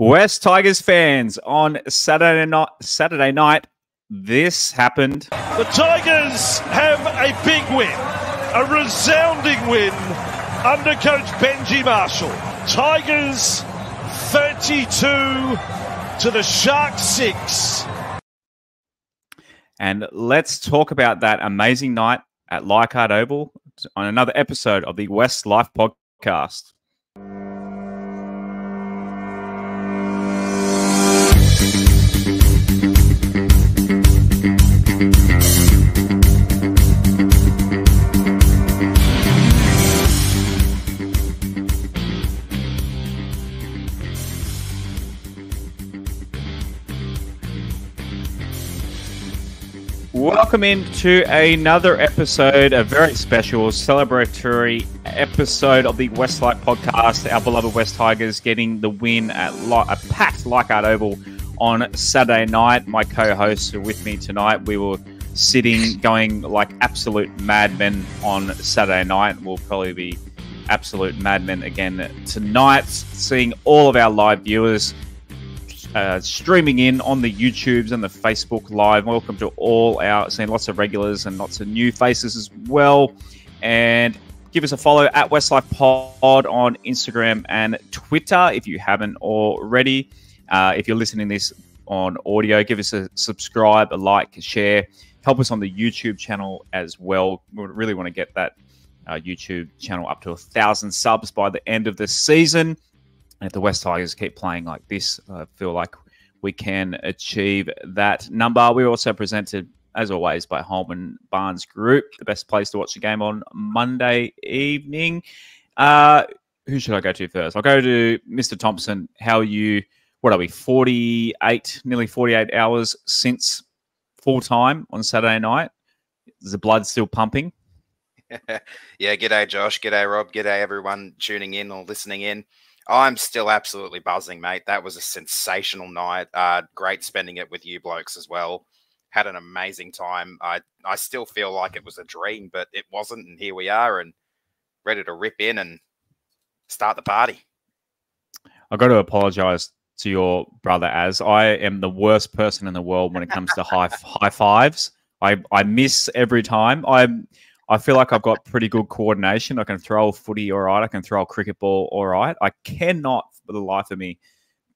Wests Tigers fans, on Saturday night, this happened. The Tigers have a big win, a resounding win under Coach Benji Marshall. Tigers 32 to the Sharks 6. And let's talk about that amazing night at Leichhardt Oval on another episode of the Wests Life Podcast. Welcome into another episode, a very special celebratory episode of the Wests Life Podcast. Our beloved Wests Tigers getting the win at a packed Leichhardt Oval on Saturday night. My co-hosts are with me tonight. We were going like absolute madmen on Saturday night. We'll probably be absolute madmen again tonight, seeing all of our live viewers streaming in on the YouTubes and the Facebook Live. Welcome to all our, seeing lots of regulars and lots of new faces as well. And give us a follow at Westlife Pod on Instagram and Twitter if you haven't already. If you're listening this on audio, give us a subscribe, a like, a share. Help us on the YouTube channel as well. We really want to get that YouTube channel up to 1,000 subs by the end of the season. And if the Wests Tigers keep playing like this, I feel like we can achieve that number. We're also presented, as always, by Holman Barnes Group, the best place to watch the game on Monday evening. Who should I go to first? I'll go to Mr. Thompson. How are you? What are we, nearly 48 hours since full-time on Saturday night? Is the blood still pumping? Yeah, g'day, Josh. G'day, Rob. G'day, everyone tuning in or listening in. I'm still absolutely buzzing, mate. That was a sensational night. Great spending it with you blokes as well. Had an amazing time. I still feel like it was a dream, but it wasn't. And here we are and ready to rip in and start the party. I've got to apologize to your brother, as I am the worst person in the world when it comes to high fives. I miss every time. I feel like I've got pretty good coordination. I can throw a footy all right. I can throw a cricket ball all right. I cannot, for the life of me,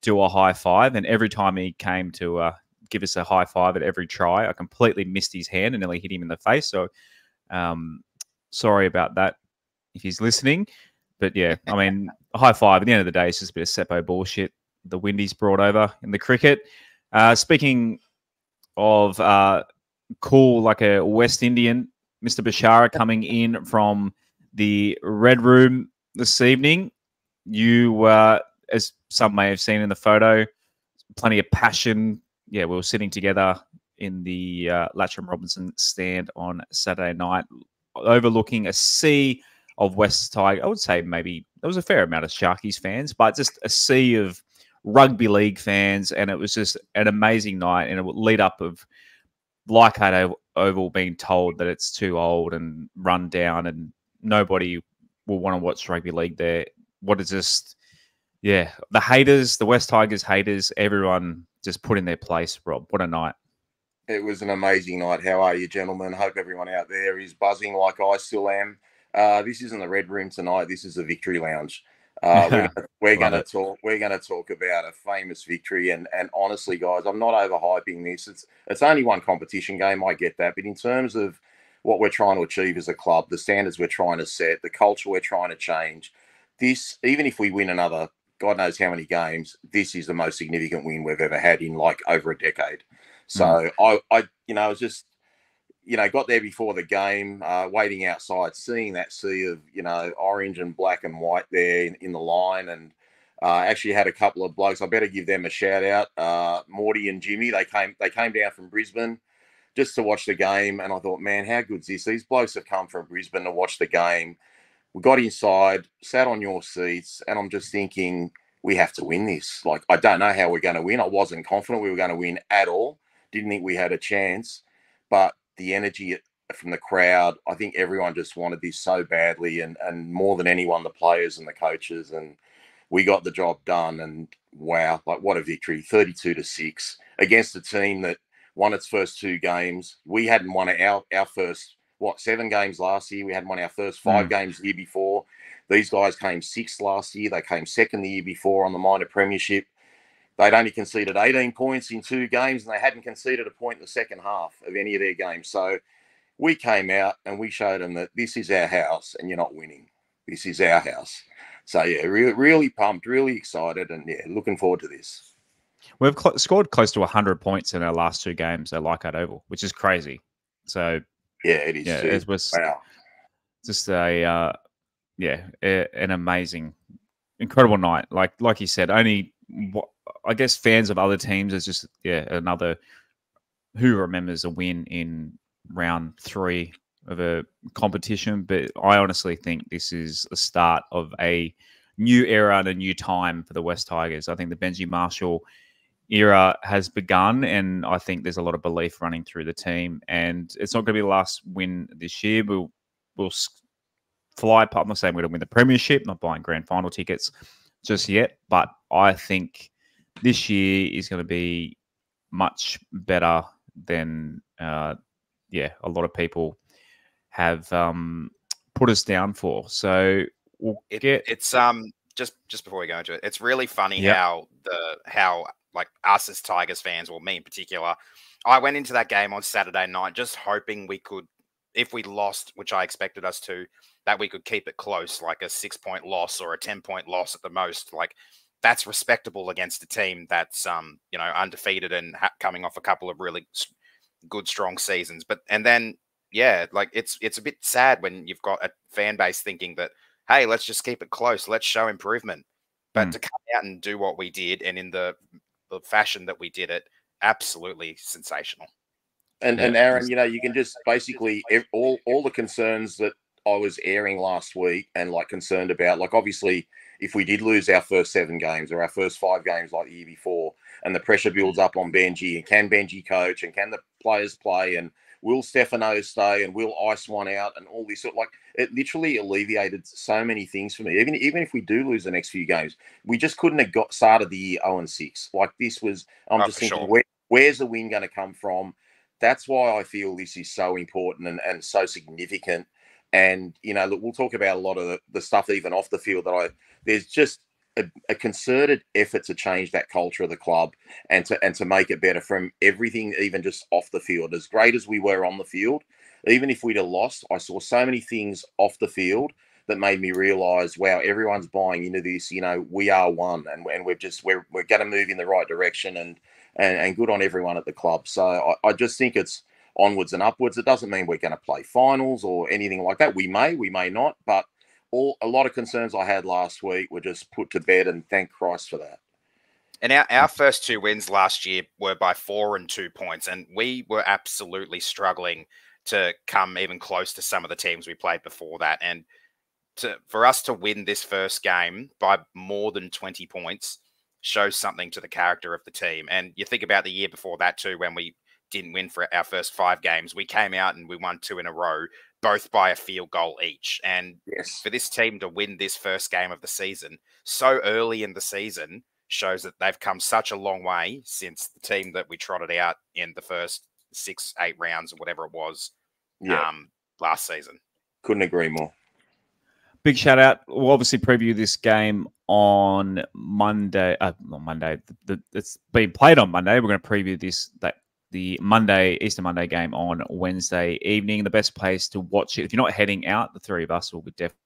do a high five. And every time he came to give us a high five at every try, I completely missed his hand and nearly hit him in the face. So sorry about that if he's listening. But, yeah, I mean, a high five at the end of the day is just a bit of Seppo bullshit the Windies brought over in the cricket. Speaking of cool, like a West Indian, Mr. Bishara coming in from the Red Room this evening. You, as some may have seen in the photo, plenty of passion. Yeah, we were sitting together in the Latcham Robinson stand on Saturday night, overlooking a sea of West Tiger. I would say maybe there was a fair amount of Sharkies fans, but just a sea of rugby league fans. And it was just an amazing night. And it would lead up of Leichhardt Oval being told that it's too old and run down and nobody will want to watch rugby league there. What is just, yeah, the haters, the West Tigers haters, everyone just put in their place, Rob. What a night. It was an amazing night. How are you, gentlemen? Hope everyone out there is buzzing like I still am. This isn't the Red Room tonight. This is the Victory Lounge. We're going to talk about a famous victory, and honestly, guys, I'm not overhyping this. It's only one competition game. I get that, but in terms of what we're trying to achieve as a club, the standards we're trying to set, the culture we're trying to change, this, even if we win another, God knows how many games, this is the most significant win we've ever had in like over a decade. So I was just, you know, got there before the game, waiting outside, seeing that sea of, you know, orange and black and white there in the line, and actually had a couple of blokes. I better give them a shout out. Morty and Jimmy, they came down from Brisbane just to watch the game, and I thought, man, how good's this? These blokes have come from Brisbane to watch the game. We got inside, sat on your seats, and I'm just thinking, we have to win this. Like, I don't know how we're going to win. I wasn't confident we were going to win at all. Didn't think we had a chance, but the energy from the crowd, I think everyone just wanted this so badly, and more than anyone, the players and the coaches, and we got the job done. And wow, like what a victory, 32-6 against a team that won its first two games. We hadn't won our first, what, 7 games last year. We hadn't won our first 5 games the year before. These guys came 6th last year. They came 2nd the year before on the minor premiership. They'd only conceded 18 points in 2 games, and they hadn't conceded a point in the second half of any of their games. So we came out and we showed them that this is our house and you're not winning. This is our house. So, yeah, really pumped, really excited, and, yeah, looking forward to this. We've scored close to 100 points in our last 2 games at Leichhardt Oval, which is crazy. So, yeah, it is. Yeah, it was just a, an amazing, incredible night. Like you said, only, I guess, fans of other teams is just, yeah, another who remembers a win in round 3 of a competition. But I honestly think this is the start of a new era and a new time for the Wests Tigers. I think the Benji Marshall era has begun, and I think there's a lot of belief running through the team, and it's not going to be the last win this year. We'll fly apart. I'm not saying we're going to win the premiership, not buying grand final tickets just yet, but I think this year is going to be much better than a lot of people have put us down for. So we'll get just before we go into it, it's really funny how like us as Tigers fans, or me in particular, I went into that game on Saturday night just hoping we could, if we lost, which I expected us to, that we could keep it close, like a 6-point loss or a 10-point loss at the most. Like, that's respectable against a team that's, undefeated and coming off a couple of really good, strong seasons. But, and then, yeah, like it's a bit sad when you've got a fan base thinking that, hey, let's just keep it close. Let's show improvement. But to come out and do what we did, and in the fashion that we did it, absolutely sensational. And Aaron, you can just basically all the concerns that I was airing last week and like concerned about, like obviously if we did lose our first 7 games or our first 5 games like the year before, and the pressure builds up on Benji, and can Benji coach, and can the players play, and will Stefano stay, and will ice one out, and all this sort of, like, it literally alleviated so many things for me. Even if we do lose the next few games, we just couldn't have got started the year 0-6. Like, this was, I'm just thinking, where's the win going to come from? That's why I feel this is so important and so significant. And, look, we'll talk about a lot of the stuff even off the field there's just a concerted effort to change that culture of the club and to make it better from everything, even just off the field. As great as we were on the field, even if we'd have lost, I saw so many things off the field that made me realise, wow, everyone's buying into this. We are one, and we're going to move in the right direction, and good on everyone at the club. So I just think it's onwards and upwards. It doesn't mean we're going to play finals or anything like that. We may not, but a lot of concerns I had last week were just put to bed, and thank Christ for that. And our first 2 wins last year were by 4 and 2 points, and we were absolutely struggling to come even close to some of the teams we played before that. And for us to win this first game by more than 20 points shows something to the character of the team. And you think about the year before that too, when we didn't win for our first 5 games, we came out and we won 2 in a row, both by a field goal each. And for this team to win this first game of the season so early in the season shows that they've come such a long way since the team that we trotted out in the first 6-8 rounds or whatever it was last season. Couldn't agree more. Big shout out. We'll obviously preview this game on Monday. Not Monday. It's being played on Monday. We're going to preview the Easter Monday game on Wednesday evening. The best place to watch it, if you're not heading out, the 3 of us will definitely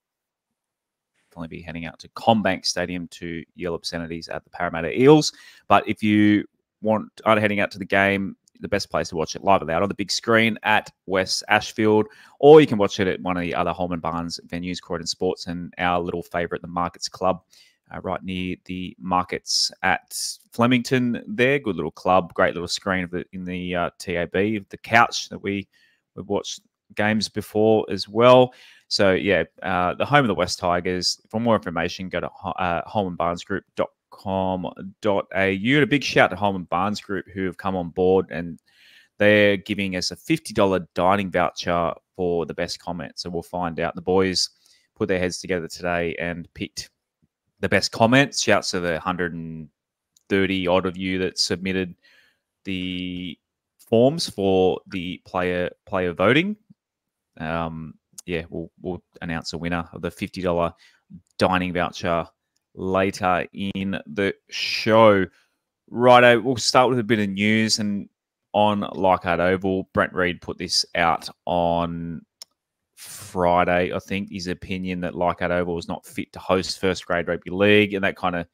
be heading out to Combank Stadium to yell obscenities at the Parramatta Eels. But if you aren't heading out to the game, the best place to watch it live and loud on the big screen at West Ashfield, or you can watch it at one of the other Holman Barnes venues, Croydon Sports, and our little favourite, the Markets Club, right near the Markets at Flemington there. Good little club, great little screen in the TAB, the couch that we've watched games before as well. So, yeah, the home of the West Tigers. For more information, go to holmanbarnesgroup.com.au. And a big shout to Holman Barnes Group, who have come on board, and they're giving us a $50 dining voucher for the best comment. So we'll find out. The boys put their heads together today and picked the best comments. Shouts to the 100 and 30 odd of you that submitted the forms for the player voting. Yeah, we'll announce a winner of the $50 dining voucher later in the show. Righto, we'll start with a bit of news. And on Leichhardt Oval, Brent Reid put this out on Friday, I think, his opinion that Leichhardt Oval is not fit to host first-grade rugby league, and that kind of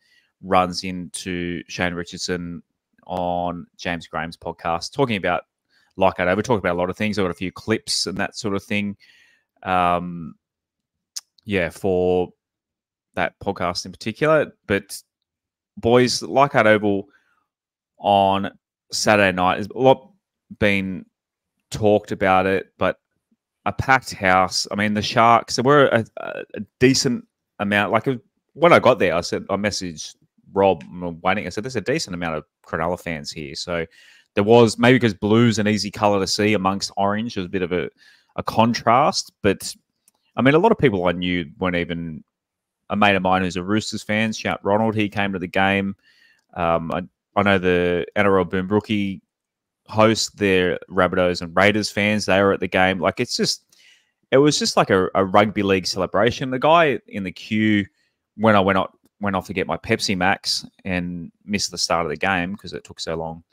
runs into Shane Richardson on James Graham's podcast, talking about Leichhardt Oval, talking about a lot of things. I've got a few clips and that sort of thing. Yeah, for that podcast in particular. But, boys, Leichhardt Oval on Saturday night, there's a lot been talked about it, but a packed house. I mean, the Sharks, there were a decent amount. Like, when I got there, I said, I messaged Rob, I'm waiting. I said, there's a decent amount of Cronulla fans here. So there was, maybe because blue's an easy colour to see amongst orange, it was a bit of a contrast. But, I mean, a lot of people I knew weren't even. A mate of mine who's a Roosters fan, shout Ronald, he came to the game. I know the NRL Boombrookie host, their Rabbitohs and Raiders fans, they were at the game. Like, it's just, it was just like a rugby league celebration. The guy in the queue, when I went off to get my Pepsi Max and missed the start of the game because it took so long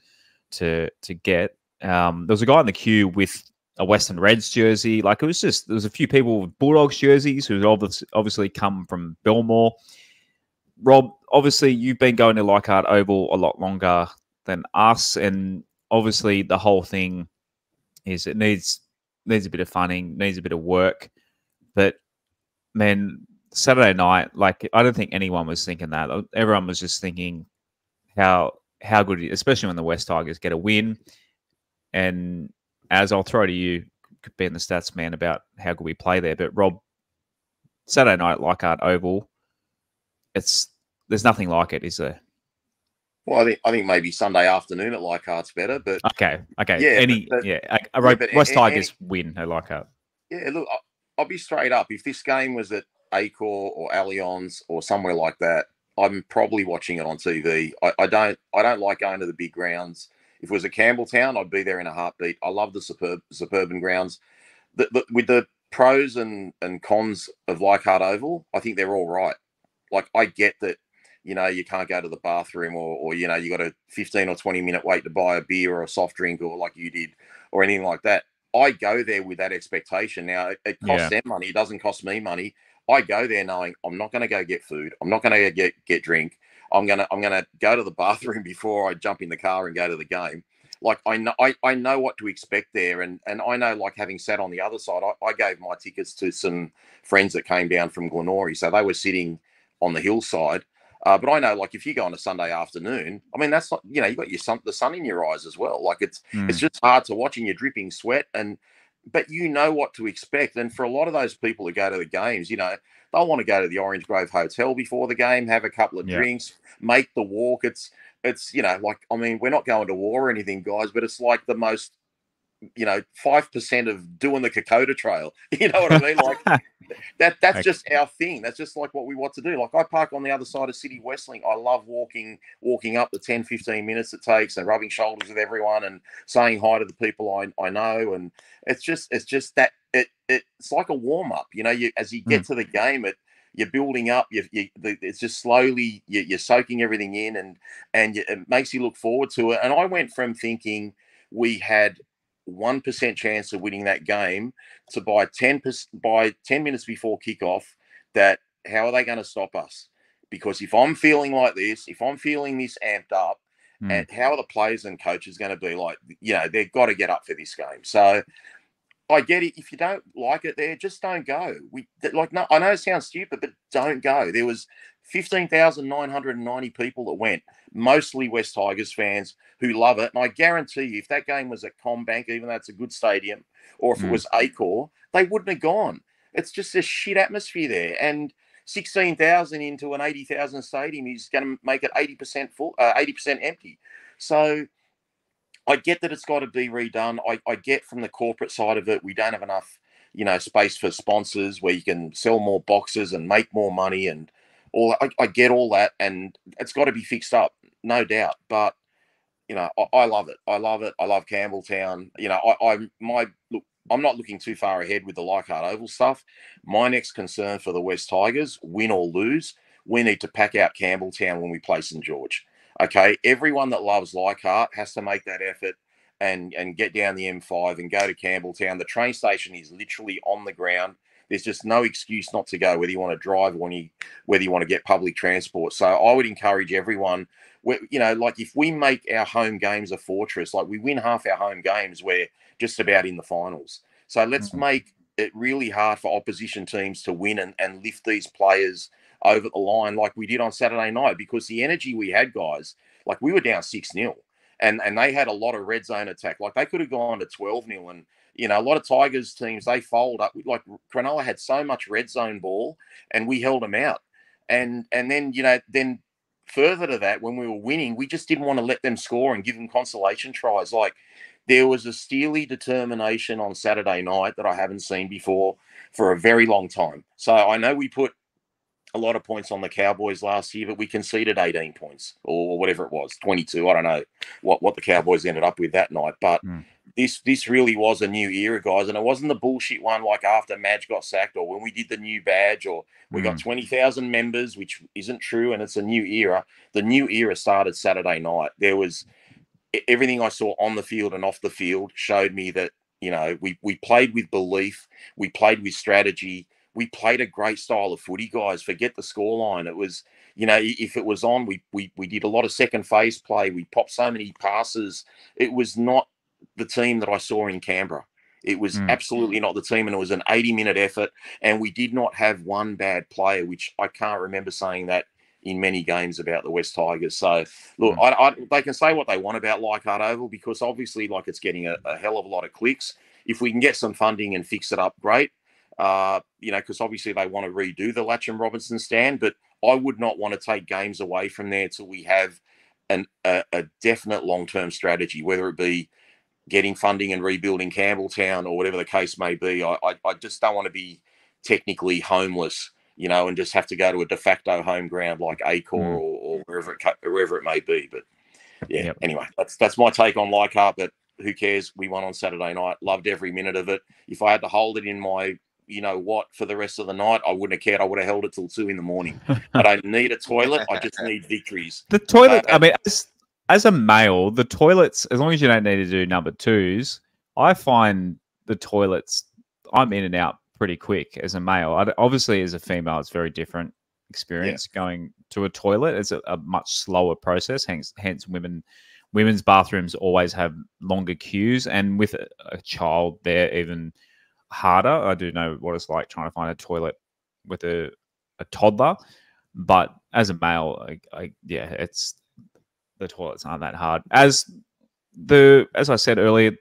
to get, there was a guy in the queue with a Western Reds jersey. Like, it was just, there was a few people with Bulldogs jerseys who obviously come from Belmore. Rob, obviously you've been going to Leichhardt Oval a lot longer than us, and obviously the whole thing is it needs a bit of funding, needs a bit of work. But, man, Saturday night, like, I don't think anyone was thinking that. Everyone was just thinking how good, especially when the Wests Tigers get a win. And as I'll throw to you, being the stats man, about how good we play there. But, Rob, Saturday night at Leichhardt Oval, there's nothing like it, is there? Well, I think maybe Sunday afternoon at Leichhardt's better, but okay, yeah, West Tigers win at Leichhardt. Yeah, look, I'll be straight up. If this game was at Accor or Allianz or somewhere like that, I'm probably watching it on TV. I don't like going to the big grounds. If it was at Campbelltown, I'd be there in a heartbeat. I love the suburban grounds. With the pros and cons of Leichhardt Oval, I think they're all right. Like, I get that, you know, you can't go to the bathroom or you know, you got a 15 or 20 minute wait to buy a beer or a soft drink or like you did or anything like that. I go there with that expectation. Now, it costs them money. It doesn't cost me money. I go there knowing I'm not going to go get food. I'm not going to get drink. I'm going to go to the bathroom before I jump in the car and go to the game. Like, I know what to expect there. And I know, like, having sat on the other side, I gave my tickets to some friends that came down from Glenorchy. So they were sitting on the hillside. But I know, like, if you go on a Sunday afternoon, I mean, that's not, you know, you've got the sun in your eyes as well. Like, it's just hard to watch, and you're dripping sweat, but you know what to expect. And for a lot of those people who go to the games, you know, they'll want to go to the Orange Grove Hotel before the game, have a couple of drinks, make the walk. It's, you know, like, I mean, we're not going to war or anything, guys, but it's like the most, you know, 5% of doing the Kokoda Trail. You know what I mean? Like, that's just our thing. That's just like what we want to do. Like, I park on the other side of City Westlink. I love walking up the 10, 15 minutes it takes and rubbing shoulders with everyone and saying hi to the people I know. And it's just that it's like a warm up, you know, as you get to the game, you're building up. It's just slowly, you're soaking everything in and it makes you look forward to it. And I went from thinking we had 1% chance of winning that game to by 10 minutes before kickoff that how are they going to stop us? Because if I'm feeling like this, if I'm feeling this amped up, and how are the players and coaches going to be like, you know, they've got to get up for this game. So I get it. If you don't like it there, just don't go. I know it sounds stupid, but don't go. There was 15,990 people that went, mostly West Tigers fans who love it. And I guarantee you, if that game was at Combank, even though it's a good stadium, or if it was Accor, they wouldn't have gone. It's just a shit atmosphere there. And 16,000 into an 80,000 stadium is going to make it 80% full, 80% empty. So I get that it's got to be redone. I get from the corporate side of it, we don't have enough, you know, space for sponsors where you can sell more boxes and make more money and all. I get all that, and it's got to be fixed up. no doubt. But you know, I love it. I love it. I love Campbelltown. You know, I'm not looking too far ahead with the Leichhardt Oval stuff. My next concern for the Wests Tigers, win or lose, we need to pack out Campbelltown when we play St George. Okay, everyone that loves Leichhardt has to make that effort and get down the M5 and go to Campbelltown. The train station is literally on the ground. There's just no excuse not to go, whether you want to drive or whether you want to get public transport. So I would encourage everyone, you know, like if we make our home games a fortress, like we win half our home games, we're just about in the finals. So let's make it really hard for opposition teams to win and lift these players over the line like we did on Saturday night, because the energy we had, guys, like we were down 6-0 and they had a lot of red zone attack. Like they could have gone to 12-0 and, you know, a lot of Tigers teams, they fold up. Like Cronulla had so much red zone ball and we held them out. And then, you know, then further to that, when we were winning, we just didn't want to let them score and give them consolation tries. Like there was a steely determination on Saturday night that I haven't seen before for a very long time. So I know we put a lot of points on the Cowboys last year, but we conceded 18 points or whatever it was, 22. I don't know what the Cowboys ended up with that night. But this really was a new era, guys. And it wasn't the bullshit one like after Madge got sacked or when we did the new badge or we got 20,000 members, which isn't true, and it's a new era. The new era started Saturday night. There was everything I saw on the field and off the field showed me that, you know, we played with belief. We played with strategy. We played a great style of footy, guys. Forget the scoreline. It was, you know, if it was on, we did a lot of second phase play. We popped so many passes. It was not the team that I saw in Canberra. It was absolutely not the team, and it was an 80-minute effort, and we did not have one bad player, which I can't remember saying that in many games about the Wests Tigers. So, look, they can say what they want about Leichhardt Oval because obviously, like, it's getting a hell of a lot of clicks. If we can get some funding and fix it up, great. You know, because obviously they want to redo the Lachlan Robinson stand, but I would not want to take games away from there till we have a definite long-term strategy, whether it be getting funding and rebuilding Campbelltown or whatever the case may be. I just don't want to be technically homeless, you know, and just have to go to a de facto home ground like Accor or wherever it may be. But yeah, anyway, that's my take on Leichhardt, but who cares? We won on Saturday night. Loved every minute of it. If I had to hold it in my, you know what, for the rest of the night, I wouldn't have cared. I would have held it till 2 in the morning. I don't need a toilet. I just need victories. The toilet, I mean, as a male, the toilets, as long as you don't need to do number 2s, I find the toilets, I'm in and out pretty quick as a male. Obviously, as a female, it's a very different experience going to a toilet. It's a much slower process. Hence women's bathrooms always have longer queues. And with a child, they're even harder. I do know what it's like trying to find a toilet with a toddler. But as a male, yeah, it's... the toilets aren't that hard. As I said earlier,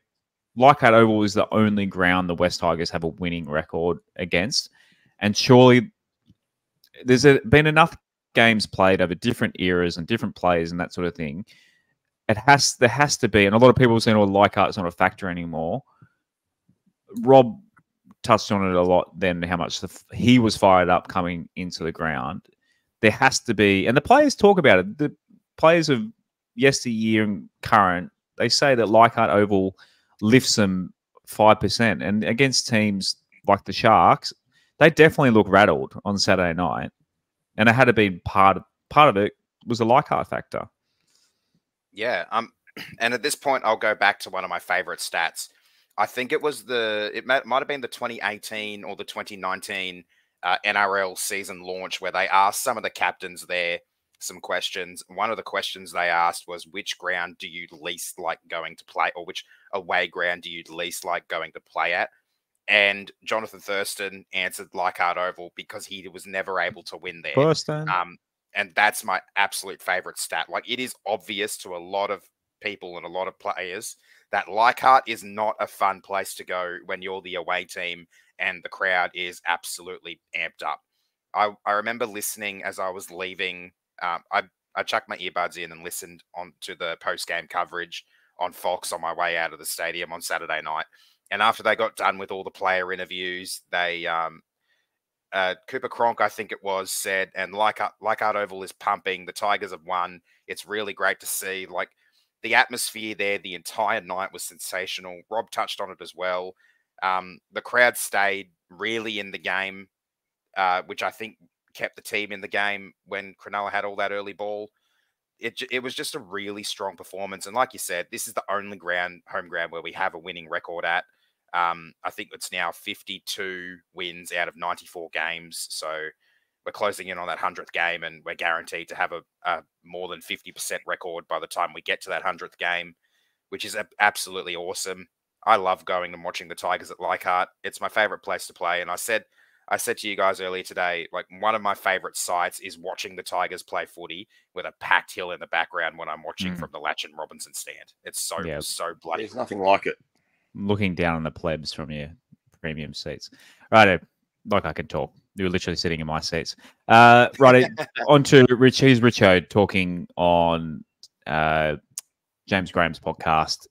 Leichhardt Oval is the only ground the Wests Tigers have a winning record against, and surely there's been enough games played over different eras and different players and that sort of thing. There has to be, and a lot of people have seen, "Oh, Leichhardt's not a factor anymore." Rob touched on it a lot then, how much he was fired up coming into the ground. There has to be, and the players talk about it. The players have yesteryear and current, they say that Leichhardt Oval lifts them 5%. And against teams like the Sharks, they definitely look rattled on Saturday night. And it had to be part of it was the Leichhardt factor. Yeah. And at this point, I'll go back to one of my favorite stats. I think it was it might have been the 2018 or the 2019 NRL season launch where they asked some of the captains there some questions. One of the questions they asked was, which ground do you least like going to play, or which away ground do you least like going to play at? And Jonathan Thurston answered Leichhardt Oval because he was never able to win there. And that's my absolute favorite stat. Like, it is obvious to a lot of people and a lot of players that Leichhardt is not a fun place to go when you're the away team and the crowd is absolutely amped up. I remember listening as I was leaving. I chucked my earbuds in and listened to the post-game coverage on Fox on my way out of the stadium on Saturday night. And after they got done with all the player interviews, Cooper Cronk, I think it was, said, and Leichhardt Oval is pumping. The Tigers have won. It's really great to see. Like, the atmosphere there the entire night was sensational. Rob touched on it as well. The crowd stayed really in the game, which I think kept the team in the game when Cronulla had all that early ball. It was just a really strong performance. And like you said, this is the only home ground where we have a winning record at. I think it's now 52 wins out of 94 games. So we're closing in on that 100th game, and we're guaranteed to have a more than 50% record by the time we get to that 100th game, which is absolutely awesome. I love going and watching the Tigers at Leichhardt. It's my favorite place to play. And I said to you guys earlier today, like, one of my favorite sights is watching the Tigers play footy with a packed hill in the background when I'm watching from the Latchin and Robinson stand. It's so, so bloody. There's nothing like it. Looking down on the plebs from your premium seats. Right, like I can talk. You were literally sitting in my seats. Right, on to Richie's Richo talking on James Graham's podcast.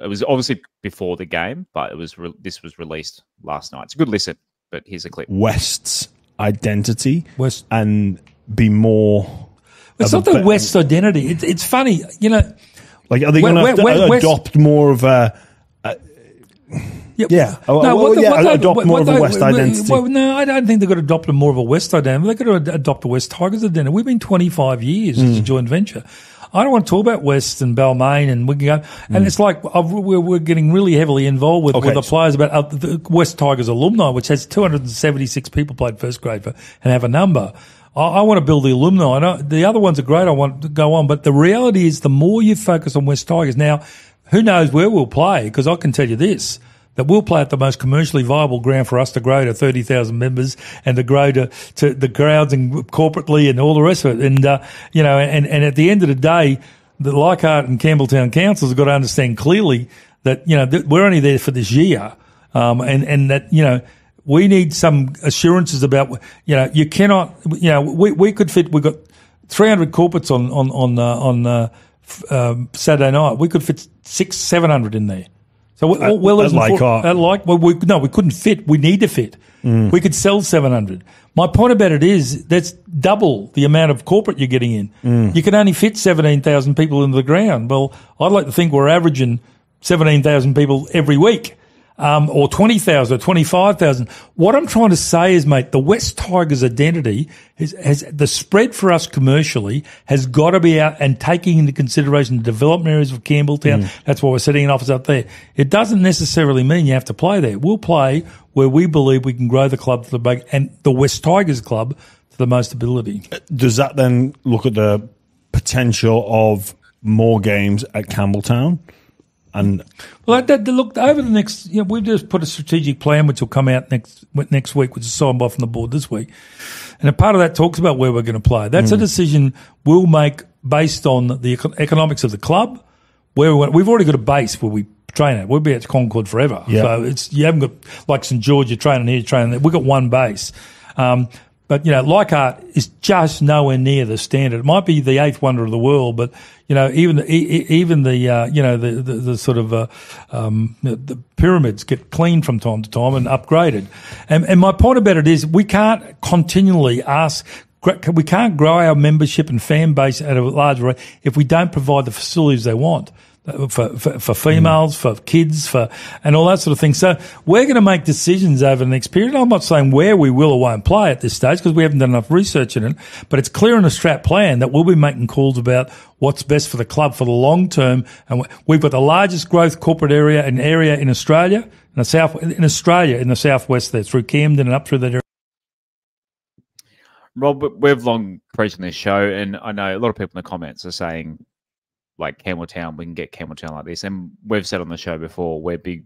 It was obviously before the game, but it was this was released last night. It's a good listen, but here's a clip. West's identity and be more... It's not the West's identity. It's funny, you know... Like, are they going to adopt more of a... adopt more of a West identity. Well, no, I don't think they've got to adopt more of a West identity. They've got to adopt a West Tigers identity. We've been 25 years as a joint venture. I don't want to talk about West and Balmain, and we can go. And it's like we're getting really heavily involved with the players about the West Tigers alumni, which has 276 people played first grade and have a number. I want to build the alumni. The other ones are great. I want to go on, but the reality is, the more you focus on West Tigers now, who knows where we'll play? Because I can tell you this, that we'll play at the most commercially viable ground for us to grow to 30,000 members and to grow to the crowds and corporately and all the rest of it. And, you know, and at the end of the day, the Leichhardt and Campbelltown councils have got to understand clearly that, you know, that we're only there for this year. And that, you know, we need some assurances about, you know, you cannot, you know, we could fit, we've got 300 corporates on Saturday night. We could fit 600-700 in there. So we couldn't fit. We need to fit. We could sell 700. My point about it is that's double the amount of corporate you're getting in. You can only fit 17,000 people into the ground. Well, I'd like to think we're averaging 17,000 people every week, or 20,000 or 25,000. What I'm trying to say is, mate, the West Tigers identity has the spread for us commercially has got to be out and taking into consideration the development areas of Campbelltown. That's why we're setting an office up there. It doesn't necessarily mean you have to play there. We'll play where we believe we can grow the club to the big, and the West Tigers club to the most ability. Does that then look at the potential of more games at Campbelltown? And well, look, over the next, you know, we've just put a strategic plan which will come out next week, which is signed by from the board this week, and a part of that talks about where we're going to play. That's a decision we'll make based on the economics of the club. Where we've already got a base where we train at. We'll be at Concord forever. Yep. So it's you haven't got like St George. You're training here, you're training there. We've got one base. But, you know, Leichhardt is just nowhere near the standard. It might be the eighth wonder of the world, but, you know, the pyramids get cleaned from time to time and upgraded. And my point about it is we can't continually ask – we can't grow our membership and fan base at a large rate if we don't provide the facilities they want. For females, for kids, and all that sort of thing. So we're going to make decisions over the next period. I'm not saying where we will or won't play at this stage because we haven't done enough research in it, but it's clear in the strat plan that we'll be making calls about what's best for the club for the long term. And we've got the largest growth corporate area in Australia, in the southwest there, through Camden and up through that area. Rob, we've long preached on this show, and I know a lot of people in the comments are saying, like, Campbelltown, we can get Campbelltown like this. And we've said on the show before, we're big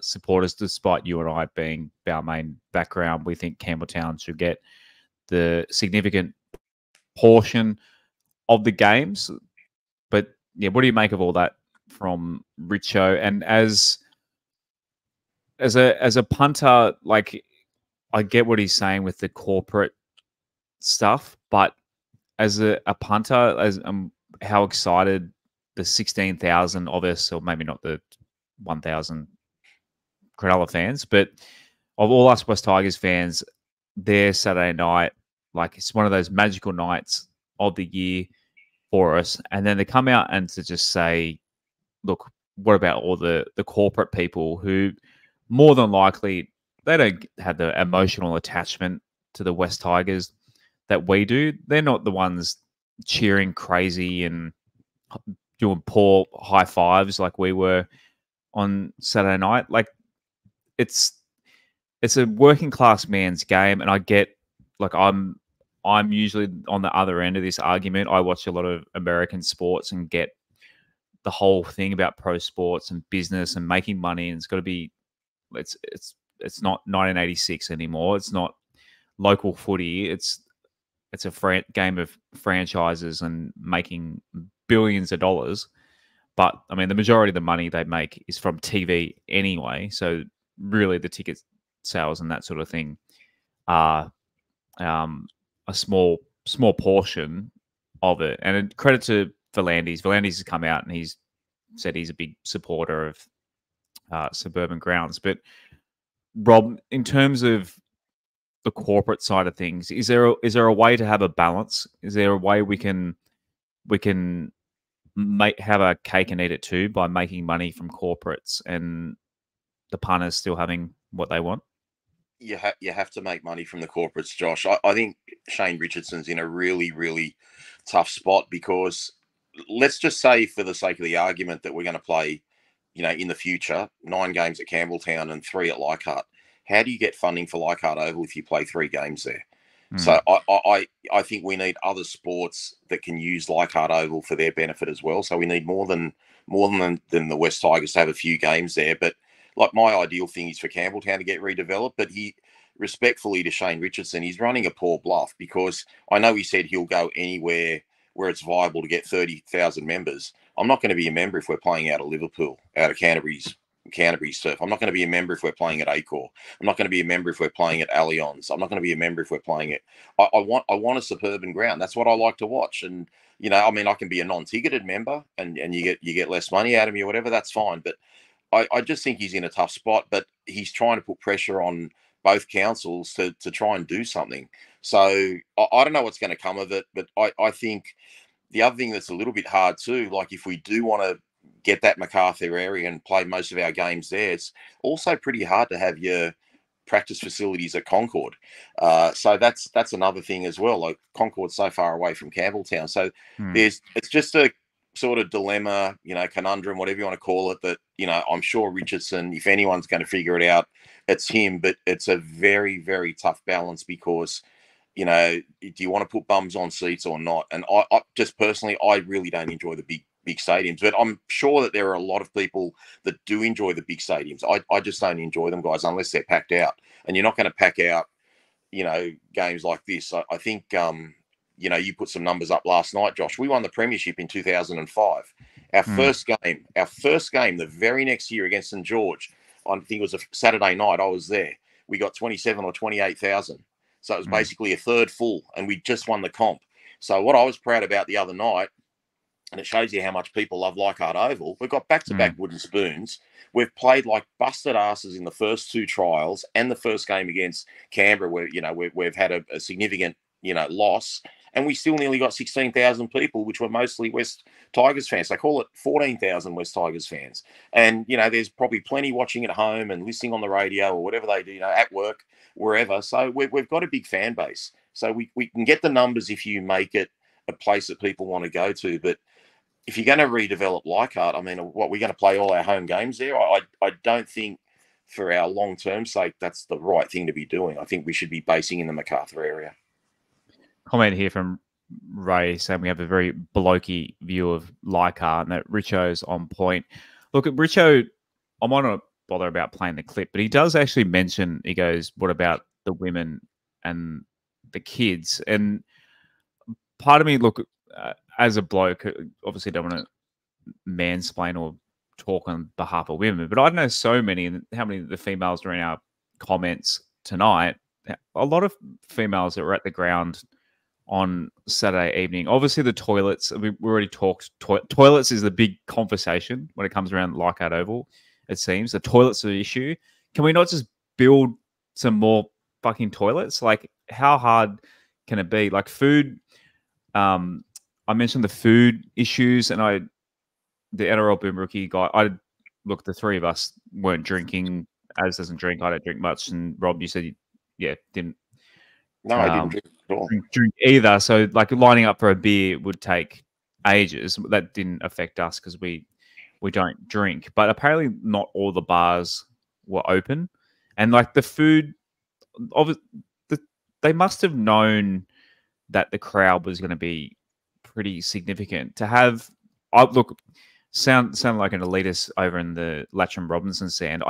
supporters, despite you and I being Balmain background. We think Campbelltown should get the significant portion of the games. But, yeah, what do you make of all that from Richo? And as a punter, like, I get what he's saying with the corporate stuff, but as a punter, how excited the 16,000 of us, or maybe not the 1,000 Cronulla fans, but of all us West Tigers fans their Saturday night. Like, it's one of those magical nights of the year for us. And then to come out and to just say, look, what about all the corporate people who more than likely they don't have the emotional attachment to the Wests Tigers that we do. They're not the ones cheering crazy and doing poor high fives like we were on Saturday night. Like, it's a working class man's game, and I get, like, I'm usually on the other end of this argument. I watch a lot of American sports and get the whole thing about pro sports and business and making money, and it's got to be, it's not 1986 anymore. It's not local footy. It's a game of franchises and making billions of dollars. But I mean, the majority of the money they make is from TV anyway. So really, the ticket sales and that sort of thing are a small portion of it. And credit to Volandis. Volandis has come out and he's said he's a big supporter of suburban grounds. But Rob, in terms of the corporate side of things, is there a way to have a balance? Is there a way we can have a cake and eat it too by making money from corporates and the punters still having what they want? You have to make money from the corporates, Josh. I think Shane Richardson's in a really, really tough spot, because let's just say, for the sake of the argument, that we're going to play, you know, in the future, 9 games at Campbelltown and 3 at Leichhardt. How do you get funding for Leichhardt Oval if you play 3 games there? Mm. So I think we need other sports that can use Leichhardt Oval for their benefit as well. So we need more than the Wests Tigers to have a few games there. But like, my ideal thing is for Campbelltown to get redeveloped. But he, respectfully to Shane Richardson, he's running a poor bluff, because I know he said he'll go anywhere where it's viable to get 30,000 members. I'm not going to be a member if we're playing out of Liverpool, out of Canterbury's turf. I'm not going to be a member if we're playing at Accor. I'm not going to be a member if we're playing at Allianz. I'm not going to be a member if we're playing it. I want a suburban ground. That's what I like to watch. And, you know, I mean, I can be a non-ticketed member and you get less money out of me or whatever. That's fine. But I just think he's in a tough spot. But he's trying to put pressure on both councils to try and do something. So I don't know what's going to come of it. But I think the other thing that's a little bit hard too, like, if we do want to get that MacArthur area and play most of our games there, it's also pretty hard to have your practice facilities at Concord. So that's another thing as well. Like, Concord's so far away from Campbelltown. So it's just a sort of dilemma, you know, conundrum, whatever you want to call it, that, you know, I'm sure Richardson, if anyone's going to figure it out, it's him. But it's a very, very tough balance, because, you know, do you want to put bums on seats or not? And I just personally, I really don't enjoy the big stadiums, but I'm sure that there are a lot of people that do enjoy the big stadiums. I just don't enjoy them, guys, unless they're packed out. And you're not going to pack out, you know, games like this. I think, you know, you put some numbers up last night, Josh. We won the premiership in 2005. Our first game, the very next year against St George, I think it was a Saturday night, I was there. We got 27 or 28,000. So it was basically a third full, and we just won the comp. So what I was proud about the other night, and it shows you how much people love Leichhardt Oval, we've got back-to-back wooden spoons. We've played like busted asses in the first 2 trials and the first game against Canberra, where, you know, we've had a significant, you know, loss, and we still nearly got 16,000 people, which were mostly West Tigers fans. They call it 14,000 West Tigers fans. And, you know, there's probably plenty watching at home and listening on the radio or whatever they do, you know, at work, wherever. So we've got a big fan base. So we can get the numbers if you make it a place that people want to go to. But if you're going to redevelop Leichhardt, I mean, what, we're going to play all our home games there? I don't think, for our long-term sake, that's the right thing to be doing. I think we should be basing in the MacArthur area. Comment here from Ray saying we have a very blokey view of Leichhardt and that Richo's on point. Look, at Richo, I might not bother about playing the clip, but he does actually mention, he goes, what about the women and the kids? And part of me, look, as a bloke, obviously don't want to mansplain or talk on behalf of women, but I know so many, and how many of the females are in our comments tonight, a lot of females that were at the ground on Saturday evening. Obviously, the toilets, we already talked. Toilets is the big conversation when it comes around Leichhardt Oval, it seems. The toilets are the issue. Can we not just build some more fucking toilets. Like, how hard can it be? Like, food. I mentioned the food issues, and the NRL Boom Rookie guy. Look, the three of us weren't drinking. As doesn't drink. I don't drink much. And Rob, you said, yeah, didn't. No, I didn't drink at all. Drink either. So, like, lining up for a beer would take ages. That didn't affect us because we don't drink. But apparently, not all the bars were open, and like the food, they must have known that the crowd was going to be pretty significant to have. Look, sound like an elitist over in the Lachlan Robinson stand.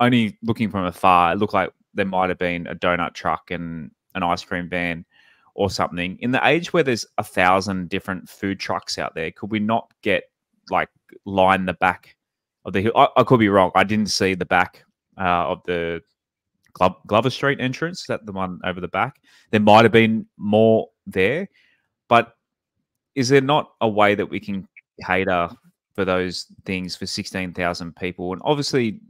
Only looking from afar, it looked like there might have been a donut truck and an ice cream van or something. In the age where there's 1,000 different food trucks out there, could we not get, like, line the back of the hill? I could be wrong. I didn't see the back of the Glover Street entrance. Is that the one over the back? There might have been more there. But is there not a way that we can cater for those things for 16,000 people? And obviously,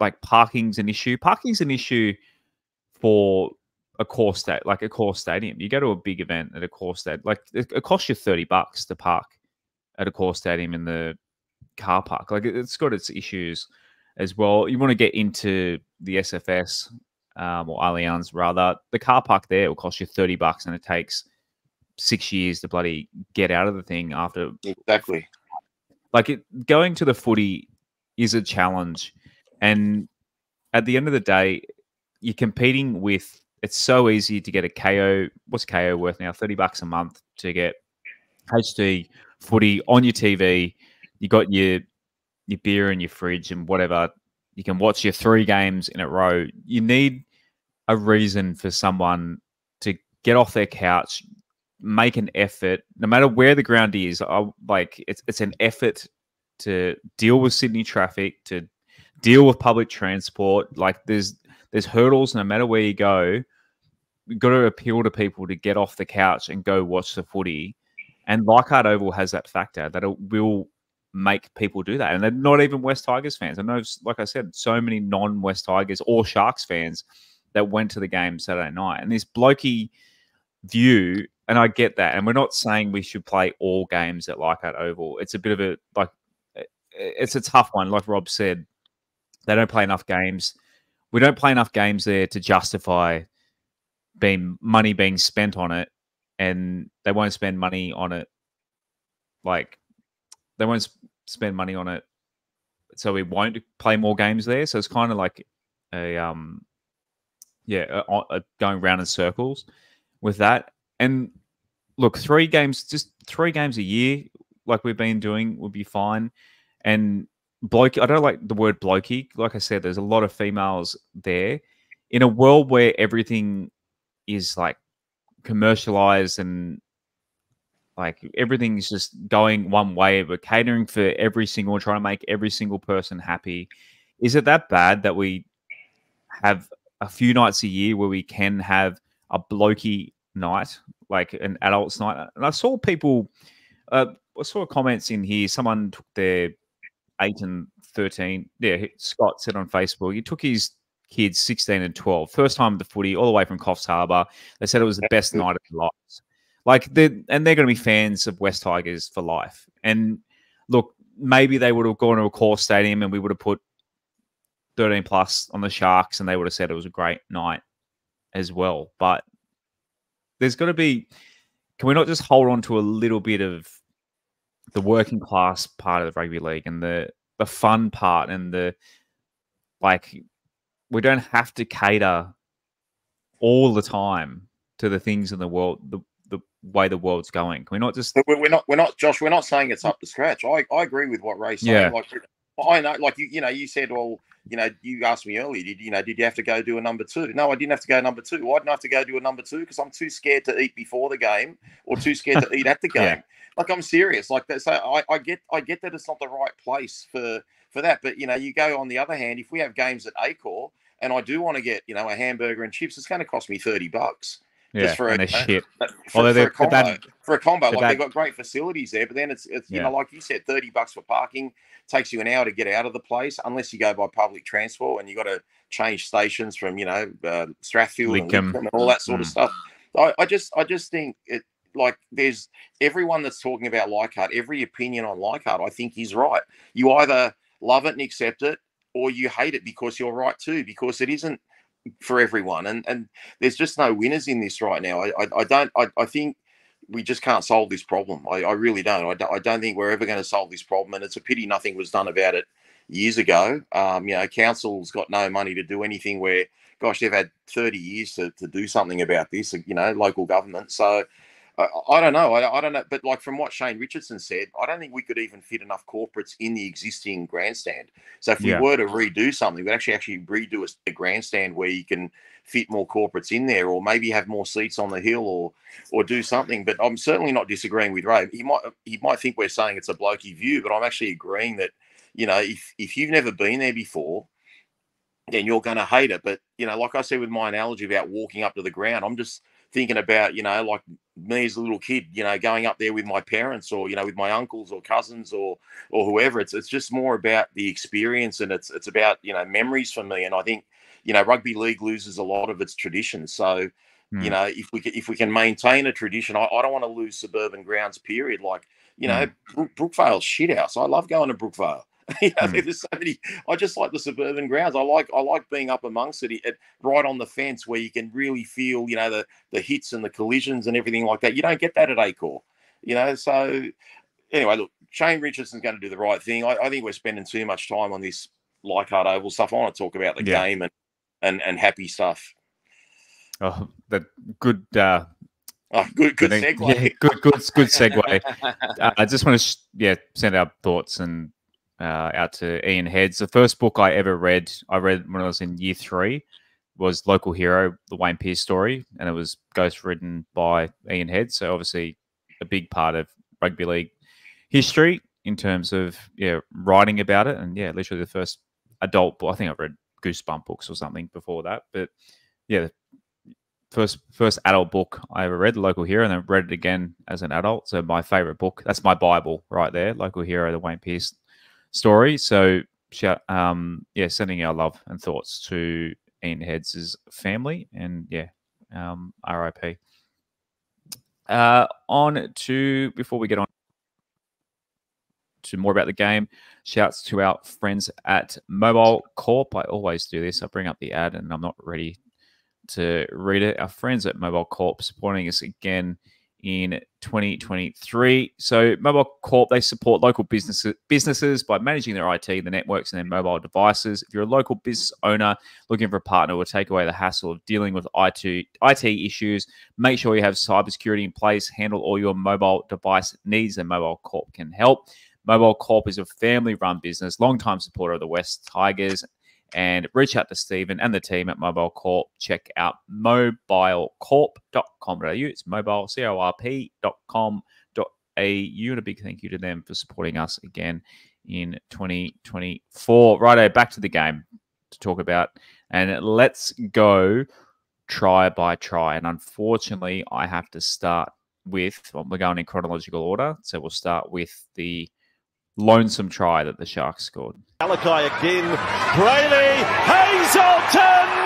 like, parking's an issue. Parking's an issue for Accor Stadium. You go to a big event at Accor Stadium, like, it costs you $30 to park at Accor Stadium in the car park. Like, it's got its issues as well. You want to get into the SFS or Allianz, rather. The car park there will cost you $30, and it takes 6 years to bloody get out of the thing after. Exactly. Like, going to the footy is a challenge. And at the end of the day, you're competing with, it's so easy to get a KO. What's KO worth now? $30 a month to get HD footy on your TV. You got your beer in your fridge and whatever. You can watch your 3 games in a row. You need a reason for someone to get off their couch, make an effort, no matter where the ground is. Like, it's an effort to deal with Sydney traffic, to deal with public transport. Like, there's hurdles no matter where you go. You've got to appeal to people to get off the couch and go watch the footy. And Leichhardt Oval has that factor that it will make people do that. And they're not even West Tigers fans. I know, like I said, so many non-West Tigers or Sharks fans that went to the game Saturday night. And this blokey view, and I get that. And we're not saying we should play all games at Leichhardt Oval. It's a bit of a, like, it's a tough one. Like Rob said, they don't play enough games. We don't play enough games there to justify money being spent on it, and they won't spend money on it. Like, they won't spend money on it, so we won't play more games there. So it's kind of like a going round in circles with that. And look, 3 games, just 3 games a year, like we've been doing, would be fine. And blokey, I don't like the word blokey. Like I said, there's a lot of females there. In a world where everything is, like, commercialized and, like, everything's just going one way, we're catering for trying to make every single person happy. Is it that bad that we have a few nights a year where we can have a blokey night, like an adults night? And I saw people, I saw comments in here. Someone took their 8 and 13. Yeah, Scott said on Facebook, he took his kids 16 and 12, first time at the footy, all the way from Coffs Harbour. They said it was the best night of their lives. Like, they're going to be fans of West Tigers for life. And look, maybe they would have gone to a core stadium and we would have put 13+ on the Sharks and they would have said it was a great night as well. But there's got to be, can we not just hold on to a little bit of the working class part of the rugby league and the fun part and the, like, we don't have to cater all the time to the things in the world, the way the world's going. Can we not just, we're not Josh, we're not saying it's up to scratch. I agree with what Ray's saying. Yeah. Like, I know, like, you know, you said, well, you know, you asked me earlier, did you have to go do a number 2? No, I didn't have to go number 2. Why didn't I have to go do a number 2? Because I'm too scared to eat before the game or too scared to eat at the game. Yeah. Like, I'm serious. Like, so I get that it's not the right place for that. But, you know, you go, on the other hand, if we have games at Accor and I do want to get, you know, a hamburger and chips, it's going to cost me $30. Although for a combo, like they've got great facilities there, but then it's you know, like you said, $30 for parking, takes you an hour to get out of the place unless you go by public transport, and you got to change stations from, you know, Strathfield and all that sort of stuff. I just think it, like, there's everyone that's talking about Leichhardt, every opinion on Leichhardt, I think he's right. You either love it and accept it, or you hate it because you're right too, because it isn't for everyone. And there's just no winners in this right now. I think we just can't solve this problem. I really don't. I don't think we're ever going to solve this problem. And it's a pity nothing was done about it years ago. You know, council's got no money to do anything where, gosh, they've had 30 years to do something about this, you know, local government. So I don't know. I don't know. But like from what Shane Richardson said, I don't think we could even fit enough corporates in the existing grandstand. So if we were to redo something, we'd actually redo a grandstand where you can fit more corporates in there, or maybe have more seats on the hill, or do something. But I'm certainly not disagreeing with Ray. He might think we're saying it's a blokey view, but I'm actually agreeing that, you know, if you've never been there before, then you're going to hate it. But, you know, like I said with my analogy about walking up to the ground, I'm just thinking about, you know, like me as a little kid, you know, going up there with my parents, or, you know, with my uncles or cousins or whoever. It's just more about the experience, and it's about, you know, memories for me. And I think, you know, rugby league loses a lot of its tradition. So, you know, if we can maintain a tradition, I don't want to lose suburban grounds, period. Like, you know, Brookvale's shit house. I love going to Brookvale. You know, there's so many. I just like the suburban grounds. I like being up amongst it, right on the fence, where you can really feel, you know, the hits and the collisions and everything like that. You don't get that at Accor, you know. So anyway, look, Shane Richardson's going to do the right thing. I think we're spending too much time on this Leichhardt Oval stuff. I want to talk about the game and happy stuff. Oh, that good. Good segue. Yeah, good segue. I just want to send our thoughts and. Out to Ian Heads. The first book I read when I was in year 3 was Local Hero, the Wayne Pearce story, and it was ghostwritten by Ian Heads. So obviously a big part of rugby league history in terms of writing about it. And literally the first adult book. I think I've read Goosebump books or something before that, but the first adult book I ever read, Local Hero, and I read it again as an adult. So my favorite book, that's my Bible right there, Local Hero, the Wayne Pearce story. So sending our love and thoughts to Ian Heads' family, and RIP. On to, before we get on to more about the game, shouts to our friends at Mobile Corp. I always do this, I bring up the ad and I'm not ready to read it. Our friends at Mobile Corp supporting us again in 2023. So Mobile Corp, they support local businesses by managing their IT, the networks, and their mobile devices. If you're a local business owner looking for a partner who will take away the hassle of dealing with IT issues, make sure you have cybersecurity in place, handle all your mobile device needs, and Mobile Corp can help. Mobile Corp is a family-run business, long-time supporter of the Wests Tigers, and reach out to Stephen and the team at Mobile Corp. Check out mobilecorp.com.au. It's mobile, corp.com.au. And a big thank you to them for supporting us again in 2024. Righto, back to the game to talk about. And let's go try by try. And unfortunately, I have to start with, well, we're going in chronological order. So we'll start with the lonesome try that the Sharks scored. Alakai again, Brayley, Hazelton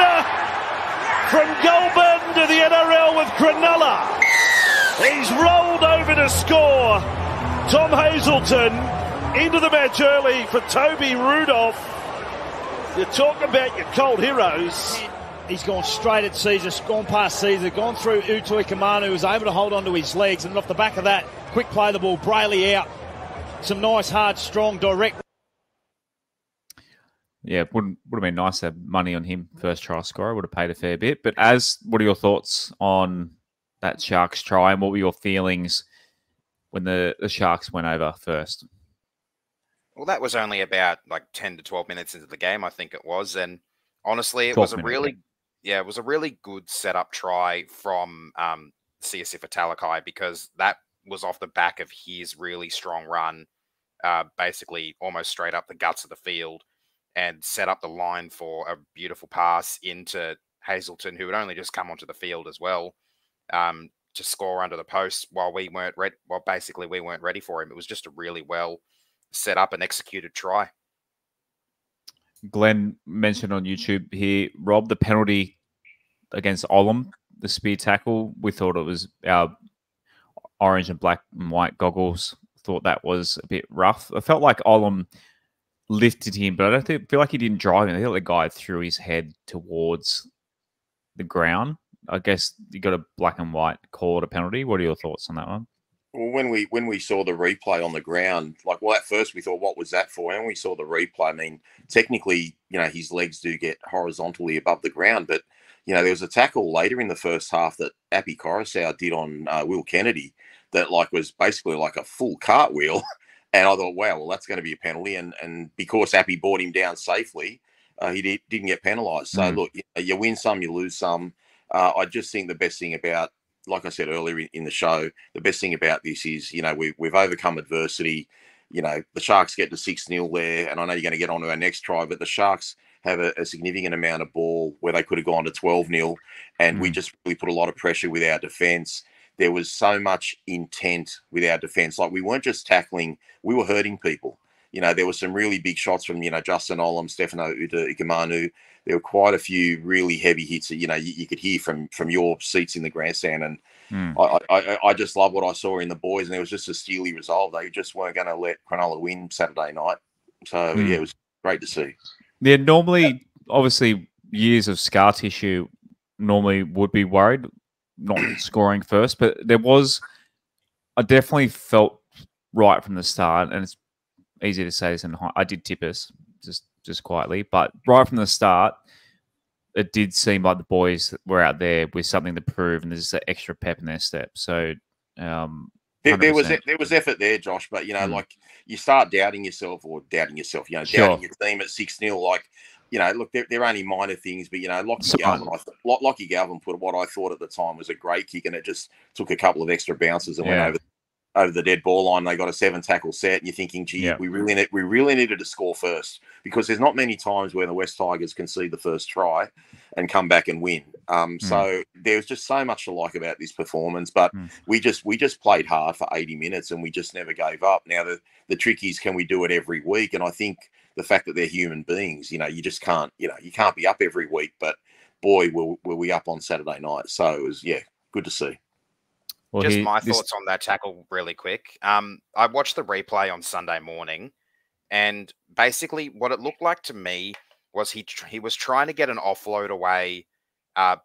from Goulburn to the NRL with Cronulla. He's rolled over to score. Tom Hazelton into the match early for Toby Rudolph. You talk about your cold heroes. He's gone straight at Sezer, gone past Sezer, gone through Utoikamanu, who was able to hold on to his legs, and off the back of that, quick play the ball, Brayley out. Some nice, hard, strong, direct. Yeah, it would have been nice to have money on him. First try scorer, would have paid a fair bit. But what are your thoughts on that Sharks try, and what were your feelings when the Sharks went over first? Well, that was only about like 10 to 12 minutes into the game, I think it was. And honestly, it was a really, it was a really good setup try from Seasif Talakai, because that was off the back of his really strong run, basically almost straight up the guts of the field, and set up the line for a beautiful pass into Hazelton, who had only just come onto the field as well. to score under the post while we weren't ready. Well, basically we weren't ready for him. It was just a really well set up and executed try. Glenn mentioned on YouTube here, Rob, the penalty against Olam, the spear tackle. We thought it was our orange and black and white goggles. Thought that was a bit rough. I felt like Olam lifted him, but I don't feel like he didn't drive him. I think the guy threw his head towards the ground. I guess you got a black and white call it a penalty. What are your thoughts on that one? Well, when we saw the replay on the ground, like, well, at first we thought, what was that for? And when we saw the replay, I mean, technically, you know, his legs do get horizontally above the ground, but, you know, there was a tackle later in the first half that Api Koroisau did on Will Kennedy that, like, was basically like a full cartwheel. And I thought, wow, well, that's going to be a penalty. And because Appy brought him down safely, he didn't get penalised. So, look, you win some, you lose some. I just think the best thing about, like I said earlier in the show, the best thing about this is, you know, we've overcome adversity. You know, the Sharks get to 6-0 there, and I know you're going to get on to our next try, but the Sharks have a significant amount of ball where they could have gone to 12-0, and we just really put a lot of pressure with our defence. There was so much intent with our defence. Like, we weren't just tackling, we were hurting people. You know, there were some really big shots from, you know, Justin Olam, Stefano Utoikamanu. There were quite a few really heavy hits that, you know, you could hear from your seats in the grandstand. And I just love what I saw in the boys. And there was just a steely resolve. They just weren't going to let Cronulla win Saturday night. So, yeah, it was great to see. Yeah, normally, obviously, years of scar tissue normally would be worried. Not scoring first, but there was, I definitely felt right from the start, and it's easy to say this, and I did tip us just quietly, but right from the start, it did seem like the boys were out there with something to prove, and there's an extra pep in their step. So there was effort there, Josh, but you know, like, you start doubting yourself, you know, doubting your team at 6-0, like. You know, look, they're only minor things, but, you know, Lachie Galvin put what I thought at the time was a great kick, and it just took a couple of extra bounces and went over the dead ball line. They got a 7-tackle set, and you're thinking, gee, we really needed to score first, because there's not many times where the Wests Tigers concede the first try and come back and win. So there was just so much to like about this performance, but we just played hard for 80 minutes, and we just never gave up. Now, the trick is, can we do it every week? And I think the fact that they're human beings, you know, you just can't, you know, you can't be up every week, but boy, were we up on Saturday night. So it was, yeah, good to see. Well, just my thoughts on that tackle really quick. I watched the replay on Sunday morning, and basically what it looked like to me was he was trying to get an offload away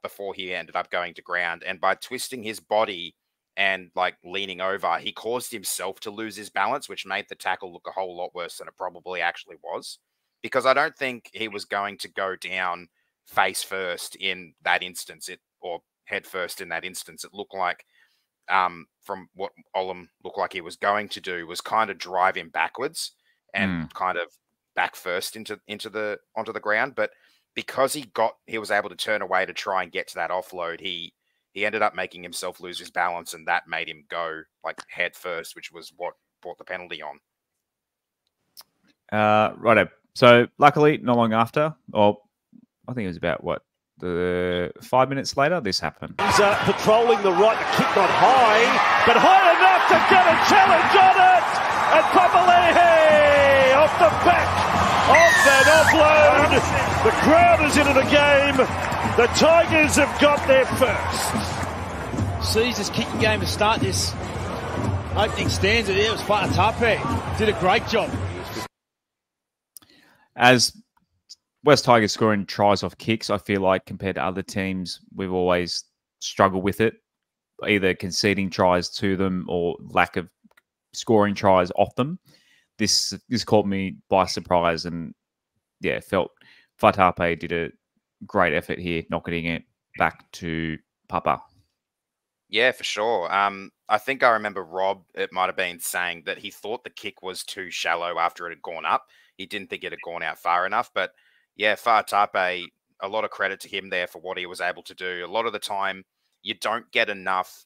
before he ended up going to ground. And by twisting his body and, like, leaning over, he caused himself to lose his balance, which made the tackle look a whole lot worse than it probably actually was, because I don't think he was going to go down face first in that instance, or head first in that instance. It looked like, from what Olam looked like he was going to do, was kind of drive him backwards and kind of back first onto the ground. But because he was able to turn away to try and get to that offload, he ended up making himself lose his balance, and that made him go, like, head first, which was what brought the penalty on. Righto. So luckily, not long after, or I think it was about, what, the 5 minutes later, this happened. He's patrolling the right, the kick not high, but high enough to get a challenge on it! And Papali'i off the back of that offload. The crowd is into the game. The Tigers have got there first. Seyfarth's kicking game to start this opening stanza there. It was Fatape. Did a great job. As West Tigers scoring tries off kicks, I feel like compared to other teams, we've always struggled with it, either conceding tries to them or lack of scoring tries off them. This caught me by surprise, and, yeah, felt Fatape did a great effort here, not getting it back to Papa. Yeah, for sure. I think I remember Rob, it might have been, saying that he thought the kick was too shallow after it had gone up. He didn't think it had gone out far enough. But, yeah, Fatape, a lot of credit to him there for what he was able to do. A lot of the time, you don't get enough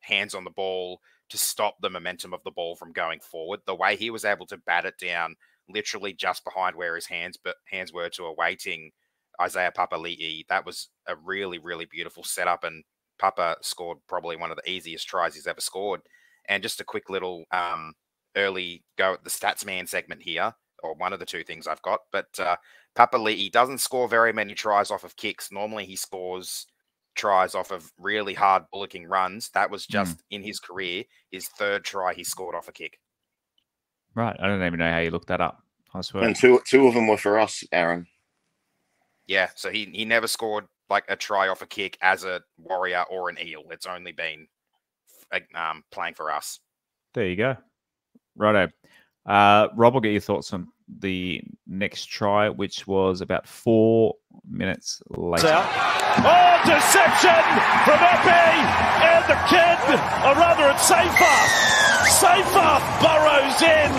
hands on the ball to stop the momentum of the ball from going forward. The way he was able to bat it down, literally just behind where his hands were to awaiting Isaiah Papali'i, that was a really, really beautiful setup, and Papa scored probably one of the easiest tries he's ever scored. And just a quick little early go at the Statsman segment here, or one of the two things I've got. But Papali'i doesn't score very many tries off of kicks. Normally he scores tries off of really hard bullocking runs. That was just in his career, his third try he scored off a kick. Right. I don't even know how you looked that up. I swear. And two of them were for us, Aaron. Yeah. So he never scored like a try off a kick as a Warrior or an Eel. It's only been playing for us. There you go. Righto. Rob, I'll get your thoughts on the next try, which was about 4 minutes later. Oh, deception from Api and the kid, or rather it's Seyfarth. Seyfarth burrows in.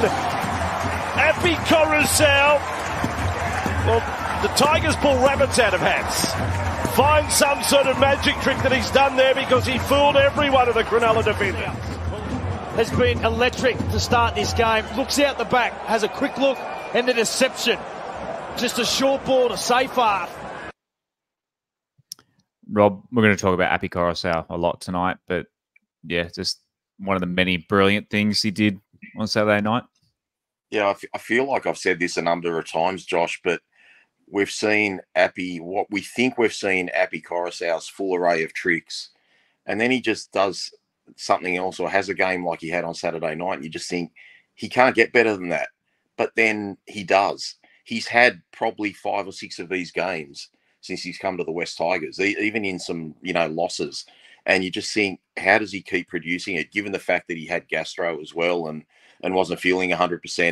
Api Koroisau. Well, the Tigers pull rabbits out of hats. Find some sort of magic trick that he's done there, because he fooled every one of the Cronulla defenders. Has been electric to start this game. Looks out the back, has a quick look, and the deception. Just a short ball to Seyfarth. Rob, we're going to talk about Api Koroisau a lot tonight, but yeah, just one of the many brilliant things he did on Saturday night. Yeah, I feel like I've said this a number of times, Josh, but we've seen Api Koroisau's full array of tricks, and then he just does something else, or has a game like he had on Saturday night, and you just think he can't get better than that. But then he does. He's had probably 5 or 6 of these games since he's come to the Wests Tigers, even in some, you know, losses. And you just think, how does he keep producing it, given the fact that he had gastro as well and wasn't feeling 100%? He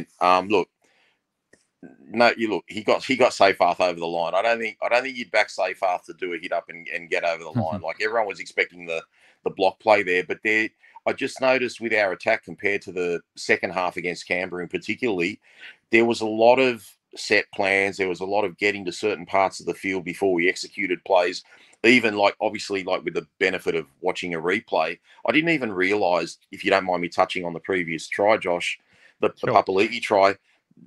got Seyfarth over the line. I don't think you'd back Seyfarth to do a hit up and get over the line. Like, everyone was expecting the block play there, but there, I just noticed with our attack compared to the second half against Canberra, and particularly, there was a lot of set plans. There was a lot of getting to certain parts of the field before we executed plays. Even like, obviously, like with the benefit of watching a replay, I didn't even realise, if you don't mind me touching on the previous try, Josh, the Papali'i try,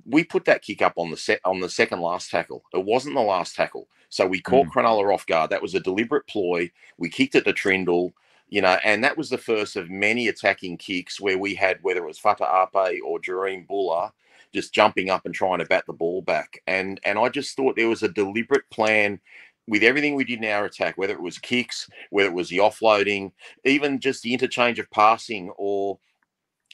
we put that kick up on the set on the second last tackle. It wasn't the last tackle, so we caught Cronulla off guard. That was a deliberate ploy. We kicked it to Trindall. You know, and that was the first of many attacking kicks where we had, whether it was Fatape or Jahream Buller, just jumping up and trying to bat the ball back. And I just thought there was a deliberate plan with everything we did in our attack, whether it was kicks, whether it was the offloading, even just the interchange of passing, or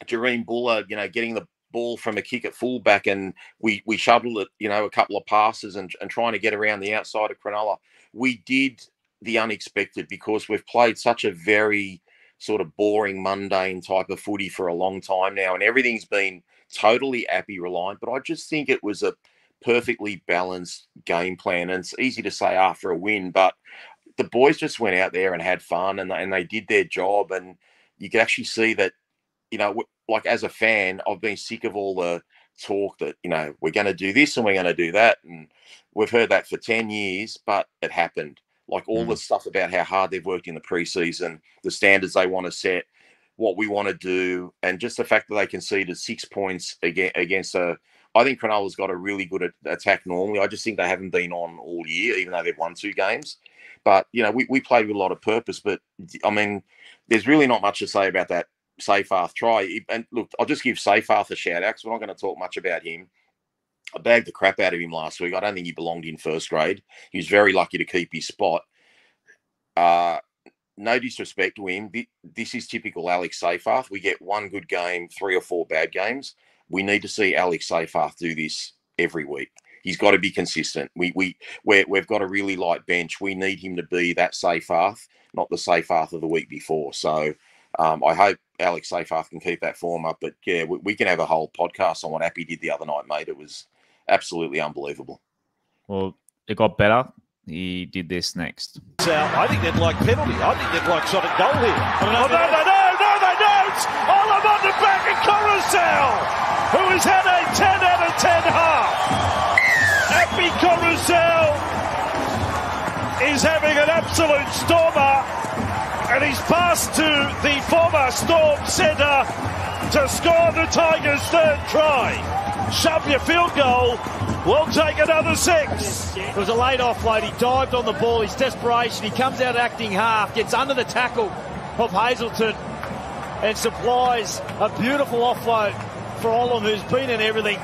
Jahream Buller, you know, getting the ball from a kick at fullback, and we shuttled it, you know, a couple of passes and trying to get around the outside of Cronulla. We did the unexpected, because we've played such a very sort of boring, mundane type of footy for a long time now, and everything's been totally Api reliant. But I just think it was a perfectly balanced game plan, and it's easy to say after a win, but the boys just went out there and had fun, and they did their job, and you could actually see that, you know, like as a fan, I've been sick of all the talk that, you know, we're going to do this and we're going to do that, and we've heard that for 10 years, but it happened. Like all the stuff about how hard they've worked in the preseason, the standards they want to set, what we want to do, and just the fact that they conceded 6 points against a... I think Cronulla's got a really good attack normally. I just think they haven't been on all year, even though they've won 2 games. But, you know, we played with a lot of purpose. But, I mean, there's really not much to say about that Seyfarth try. And, look, I'll just give Seyfarth a shout-out, because we're not going to talk much about him. I bagged the crap out of him last week. I don't think he belonged in first grade. He was very lucky to keep his spot. No disrespect to him. This is typical Alex Seyfarth. We get one good game, 3 or 4 bad games. We need to see Alex Seyfarth do this every week. He's got to be consistent. We've got a really light bench. We need him to be that Seyfarth, not the Seyfarth of the week before. So I hope Alex Seyfarth can keep that form up. But, yeah, we can have a whole podcast on what Api did the other night, mate. It was... absolutely unbelievable. Well, it got better. He did this next. I think they'd like penalty. I think they'd like shot at goal here. No, they don't! Olam on the back of Koroisau, who has had a 10 out of 10 half. Api Koroisau is having an absolute stormer, and he's passed to the former Storm centre to score the Tigers' third try. Shove your field goal We'll take another six. It was a late offload. He dived on the ball. His desperation. He comes out acting half. Gets under the tackle of Hazelton and supplies a beautiful offload for Olam, who's been in everything.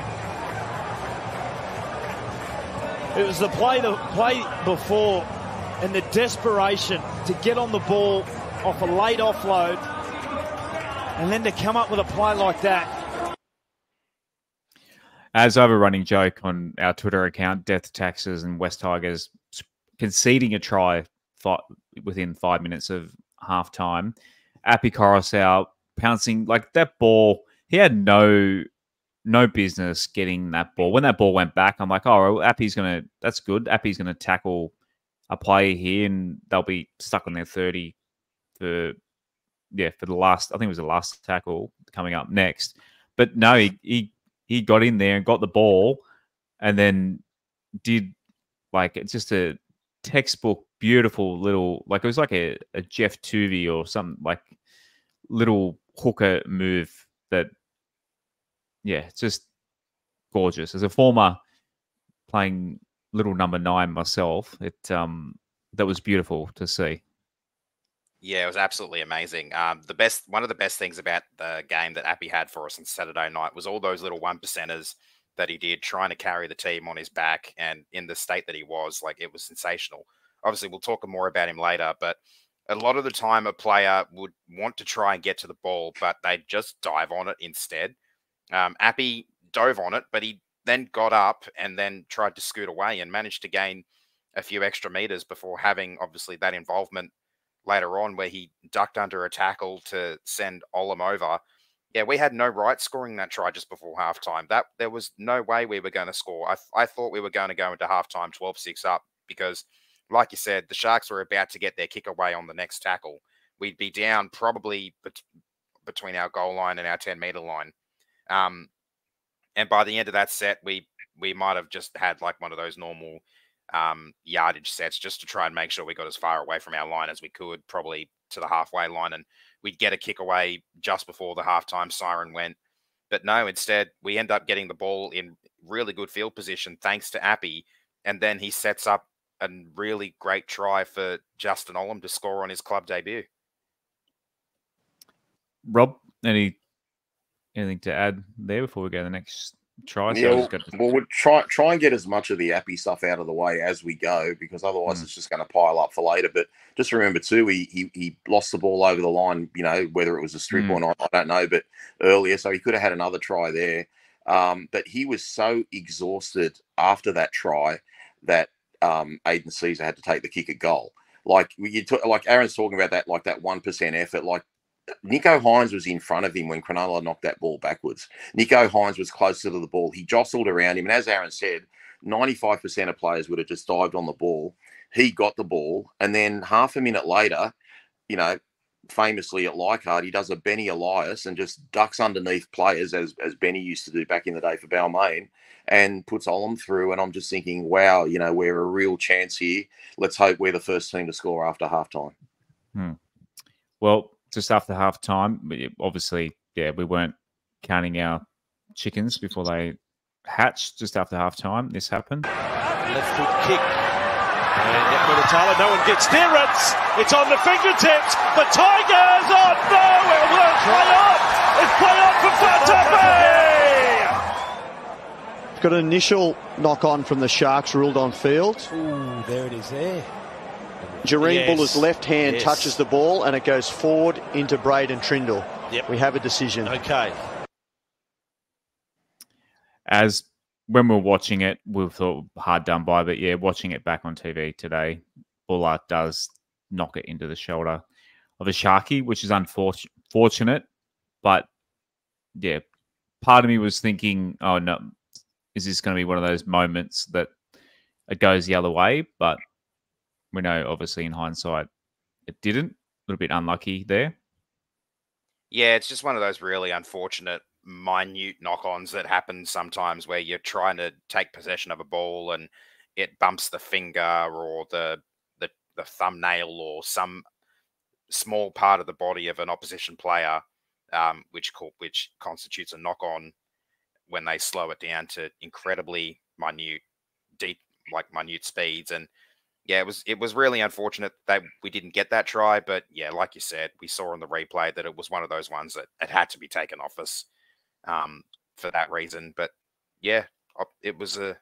It was the play before and the desperation to get on the ball off a late offload and then to come up with a play like that. As I have a running joke on our Twitter account, Death Taxes and Wests Tigers conceding a try within 5 minutes of halftime. Api Koroisau pouncing like that ball. He had no business getting that ball. When that ball went back, I'm like, oh, Appy's going to, that's good. Appy's going to tackle a player here and they'll be stuck on their 30 for the last, I think it was the last tackle coming up next. But no, he got in there and got the ball and then did like, it's just a textbook, beautiful little, like it was like a Jeff Tuvey or something, like little hooker move that, yeah, it's just gorgeous. As a former playing little number 9 myself, it that was beautiful to see. Yeah, it was absolutely amazing. One of the best things about the game that Api had for us on Saturday night was all those little 1-percenters that he did, trying to carry the team on his back, and in the state that he was, like, it was sensational. Obviously, we'll talk more about him later, but a lot of the time a player would want to try and get to the ball, but they'd just dive on it instead. Api dove on it, but he then got up and then tried to scoot away and managed to gain a few extra meters before having, obviously, that involvement later on where he ducked under a tackle to send Olam over. Yeah, we had no right scoring that try just before halftime. There was no way we were going to score. I thought we were going to go into halftime 12-6 up because, like you said, the Sharks were about to get their kick away on the next tackle. We'd be down probably between our goal line and our 10-meter line. And by the end of that set, we might have just had like one of those normal yardage sets just to try and make sure we got as far away from our line as we could, probably to the halfway line, and we'd get a kick away just before the halftime siren went. But no, instead we end up getting the ball in really good field position thanks to Api, and then he sets up a really great try for Justin Olam to score on his club debut. Rob, anything to add there before we go to the next try? Yeah, well, we'll try and get as much of the Api stuff out of the way as we go, because otherwise it's just going to pile up for later. But just remember too, he lost the ball over the line, you know, whether it was a strip or not, I don't know, but earlier, so he could have had another try there. But he was so exhausted after that try that Aidan Sezer had to take the kick at goal. Like like Aaron's talking about that, like that 1% effort, like Nicho Hynes was in front of him when Cronulla knocked that ball backwards. Nicho Hynes was closer to the ball. He jostled around him. And as Aaron said, 95% of players would have just dived on the ball. He got the ball. And then half a minute later, you know, famously at Leichhardt, he does a Benny Elias and just ducks underneath players, as Benny used to do back in the day for Balmain, and puts Olam through. And I'm just thinking, wow, you know, we're a real chance here. Let's hope we're the first team to score after halftime. Well, just after half time, obviously, yeah, we weren't counting our chickens before they hatched. Just after half time, this happened. Left foot kick. And no one gets near it. It's on the fingertips. The Tigers are nowhere. Play-off. It's play-off for Fatape. It's got an initial knock-on from the Sharks, ruled on field. Ooh, there it is there. Jahream Buller's left hand touches the ball and it goes forward into Braydon Trindall. Yep. We have a decision. Okay. As when we were watching it, we thought hard done by, but yeah, watching it back on TV today, Buller does knock it into the shoulder of a Sharky, which is unfortunate. But yeah, part of me was thinking, oh no, is this going to be one of those moments that it goes the other way? But we know, obviously, in hindsight, it didn't. A little bit unlucky there. Yeah, it's just one of those really unfortunate, minute knock-ons that happen sometimes where you're trying to take possession of a ball and it bumps the finger or the thumbnail or some small part of the body of an opposition player, which constitutes a knock-on when they slow it down to incredibly minute, minute speeds. And yeah, it was really unfortunate that we didn't get that try. But yeah, like you said, we saw on the replay that it was one of those ones that it had to be taken off us for that reason. But yeah, it was it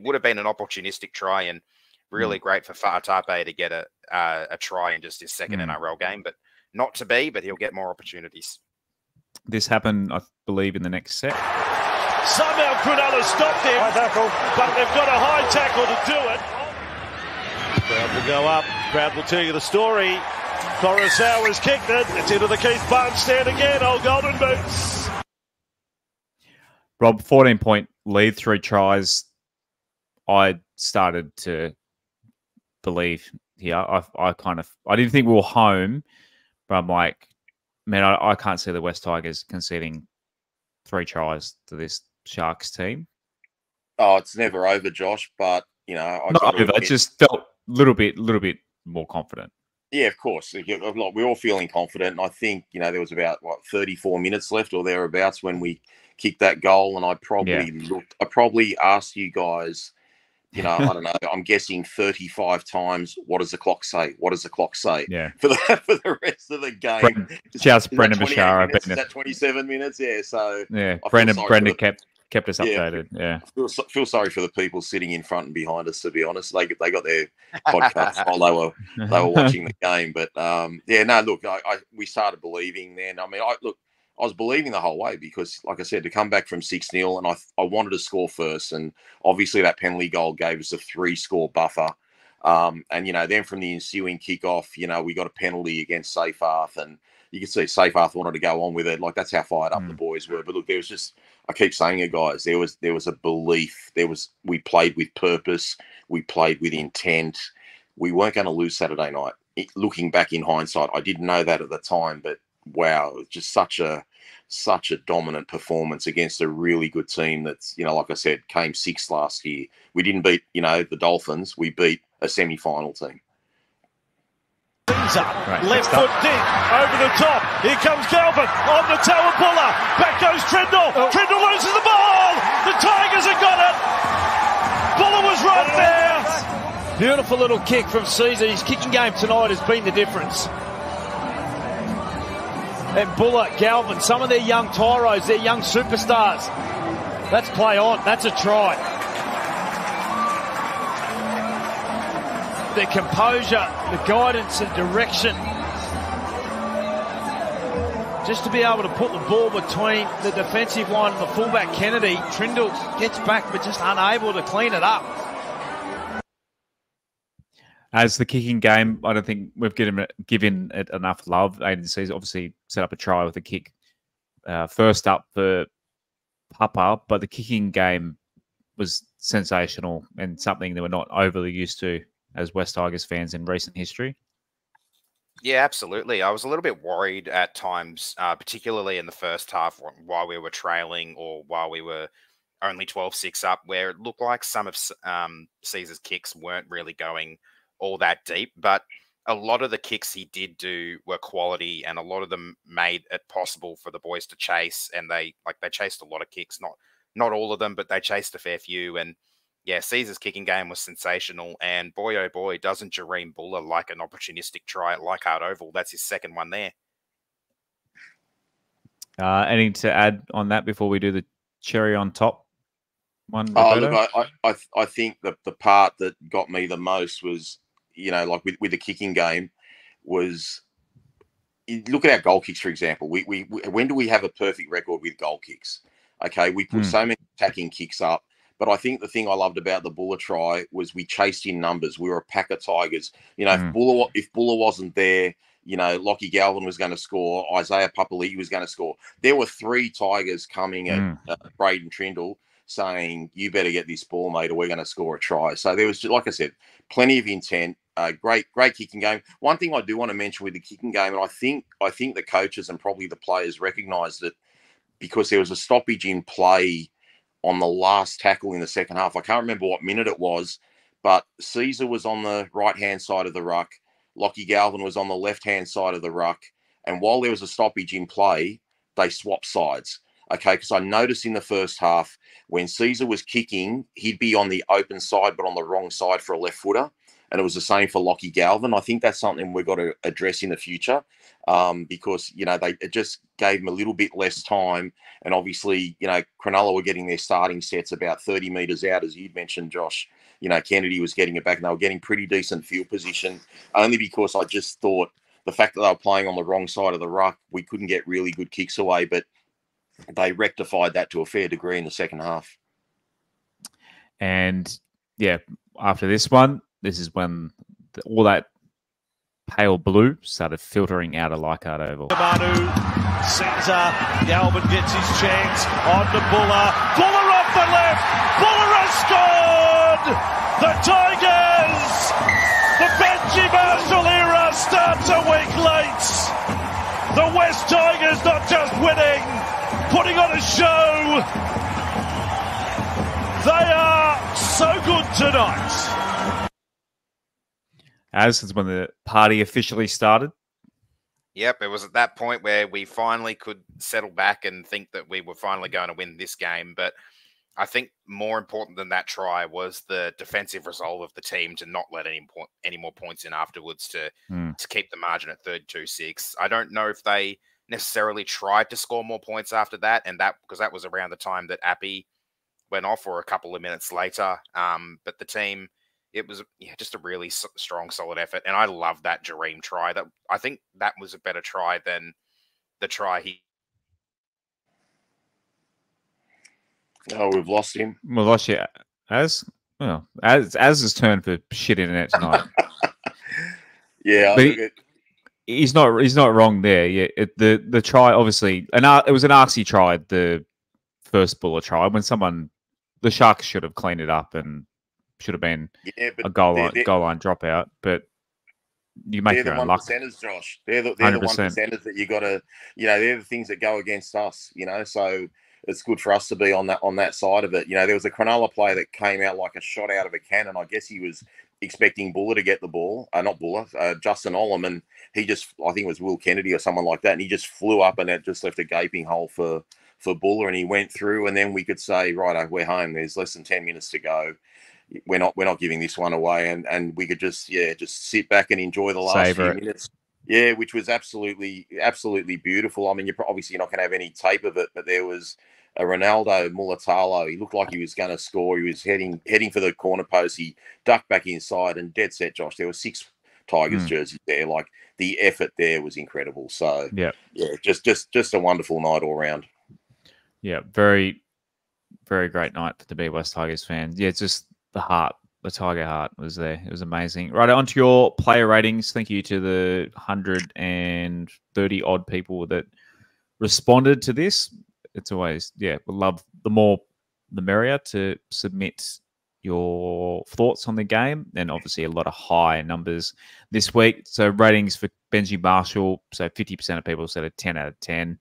would have been an opportunistic try, and really great for Fatape to get a try in just his second NRL game, but not to be. But he'll get more opportunities. This happened, I believe, in the next set. Somehow Cronulla stopped him, but they've got a high tackle to do it. Crowd will go up. Crowd will tell you the story. Koroisau has kicked it. It's into the Keith Barnes stand again. Old Golden Boots. Rob, 14-point lead, 3 tries. I started to believe here. I didn't think we were home, but I'm like, man, I can't see the Wests Tigers conceding 3 tries to this Sharks team. Oh, it's never over, Josh. But you know, I just felt a little bit more confident. Yeah, of course. We're all feeling confident, and I think there was about 34 minutes left or thereabouts when we kicked that goal, and I probably looked. I probably asked you guys. You know, I don't know. I'm guessing 35 times. What does the clock say? What does the clock say? Yeah. For the rest of the game, Brendan Bashara. Is that 27 minutes? Yeah. So yeah, Brendan kept us updated. Yeah. I feel sorry for the people sitting in front and behind us. To be honest, they got their podcasts while they were watching the game. But yeah, no. Look, we started believing then. I mean, I was believing the whole way because, like I said, to come back from 6-0, and I wanted to score first, and obviously that penalty goal gave us a 3-score buffer. And, you know, then from the ensuing kickoff, you know, we got a penalty against Seyfarth, and you can see Seyfarth wanted to go on with it. Like, that's how fired up the boys were. But, look, there was just – I keep saying it, guys. There was a belief. We played with purpose. We played with intent. We weren't going to lose Saturday night. Looking back in hindsight, I didn't know that at the time, but wow, just such a dominant performance against a really good team that's, you know, like I said, came 6th last year. We didn't beat, you know, the Dolphins. We beat a semi-final team. Things up, right, left foot up. Deep, over the top. Here comes Galvin on the tower puller. Back goes Trindall. Oh. Trindall loses the ball. The Tigers have got it. Buller was right there. Beautiful little kick from Sezer. His kicking game tonight has been the difference. And Buller, Galvin, some of their young tyros, their young superstars. That's play on. That's a try. Their composure, the guidance and direction. Just to be able to put the ball between the defensive one and the fullback Kennedy. Trindall gets back but just unable to clean it up. As the kicking game, I don't think we've given it enough love. Aidan Sezer obviously set up a try with a kick first up for Papa, but the kicking game was sensational and something that we're not overly used to as West Tigers fans in recent history. Yeah, absolutely. I was a little bit worried at times, particularly in the first half while we were trailing or while we were only 12-6 up, where it looked like some of Sezer's kicks weren't really going all that deep, but a lot of the kicks he did do were quality, and a lot of them made it possible for the boys to chase. And they chased a lot of kicks, not all of them, but they chased a fair few. And yeah, Sezer's kicking game was sensational. And boy, oh boy, doesn't Jahream Buller like an opportunistic try at Leichhardt Oval? That's his second one there. Anything to add on that before we do the cherry on top? One, Roberto? Look, I think that the part that got me the most was, you know, like with the kicking game was, look at our goal kicks, for example. We when do we have a perfect record with goal kicks? Okay, we put so many attacking kicks up, but I think the thing I loved about the Buller try was we chased in numbers. We were a pack of Tigers. You know, if Buller wasn't there, you know, Lachie Galvin was going to score. Isaiah Papali'i was going to score. There were 3 Tigers coming at Braydon Trindall, saying, you better get this ball, mate, or we're going to score a try. So there was, like I said, plenty of intent, great kicking game. One thing I do want to mention with the kicking game, and I think the coaches and probably the players recognised it, because there was a stoppage in play on the last tackle in the second half. I can't remember what minute it was, but Sezer was on the right-hand side of the ruck. Lachie Galvin was on the left-hand side of the ruck. And while there was a stoppage in play, they swapped sides. okay? Because I noticed in the first half when Sezer was kicking, he'd be on the open side but on the wrong side for a left footer. And it was the same for Lachie Galvin. I think that's something we've got to address in the future because, you know, it just gave him a little bit less time. And obviously, you know, Cronulla were getting their starting sets about 30 metres out, as you'd mentioned, Josh. You know, Kennedy was getting it back and they were getting pretty decent field position only because I just thought the fact that they were playing on the wrong side of the ruck, we couldn't get really good kicks away, but they rectified that to a fair degree in the second half. And, yeah, after this one, this is when all that pale blue started filtering out of Leichhardt Oval. Manu, Sezer, Galvin gets his chance, on to Buller, Buller off the left, Buller has scored! The Tigers! The Benji Marshall era starts a week late! The Wests Tigers not just winning, putting on a show! They are so good tonight! As is when the party officially started. Yep, it was at that point where we finally could settle back and think that we were finally going to win this game. But I think more important than that try was the defensive resolve of the team to not let any more points in afterwards to keep the margin at 32-6. I don't know if they necessarily tried to score more points after that, and that because that was around the time that Api went off, or a couple of minutes later. But the team. It was just a really strong, solid effort. And I love that Jahream try. That I think that was a better try than the try he... Oh, we've lost him. We lost you. As his turn for shit internet tonight. Yeah. But he's not wrong there. Yeah, the try, obviously... It was an arsey try, the first Buller try, when someone... The Sharks should have cleaned it up and... Should have been a goal line dropout, but you make your own luck. Percenters, Josh. They're the 1 percenters that you got to, you know, they're the things that go against us, you know. So it's good for us to be on that side of it. You know, there was a Cronulla player that came out like a shot out of a cannon. I guess he was expecting Buller to get the ball, Justin Olam, and he just, I think it was Will Kennedy or someone like that, and he just flew up and it just left a gaping hole for Buller, and he went through, and then we could say, right, we're home. There's less than 10 minutes to go. We're not giving this one away, and we could just sit back and enjoy the last few minutes. Yeah, which was absolutely beautiful. I mean, you're obviously not going to have any tape of it, but there was a Ronaldo Mulatalo. He looked like he was going to score. He was heading for the corner post. He ducked back inside and dead set. Josh, there were 6 Tigers jerseys there. Like the effort there was incredible. So yeah, just a wonderful night all around. Yeah, very, very great night for the B West Tigers fans. Yeah, just. The heart, the Tiger heart was there. It was amazing. Right, on to your player ratings. Thank you to the 130 odd people that responded to this. It's always, we love the more the merrier to submit your thoughts on the game. And obviously a lot of high numbers this week. So ratings for Benji Marshall. So 50% of people said a 10 out of 10.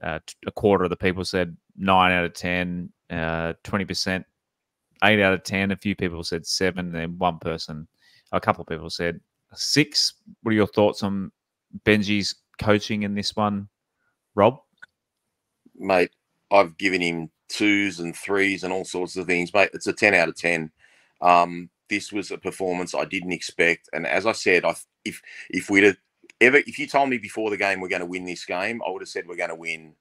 A quarter of the people said 9 out of 10. 20%. 8 out of 10. A few people said 7. And then a couple of people said 6. What are your thoughts on Benji's coaching in this one, Rob? Mate, I've given him 2s and 3s and all sorts of things. Mate, it's a 10 out of 10. This was a performance I didn't expect. And as I said, if you told me before the game we're going to win this game, I would have said we're going to win,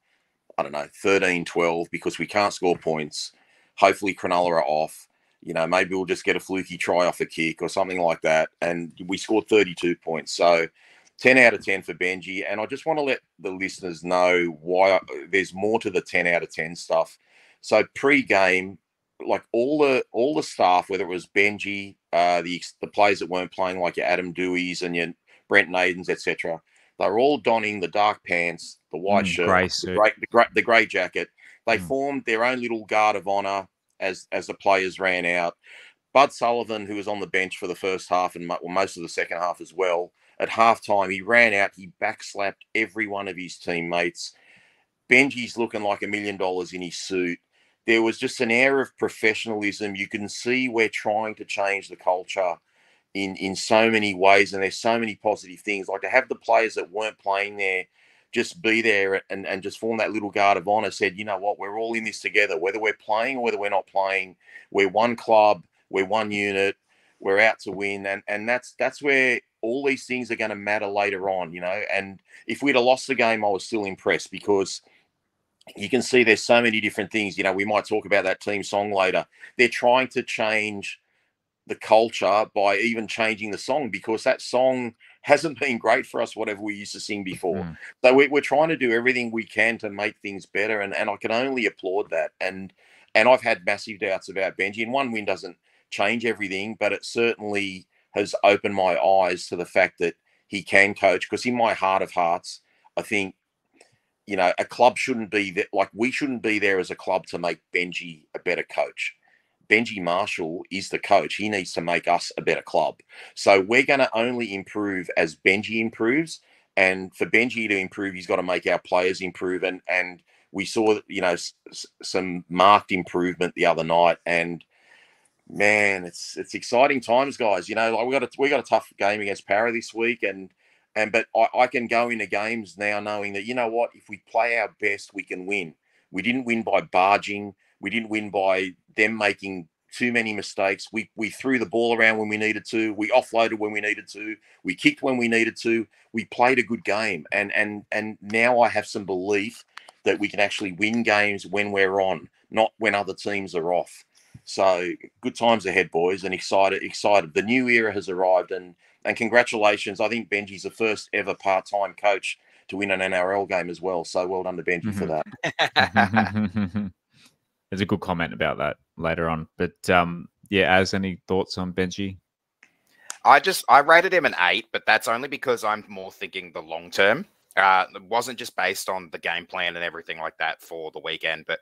I don't know, 13-12 because we can't score points. Hopefully Cronulla are off. You know, maybe we'll just get a fluky try off a kick or something like that. And we scored 32 points. So 10 out of 10 for Benji. And I just want to let the listeners know why there's more to the 10 out of 10 stuff. So pre-game, like all the staff, whether it was Benji, the players that weren't playing, like your Adam Dewey's and your Brent Naden's, etc., they're all donning the dark pants, the white shirt, the grey jacket. They formed their own little guard of honour as the players ran out. Bud Sullivan, who was on the bench for the first half and most of the second half as well, at halftime, he ran out, he backslapped every one of his teammates. Benji's looking like $1 million in his suit. There was just an air of professionalism. You can see we're trying to change the culture in so many ways, and there's so many positive things. Like to have the players that weren't playing there just be there and just form that little guard of honour, said, you know what, we're all in this together, whether we're playing or whether we're not playing. We're one club, we're one unit, we're out to win. And that's where all these things are going to matter later on, you know. And if we'd have lost the game, I was still impressed, because you can see there's so many different things. You know, we might talk about that team song later. They're trying to change the culture by even changing the song, because that song hasn't been great for us, whatever we used to sing before. Mm. So we're trying to do everything we can to make things better, and I can only applaud that. And I've had massive doubts about Benji, and one win doesn't change everything, but it certainly has opened my eyes to the fact that he can coach, because in my heart of hearts, I think, you know, a club shouldn't be that, like, we shouldn't be there as a club to make Benji a better coach. Benji Marshall is the coach. He needs to make us a better club. So we're going to only improve as Benji improves. And for Benji to improve, he's got to make our players improve. And we saw, you know, some marked improvement the other night. And man, it's exciting times, guys. You know, like, we got a tough game against Para this week, but I can go into games now knowing that, you know what, if we play our best, we can win. We didn't win by barging. We didn't win by them making too many mistakes. We threw the ball around when we needed to. We offloaded when we needed to. We kicked when we needed to. We played a good game, and now I have some belief that we can actually win games when we're on, not when other teams are off. So good times ahead, boys, and excited. The new era has arrived, and congratulations. I think Benji's the first ever part-time coach to win an NRL game as well. So well done to Benji for that. There's a good comment about that later on. But yeah, Az, any thoughts on Benji? I rated him an 8, but that's only because I'm more thinking the long term. It wasn't just based on the game plan and everything like that for the weekend, but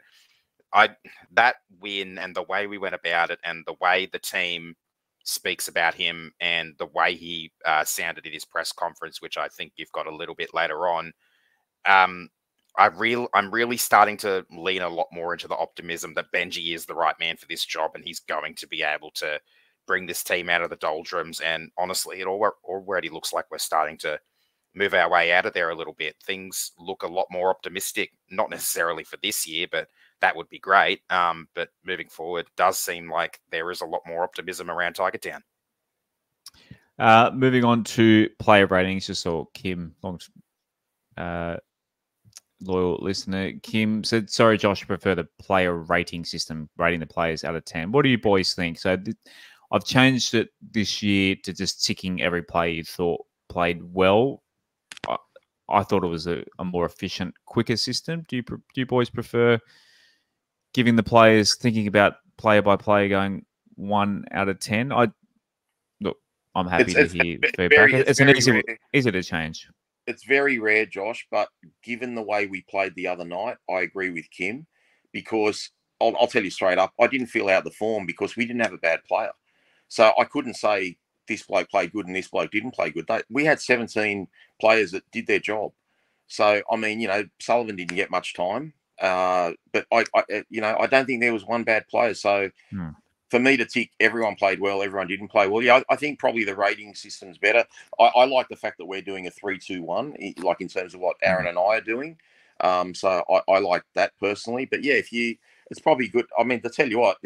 that win and the way we went about it and the way the team speaks about him and the way he sounded in his press conference, which I think you've got a little bit later on, I'm really starting to lean a lot more into the optimism that Benji is the right man for this job, and he's going to be able to bring this team out of the doldrums. And honestly, it already looks like we're starting to move our way out of there a little bit. Things look a lot more optimistic, not necessarily for this year, but that would be great. But moving forward, it does seem like there is a lot more optimism around Tiger Town. Moving on to player ratings, just saw Kim, loyal listener. Kim said, sorry, Josh, I prefer the player rating system, rating the players out of 10. What do you boys think? So I've changed it this year to just ticking every player you thought played well. I thought it was a more efficient, quicker system. Do you boys prefer giving the players, thinking about player by player, going 1 out of 10? I'm happy to hear feedback. It's an easy to change. It's very rare, Josh, but given the way we played the other night, I agree with Kim, because I'll tell you straight up, I didn't feel out the form because we didn't have a bad player. So I couldn't say this bloke played good and this bloke didn't play good. We had 17 players that did their job. So, I mean, you know, Sullivan didn't get much time, but I you know, I don't think there was one bad player. So for me to tick everyone played well, everyone didn't play well, yeah, I think probably the rating system's better. I like the fact that we're doing a 3-2-1, like in terms of what Aaron and I are doing. So I like that personally. But yeah, it's probably good. I mean, to tell you what,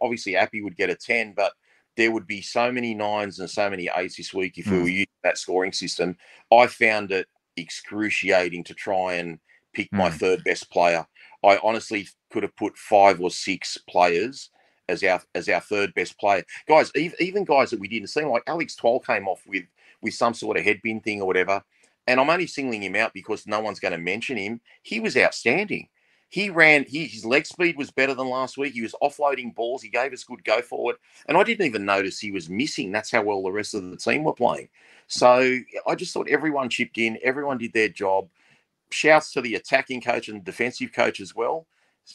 obviously Api would get a 10, but there would be so many 9s and so many 8s this week if we were using that scoring system. I found it excruciating to try and pick my third best player. I honestly could have put 5 or 6 players as our third best player. Guys, even guys that we didn't see, like Alex Twal came off with some sort of headbin thing or whatever, and I'm only singling him out because no one's going to mention him. He was outstanding. He ran, his leg speed was better than last week. He was offloading balls. He gave us good go forward. And I didn't even notice he was missing. That's how well the rest of the team were playing. So I just thought everyone chipped in. Everyone did their job. Shouts to the attacking coach and defensive coach as well,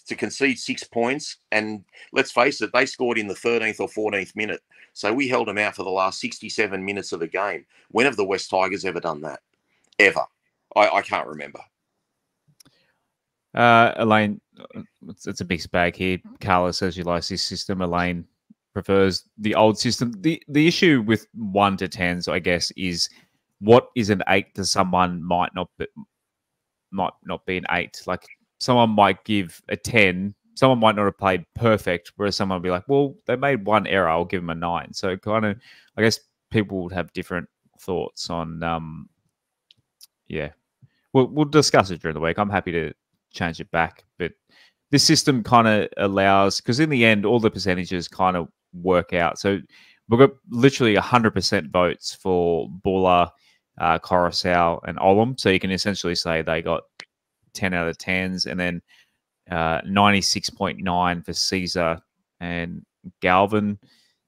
to concede 6 points. And let's face it, they scored in the 13th or 14th minute. So we held them out for the last 67 minutes of the game. When have the Wests Tigers ever done that? Ever. I can't remember. Elaine, it's a mixed bag here. Carla says she likes this system. Elaine prefers the old system. The issue with 1 to 10s, I guess, is what is an 8 to someone might not be, might not be an 8. Like, someone might give a 10. Someone might not have played perfect, whereas someone would be like, well, they made one error, I'll give them a 9. So kind of, I guess people would have different thoughts on, yeah. We'll discuss it during the week. I'm happy to change it back, but this system kind of allows, because in the end, all the percentages kind of work out. So we've got literally 100% votes for Buller, Koroisau, and Olam. So you can essentially say they got 10 out of 10s, and then 96.9 for Sezer and Galvin.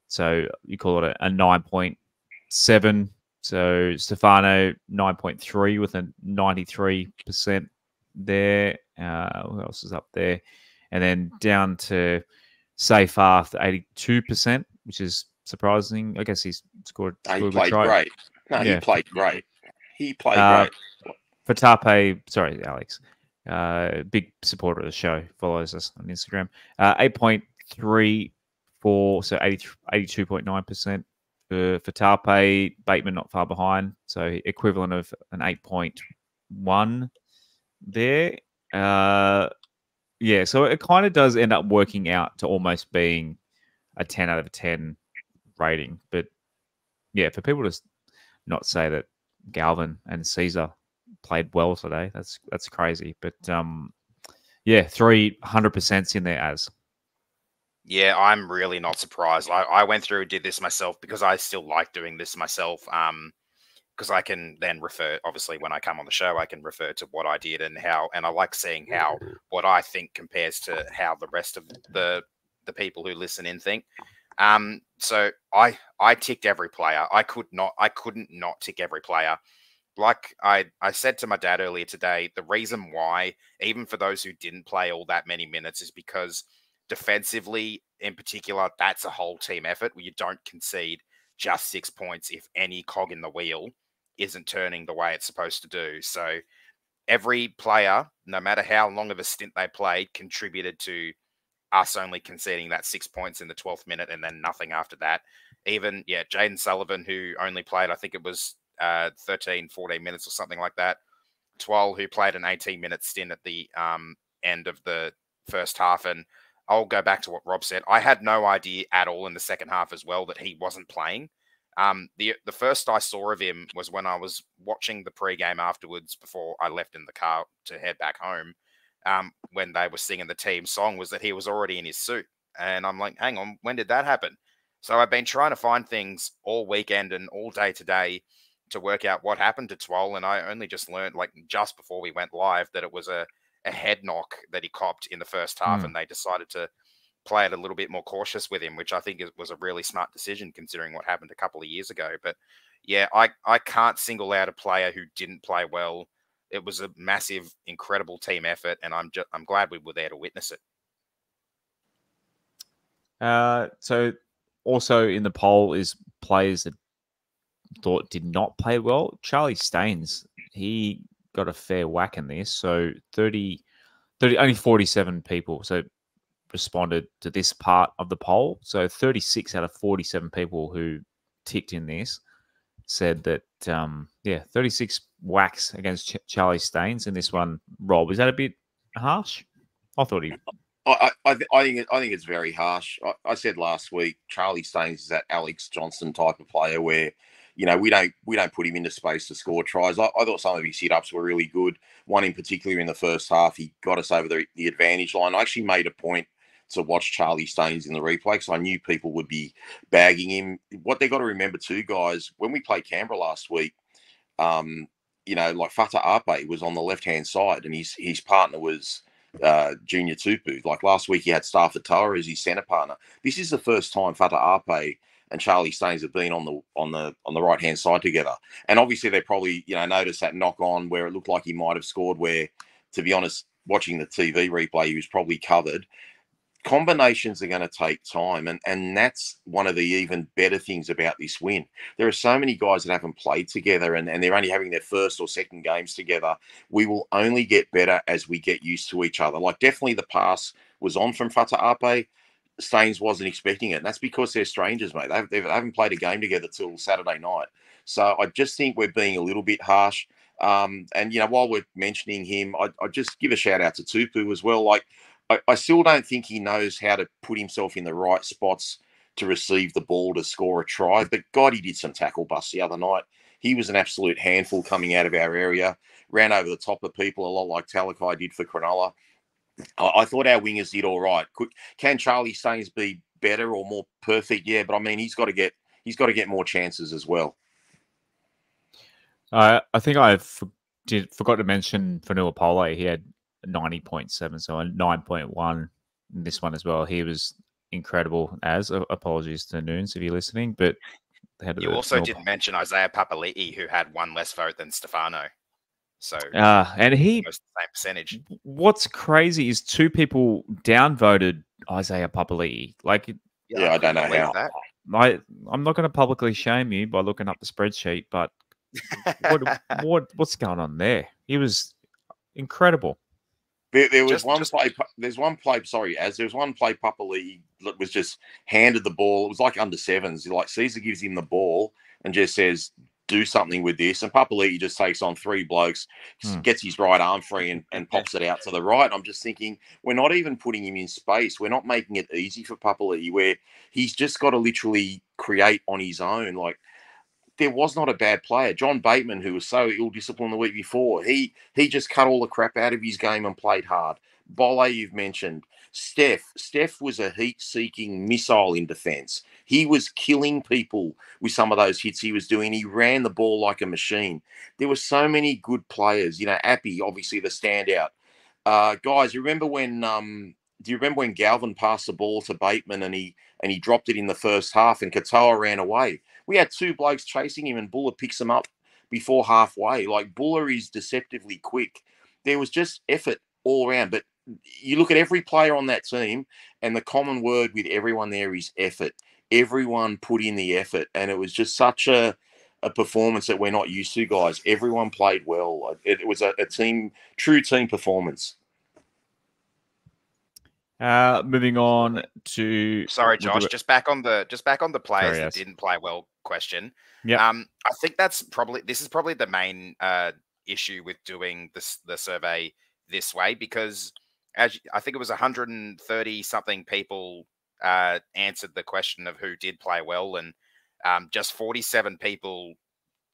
So you call it a 9.7. So Stefano, 9.3 with a 93% there. Who else is up there? And then down to Seyfarth, 82%, which is surprising. I guess he's scored he played great. No, yeah. He played great. He played great. Fatape, sorry, Alex, big supporter of the show, follows us on Instagram. 8.3 for, so 82.9% for Fatape. Bateman not far behind, so equivalent of an 8.1 there. Yeah, so it kind of does end up working out to almost being a 10 out of 10 rating. But yeah, for people to not say that Galvin and Sezer played well today, that's crazy. But yeah, 300% in there as. Yeah, I'm really not surprised. I went through and did this myself because I still like doing this myself. Because I can then refer, obviously, when I come on the show, I can refer to what I did and how, and I like seeing how what I think compares to how the rest of the people who listen in think. So I ticked every player. I couldn't not tick every player. Like I said to my dad earlier today, the reason why, even for those who didn't play all that many minutes, is because defensively, in particular, that's a whole team effort where you don't concede just 6 points if any cog in the wheel isn't turning the way it's supposed to do. So every player, no matter how long of a stint they played, contributed to us only conceding that 6 points in the 12th minute and then nothing after that. Even, yeah, Jaden Sullivan, who only played, I think it was 13, 14 minutes or something like that. Twal, who played an 18-minute stint at the end of the first half. And I'll go back to what Rob said. I had no idea at all in the second half as well that he wasn't playing. The first I saw of him was when I was watching the pregame afterwards before I left in the car to head back home, when they were singing the team song, was that he was already in his suit. And I'm like, hang on, when did that happen? So I've been trying to find things all weekend and all day today to work out what happened to Twal, and I only just learned, like, just before we went live, that it was a head knock that he copped in the first half, and they decided to play it a little bit more cautious with him, which I think was a really smart decision considering what happened a couple of years ago. But yeah, I can't single out a player who didn't play well. It was a massive, incredible team effort, and I'm glad we were there to witness it. So also in the poll is players that thought did not play well. Charlie Staines, he got a fair whack in this. So only 47 people so responded to this part of the poll. So 36 out of 47 people who ticked in this said that, yeah, 36 whacks against Charlie Staines in this one. Rob, is that a bit harsh? I thought he... I think it's very harsh. I said last week, Charlie Staines is that Alex Johnson type of player where, you know, we don't put him into space to score tries. I thought some of his hit-ups were really good. One in particular in the first half, he got us over the advantage line. I actually made a point to watch Charlie Staines in the replay because I knew people would be bagging him. What they got to remember too, guys, when we played Canberra last week, you know, like Fatape was on the left-hand side and his partner was Junior Tupu. Like last week he had Stafford Tower as his centre partner. This is the first time Fatape and Charlie Staines have been on the right hand side together, and obviously they probably, you know, noticed that knock on where it looked like he might have scored. Where, to be honest, watching the TV replay, he was probably covered. Combinations are going to take time, and that's one of the even better things about this win. There are so many guys that haven't played together, and they're only having their first or second games together. We will only get better as we get used to each other. Like, definitely the pass was on from Fatape. Staines wasn't expecting it, and that's because they're strangers, mate. They haven't played a game together till Saturday night. So I just think we're being a little bit harsh. And, you know, while we're mentioning him, I just give a shout out to Tupu as well. Like, I still don't think he knows how to put himself in the right spots to receive the ball to score a try. But, God, he did some tackle busts the other night. He was an absolute handful coming out of our area. Ran over the top of people a lot like Talakai did for Cronulla. I thought our wingers did all right. Can Charlie Staines be better or more perfect? Yeah, but, I mean, he's got to get more chances as well. I think I forgot to mention Fonua Pole. He had 90.7, so 9.1 in this one as well. He was incredible as. Apologies to Noons if you're listening, but you also didn't mention Isaiah Papali'i, who had one less vote than Stefano. So and he the same percentage. What's crazy is two people downvoted Isaiah Papali'i. Like, yeah, I don't know how. That. I'm not going to publicly shame you by looking up the spreadsheet, but what's going on there? He was incredible. There was one play Papali'i was just handed the ball. It was like under sevens. Like, Caesar gives him the ball and just says, do something with this. And Papali'i just takes on three blokes, gets his right arm free and pops it out to the right. I'm just thinking, we're not even putting him in space. We're not making it easy for Papali'i, where he's just got to literally create on his own. Like, there was not a bad player. John Bateman, who was so ill-disciplined the week before, he just cut all the crap out of his game and played hard. Bolle, you've mentioned. Steph was a heat-seeking missile in defence. He was killing people with some of those hits he was doing. He ran the ball like a machine. There were so many good players. You know, Api, obviously the standout. Guys, do you remember when Galvin passed the ball to Bateman and he dropped it in the first half and Katoa ran away? We had two blokes chasing him and Buller picks him up before halfway. Like, Buller is deceptively quick. There was just effort all around. But you look at every player on that team and the common word with everyone there is effort. Everyone put in the effort. And it was just such a performance that we're not used to, guys. Everyone played well. It was a true team performance. Moving on to Josh, just back on the players that didn't play well question. Yeah. I think this is probably the main issue with doing the survey this way, because as I think it was 130 something people answered the question of who did play well, and just 47 people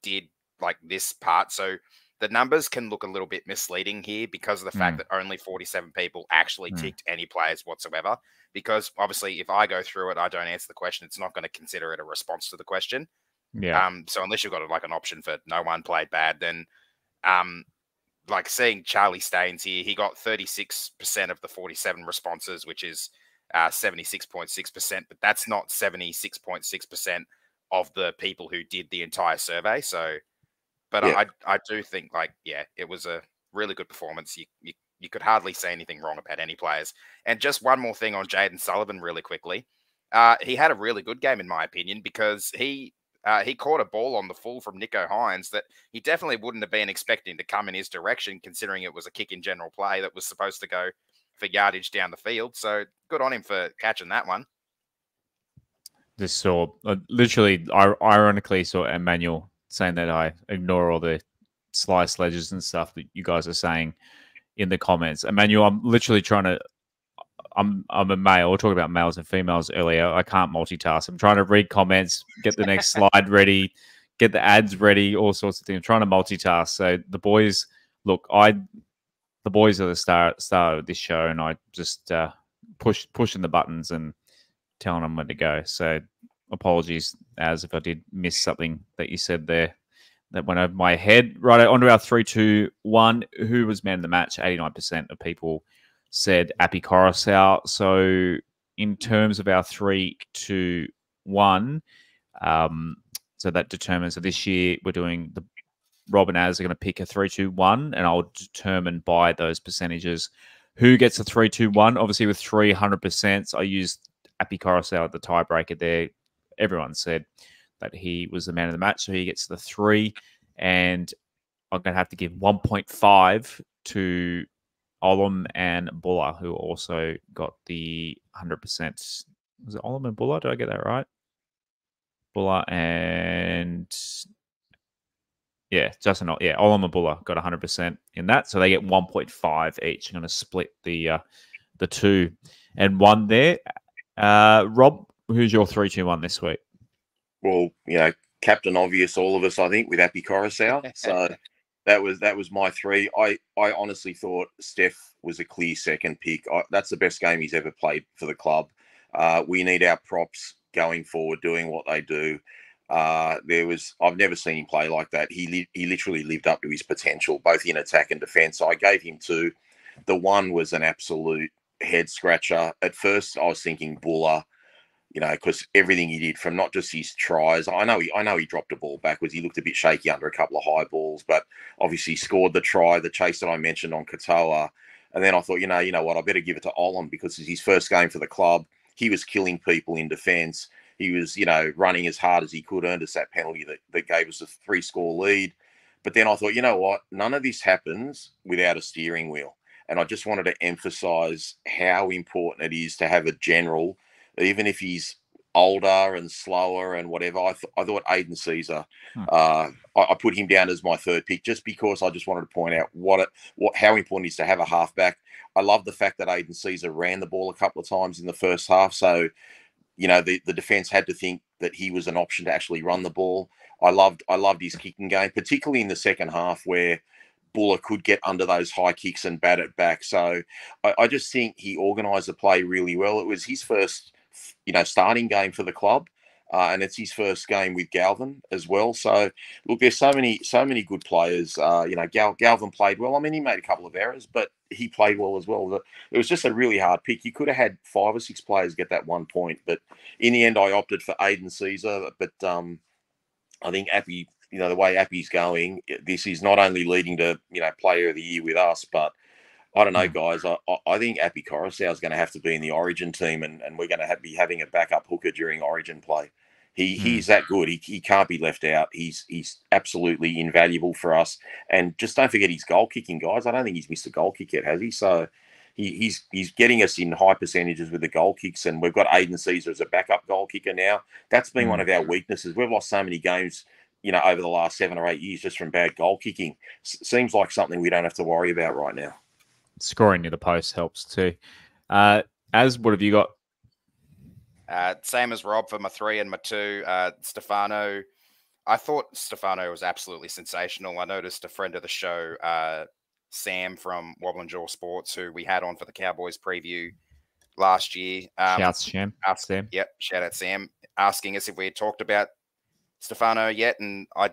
did like this part. So the numbers can look a little bit misleading here because of the fact that only 47 people actually ticked any players whatsoever. Because obviously, if I go through it, I don't answer the question, it's not going to consider it a response to the question. Yeah. So unless you've got like an option for no one played bad, then like seeing Charlie Staines here, he got 36% of the 47 responses, which is 76.6%. But that's not 76.6% of the people who did the entire survey. So. But yeah. I do think, like, yeah, it was a really good performance. You could hardly say anything wrong about any players. And just one more thing on Jaden Sullivan really quickly. He had a really good game, in my opinion, because he caught a ball on the full from Nicho Hynes that he definitely wouldn't have been expecting to come in his direction, considering it was a kick in general play that was supposed to go for yardage down the field. So good on him for catching that one. Just saw, literally, ironically saw Emmanuel saying that I ignore all the sly sledges and stuff that you guys are saying in the comments. Emmanuel, I'm literally trying to... I'm a male. We're talking about males and females earlier. I can't multitask. I'm trying to read comments, get the next slide ready, get the ads ready, all sorts of things. I'm trying to multitask. So the boys... Look, the boys are the star of this show, and I just pushing the buttons and telling them where to go. So... Apologies, as if I did miss something that you said there that went over my head. Right, on to our 3, 2, 1. Who was man of the match? 89% of people said Api Koroisau. So in terms of our 3, 2, 1, so that determines. So this year we're doing Rob and Az are going to pick a 3, 2, 1, and I'll determine by those percentages who gets a 3, 2, 1. Obviously, with 300%, I used Api Koroisau at the tiebreaker there. Everyone said that he was the man of the match, so he gets the 3. And I'm going to have to give 1.5 to Olam and Buller, who also got the 100%. Was it Olam and Buller? Did I get that right? Buller and... Yeah, Justin. Yeah, Olam and Buller got 100% in that, so they get 1.5 each. I'm going to split the 2 and 1 there. Rob, who's your 3-2-1 this week? Well, you know, Captain Obvious, all of us, I think, with Api Koroisau. So that was my 3. I honestly thought Steph was a clear second pick. That's the best game he's ever played for the club. We need our props going forward, doing what they do. I've never seen him play like that. He literally lived up to his potential, both in attack and defence. I gave him 2. The 1 was an absolute head scratcher. At first, I was thinking Buller, you know, because everything he did, from not just his tries. I know he dropped the ball backwards. He looked a bit shaky under a couple of high balls, but obviously scored the try, the chase that I mentioned on Katoa. And then I thought, you know what, I better give it to Olam because it's his first game for the club. He was killing people in defence. He was, you know, running as hard as he could, earned us that penalty that gave us a 3-score lead. But then I thought, you know what? None of this happens without a steering wheel. And I just wanted to emphasise how important it is to have a general, even if he's older and slower and whatever. I thought Aidan Sezer, I put him down as my 3rd pick just because I just wanted to point out how important it is to have a halfback. I love the fact that Aidan Sezer ran the ball a couple of times in the first half, so you know, the defence had to think that he was an option to actually run the ball. I loved his kicking game, particularly in the second half where Buller could get under those high kicks and bat it back. So I just think he organised the play really well. It was his first, you know, starting game for the club, and it's his first game with Galvin as well. So look, there's so many good players. You know, Galvin played well. I mean, he made a couple of errors, but he played well as well. It was just a really hard pick. You could have had 5 or 6 players get that 1 point, but in the end, I opted for Aidan Sezer. But I think Api, you know, the way Api's going, this is not only leading to, you know, Player of the Year with us, but I don't know, guys. I think Api Koroisau is going to have to be in the Origin team, and we're going to be having a backup hooker during Origin play. He's that good. He can't be left out. He's absolutely invaluable for us. And just don't forget his goal kicking, guys. I don't think he's missed a goal kick yet, has he? So he's getting us in high percentages with the goal kicks. And we've got Aidan Sezer as a backup goal kicker now. That's been one of our weaknesses. We've lost so many games, you know, over the last 7 or 8 years just from bad goal kicking. Seems like something we don't have to worry about right now. Scoring near the post helps too. Az, what have you got? Same as Rob for my 3 and my 2. Stefano, I thought Stefano was absolutely sensational. I noticed a friend of the show, Sam from Wobbling Jaw Sports, who we had on for the Cowboys preview last year. Shout out Sam. Yep, shout out Sam, asking us if we had talked about Stefano yet, and I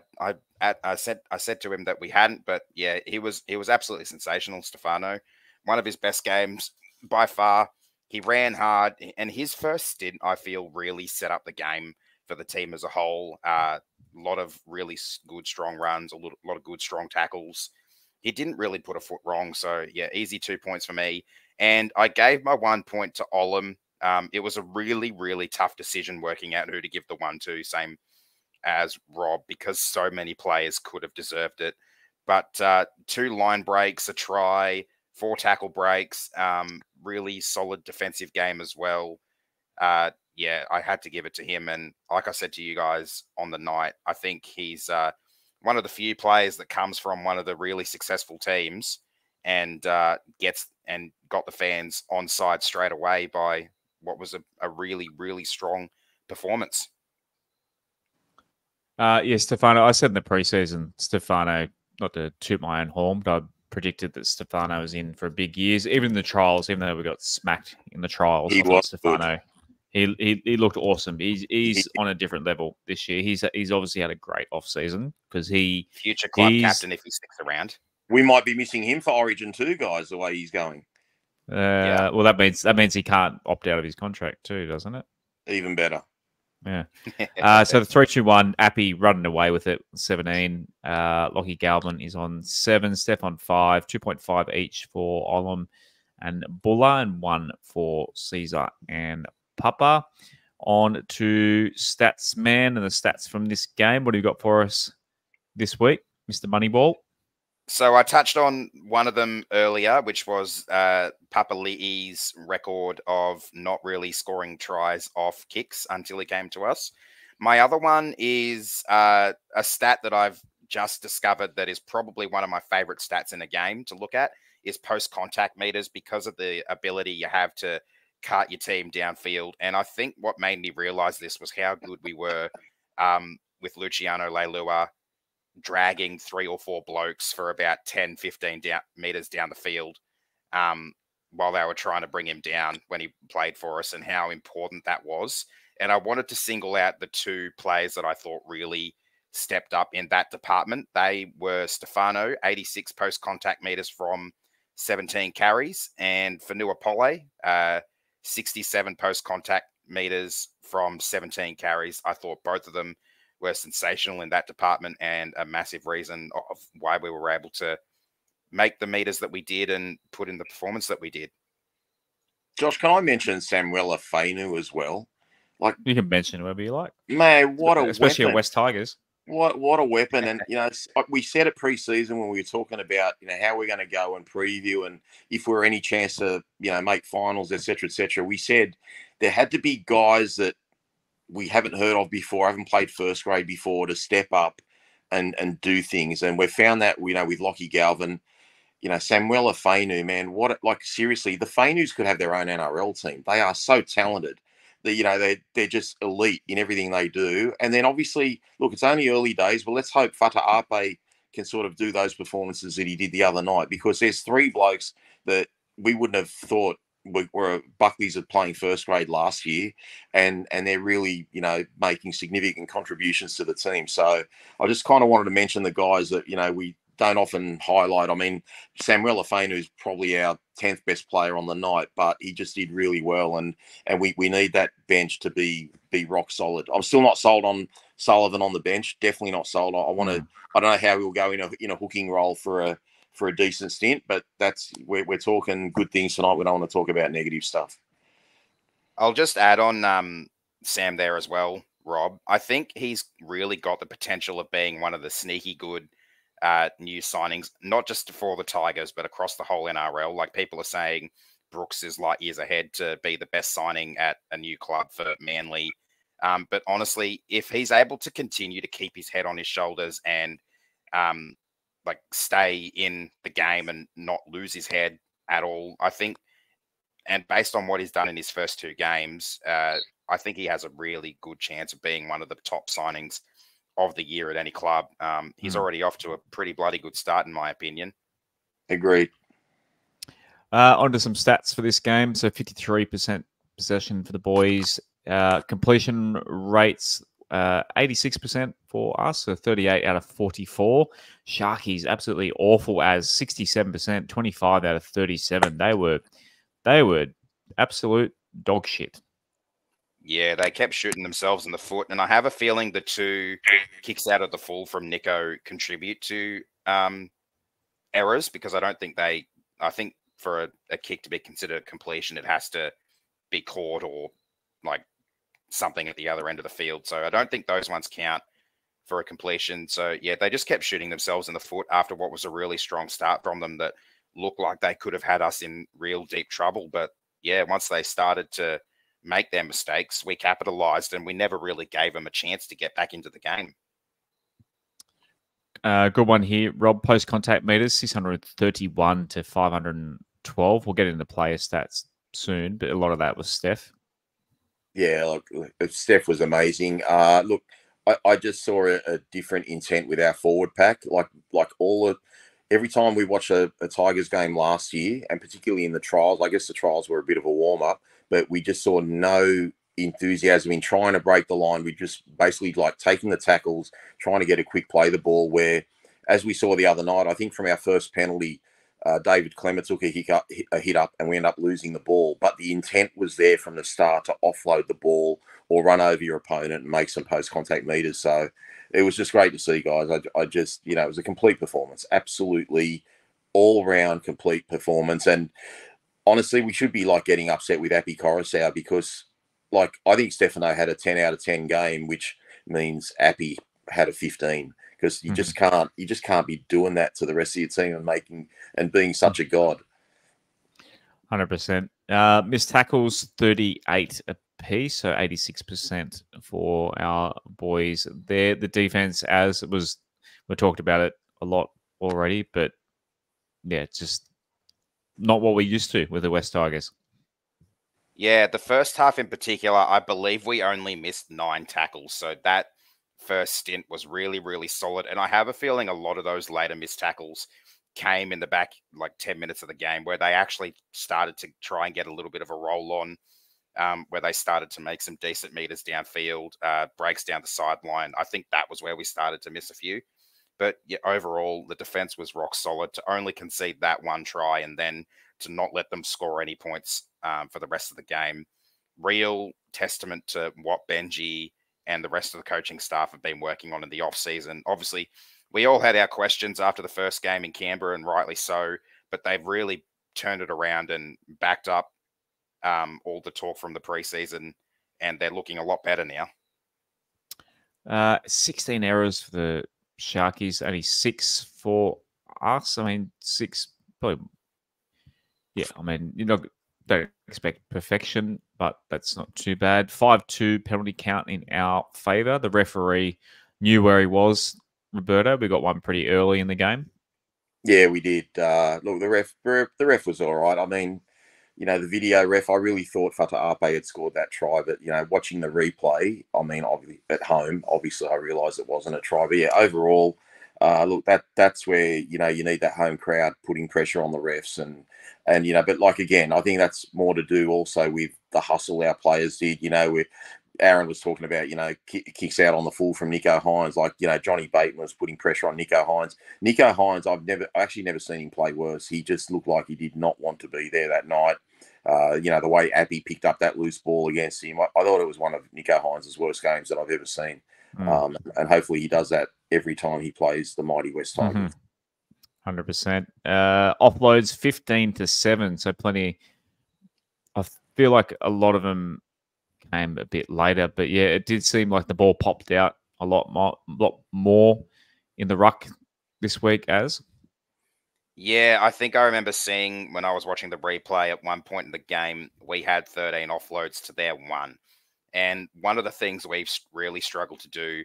said to him that we hadn't, but yeah, he was absolutely sensational. Stefano, one of his best games by far. He ran hard, and his first stint, I feel, really set up the game for the team as a whole. A lot of really good, strong runs, a lot of good, strong tackles. He didn't really put a foot wrong. So, yeah, easy 2 points for me. And I gave my 1 point to Olam. It was a really, really tough decision working out who to give the 1 to, same as Rob, because so many players could have deserved it. But 2 line breaks, a try, 4 tackle breaks, really solid defensive game as well. Yeah, I had to give it to him. And like I said to you guys on the night, I think he's one of the few players that comes from one of the really successful teams and got the fans on side straight away by what was a really, really strong performance. Yeah, Stefano, I said in the preseason, Stefano, not to toot my own horn, but I predicted that Stefano was in for a big years, even the trials, even though we got smacked in the trials. He looked awesome. He's on a different level this year. He's obviously had a great off-season because future club captain if he sticks around. We might be missing him for Origin too, guys, the way he's going. Yeah. Well, that means he can't opt out of his contract too, doesn't it? Even better. Yeah. So the 3-2-1, Api running away with it, 17. Lachie Galvin is on 7. Steph on 5. 2.5 each for Olam and Buller and 1 for Sezer and Papa. On to Stats Man and the stats from this game. What do you got for us this week, Mr. Moneyball? So I touched on one of them earlier, which was Papali'i's record of not really scoring tries off kicks until he came to us. My other one is a stat that I've just discovered that is probably one of my favorite stats in the game to look at is post-contact meters, because of the ability you have to cart your team downfield. And I think what made me realize this was how good we were with Luciano Leilua dragging 3 or 4 blokes for about 10, 15 meters down the field while they were trying to bring him down when he played for us, and how important that was. And I wanted to single out the 2 players that I thought really stepped up in that department. They were Stefano, 86 post-contact meters from 17 carries, and Fonua Pole, 67 post-contact meters from 17 carries. I thought both of them were sensational in that department, and a massive reason of why we were able to make the meters that we did and put in the performance that we did. Josh, can I mention Samuela Fainu as well? Like, you can mention whoever you like. Man, what a weapon. Especially at Wests Tigers. What a weapon. And, you know, we said it pre-season when we were talking about, you know, how we're going to go and preview and if we're any chance to, you know, make finals, et cetera, et cetera. We said there had to be guys that we haven't heard of before, haven't played first grade before, to step up and do things. And we've found that, you know, with Lachie Galvin, you know, Samuela Fainu, man, what, like, seriously, the Fainus could have their own NRL team. They are so talented. You know, they're just elite in everything they do. And then obviously, look, it's only early days, but let's hope Fatape can sort of do those performances that he did the other night, because there's 3 blokes that we wouldn't have thought were Buckley's of playing first grade last year, and they're really, you know, making significant contributions to the team. So I just kind of wanted to mention the guys that, you know, we don't often highlight. I mean, Samuela Fainu is probably our 10th best player on the night, but he just did really well, and we need that bench to be rock solid. I'm still not sold on Sullivan on the bench. Definitely not sold. I want to. I don't know how he'll go in a hooking role for a decent stint, but that's we're talking good things tonight. We don't want to talk about negative stuff. I'll just add on Sam there as well, Rob. I think he's really got the potential of being one of the sneaky good new signings, not just for the Tigers, but across the whole NRL. Like, people are saying Brooks is light years ahead to be the best signing at a new club for Manly. But honestly, if he's able to continue to keep his head on his shoulders and like stay in the game and not lose his head at all, I think, and based on what he's done in his first 2 games, I think he has a really good chance of being one of the top signings of the year at any club. He's already off to a pretty bloody good start, in my opinion. Agreed. On to some stats for this game. So 53% possession for the boys. Completion rates 86% for us, so 38 out of 44. Sharkies absolutely awful as 67%, 25 out of 37. They were absolute dog shit. Yeah, they kept shooting themselves in the foot, and I have a feeling the 2 kicks out of the full from Nicho contribute to errors, because I think for a kick to be considered completion, it has to be caught or like something at the other end of the field. So I don't think those ones count for a completion. So yeah, they just kept shooting themselves in the foot after what was a really strong start from them that looked like they could have had us in real deep trouble. But yeah, once they started to make their mistakes, we capitalized, and we never really gave them a chance to get back into the game. Good one here, Rob. Post contact meters 631 to 512. We'll get into player stats soon, but a lot of that was Steph. Yeah, look, Steph was amazing. Look, I just saw a different intent with our forward pack. Like all of every time we watched a Tigers game last year, and particularly in the trials, I guess the trials were a bit of a warm up, but we just saw no enthusiasm in trying to break the line. We just basically like taking the tackles, trying to get a quick play the ball, where, as we saw the other night, I think from our first penalty, David Clemmer took a hit up and we ended up losing the ball. But the intent was there from the start to offload the ball or run over your opponent and make some post-contact meters. So it was just great to see, guys. I just, you know, it was a complete performance. Absolutely all-round complete performance. And honestly, we should be like getting upset with Api Koroisau, because like I think Stefano had a 10 out of 10 game, which means Api had a 15, because you just can't be doing that to the rest of your team and making and being such a god. 100%. Missed tackles 38 apiece, so 86% for our boys there. The defense, as it was We talked about it a lot already, but yeah, it's just not what we're used to with the Wests Tigers. Yeah, the first half in particular, I believe we only missed 9 tackles. So that first stint was really, really solid. And I have a feeling a lot of those later missed tackles came in the back, like 10 minutes of the game, where they actually started to try and get a little bit of a roll on, where they started to make some decent meters downfield, breaks down the sideline. I think that was where we started to miss a few. But yeah, overall, the defense was rock solid to only concede that one try and then to not let them score any points for the rest of the game. Real testament to what Benji and the rest of the coaching staff have been working on in the offseason. Obviously, we all had our questions after the first game in Canberra, and rightly so, but they've really turned it around and backed up all the talk from the preseason, and they're looking a lot better now. 16 errors for the Sharkies, only 6 for us. I mean, 6, probably. Yeah, I mean, you don't expect perfection, but that's not too bad. 5-2 penalty count in our favour. The referee knew where he was. Roberto, we got one pretty early in the game. Yeah, we did. Look, the ref was all right. I mean, you know, the video ref, I really thought Fatape had scored that try, but, you know, watching the replay, I mean, at home, obviously I realised it wasn't a try. But, yeah, overall, look, that's where, you know, you need that home crowd putting pressure on the refs. And you know, but, like, again, I think that's more to do also with the hustle our players did. You know, with Aaron was talking about, you know, kicks out on the full from Nicho Hynes. Like, you know, Johnny Bateman was putting pressure on Nicho Hynes. Nicho Hynes, I've actually never seen him play worse. He just looked like he did not want to be there that night. You know, the way Api picked up that loose ball against him, I thought it was one of Nicho Hynes' worst games that I've ever seen. And hopefully he does that every time he plays the mighty West Tigers. 100%. Offloads 15 to 7, so plenty. I feel like a lot of them came a bit later, but yeah, it did seem like the ball popped out a lot more in the ruck this week. Yeah, I think I remember seeing when I was watching the replay at one point in the game, we had 13 offloads to their 1. And one of the things we've really struggled to do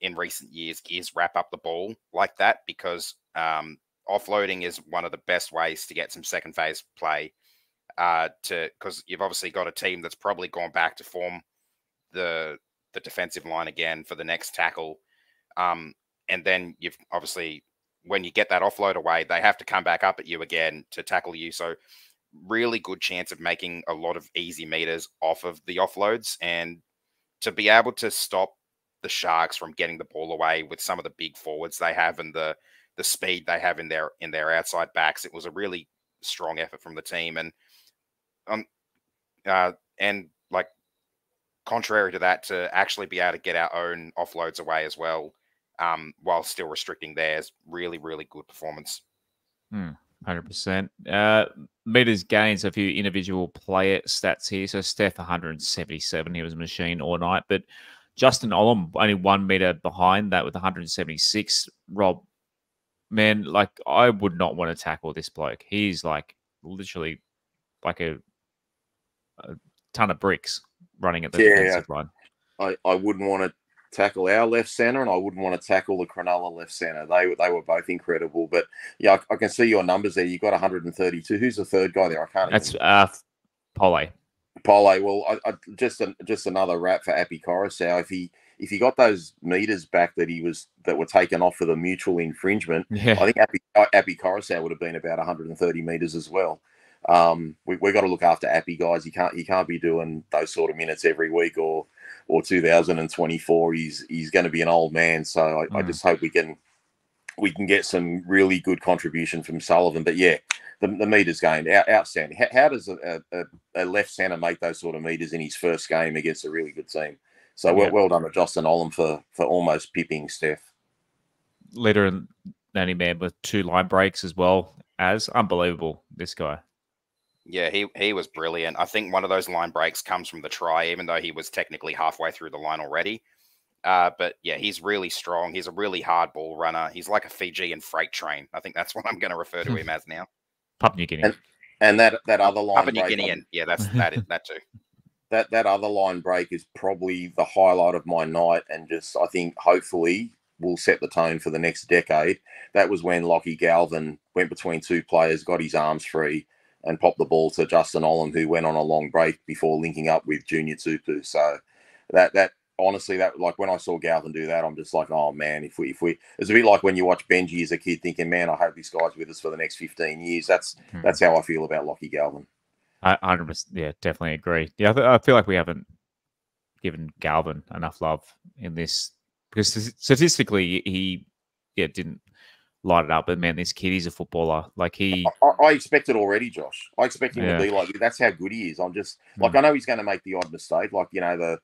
in recent years is wrap up the ball like that, because offloading is one of the best ways to get some second phase play, because you've obviously got a team that's probably gone back to form the defensive line again for the next tackle. And then you've obviously, when you get that offload away, they have to come back up at you again to tackle you. So really good chance of making a lot of easy meters off of the offloads, and to be able to stop the Sharks from getting the ball away with some of the big forwards they have and the speed they have in their outside backs. It was a really strong effort from the team, and like, contrary to that, to actually be able to get our own offloads away as well, while still restricting theirs. Really, really good performance. 100%. Meters gained, so a few individual player stats here. So Steph, 177. He was a machine all night. But Justin Olam, only 1 meter behind that with 176. Rob, man, like, I would not want to tackle this bloke. He's like literally like a ton of bricks running at the defensive line. I wouldn't want to tackle our left centre, and I wouldn't want to tackle the Cronulla left centre. They were both incredible. But yeah, I can see your numbers there. You got 132. Who's the third guy there? I can't. That's Pole. Pole. Well, just another wrap for Api Koroisau. If he got those meters back that were taken off for the mutual infringement, yeah. I think Api Koroisau would have been about 130 meters as well. We got to look after Api, guys. He can't be doing those sort of minutes every week or 2024. He's going to be an old man. So I just hope we can get some really good contribution from Sullivan. But yeah, the meters gained, outstanding. How does a left centre make those sort of meters in his first game against a really good team? So well done to Justin Olam for almost pipping Steph. Leader and only man with 2 line breaks as well. As unbelievable, this guy. Yeah, he was brilliant. I think one of those line breaks comes from the try, even though he was technically halfway through the line already. But yeah, he's really strong. He's a really hard ball runner. He's like a Fijian freight train. I think that's what I'm going to refer to him as now. Papua New Guinea. And that other line break. Papua New Guinean. Yeah, that too. That other line break is probably the highlight of my night, and just, I think, hopefully will set the tone for the next decade. That was when Lachie Galvin went between two players, got his arms free, and popped the ball to Justin Olam, who went on a long break before linking up with Junior Tupu. So that honestly, that, like, when I saw Galvin do that, I'm just like, oh man, if we, it's a bit like when you watch Benji as a kid thinking, man, I hope this guy's with us for the next 15 years. That's how I feel about Lachie Galvin. 100%, yeah, definitely agree. Yeah, I feel like we haven't given Galvin enough love in this, because statistically he didn't light it up, but man, this kid is a footballer. Like, I expect it already, Josh. I expect him to be like, that's how good he is. I'm just like, I know he's going to make the odd mistake, like, you know,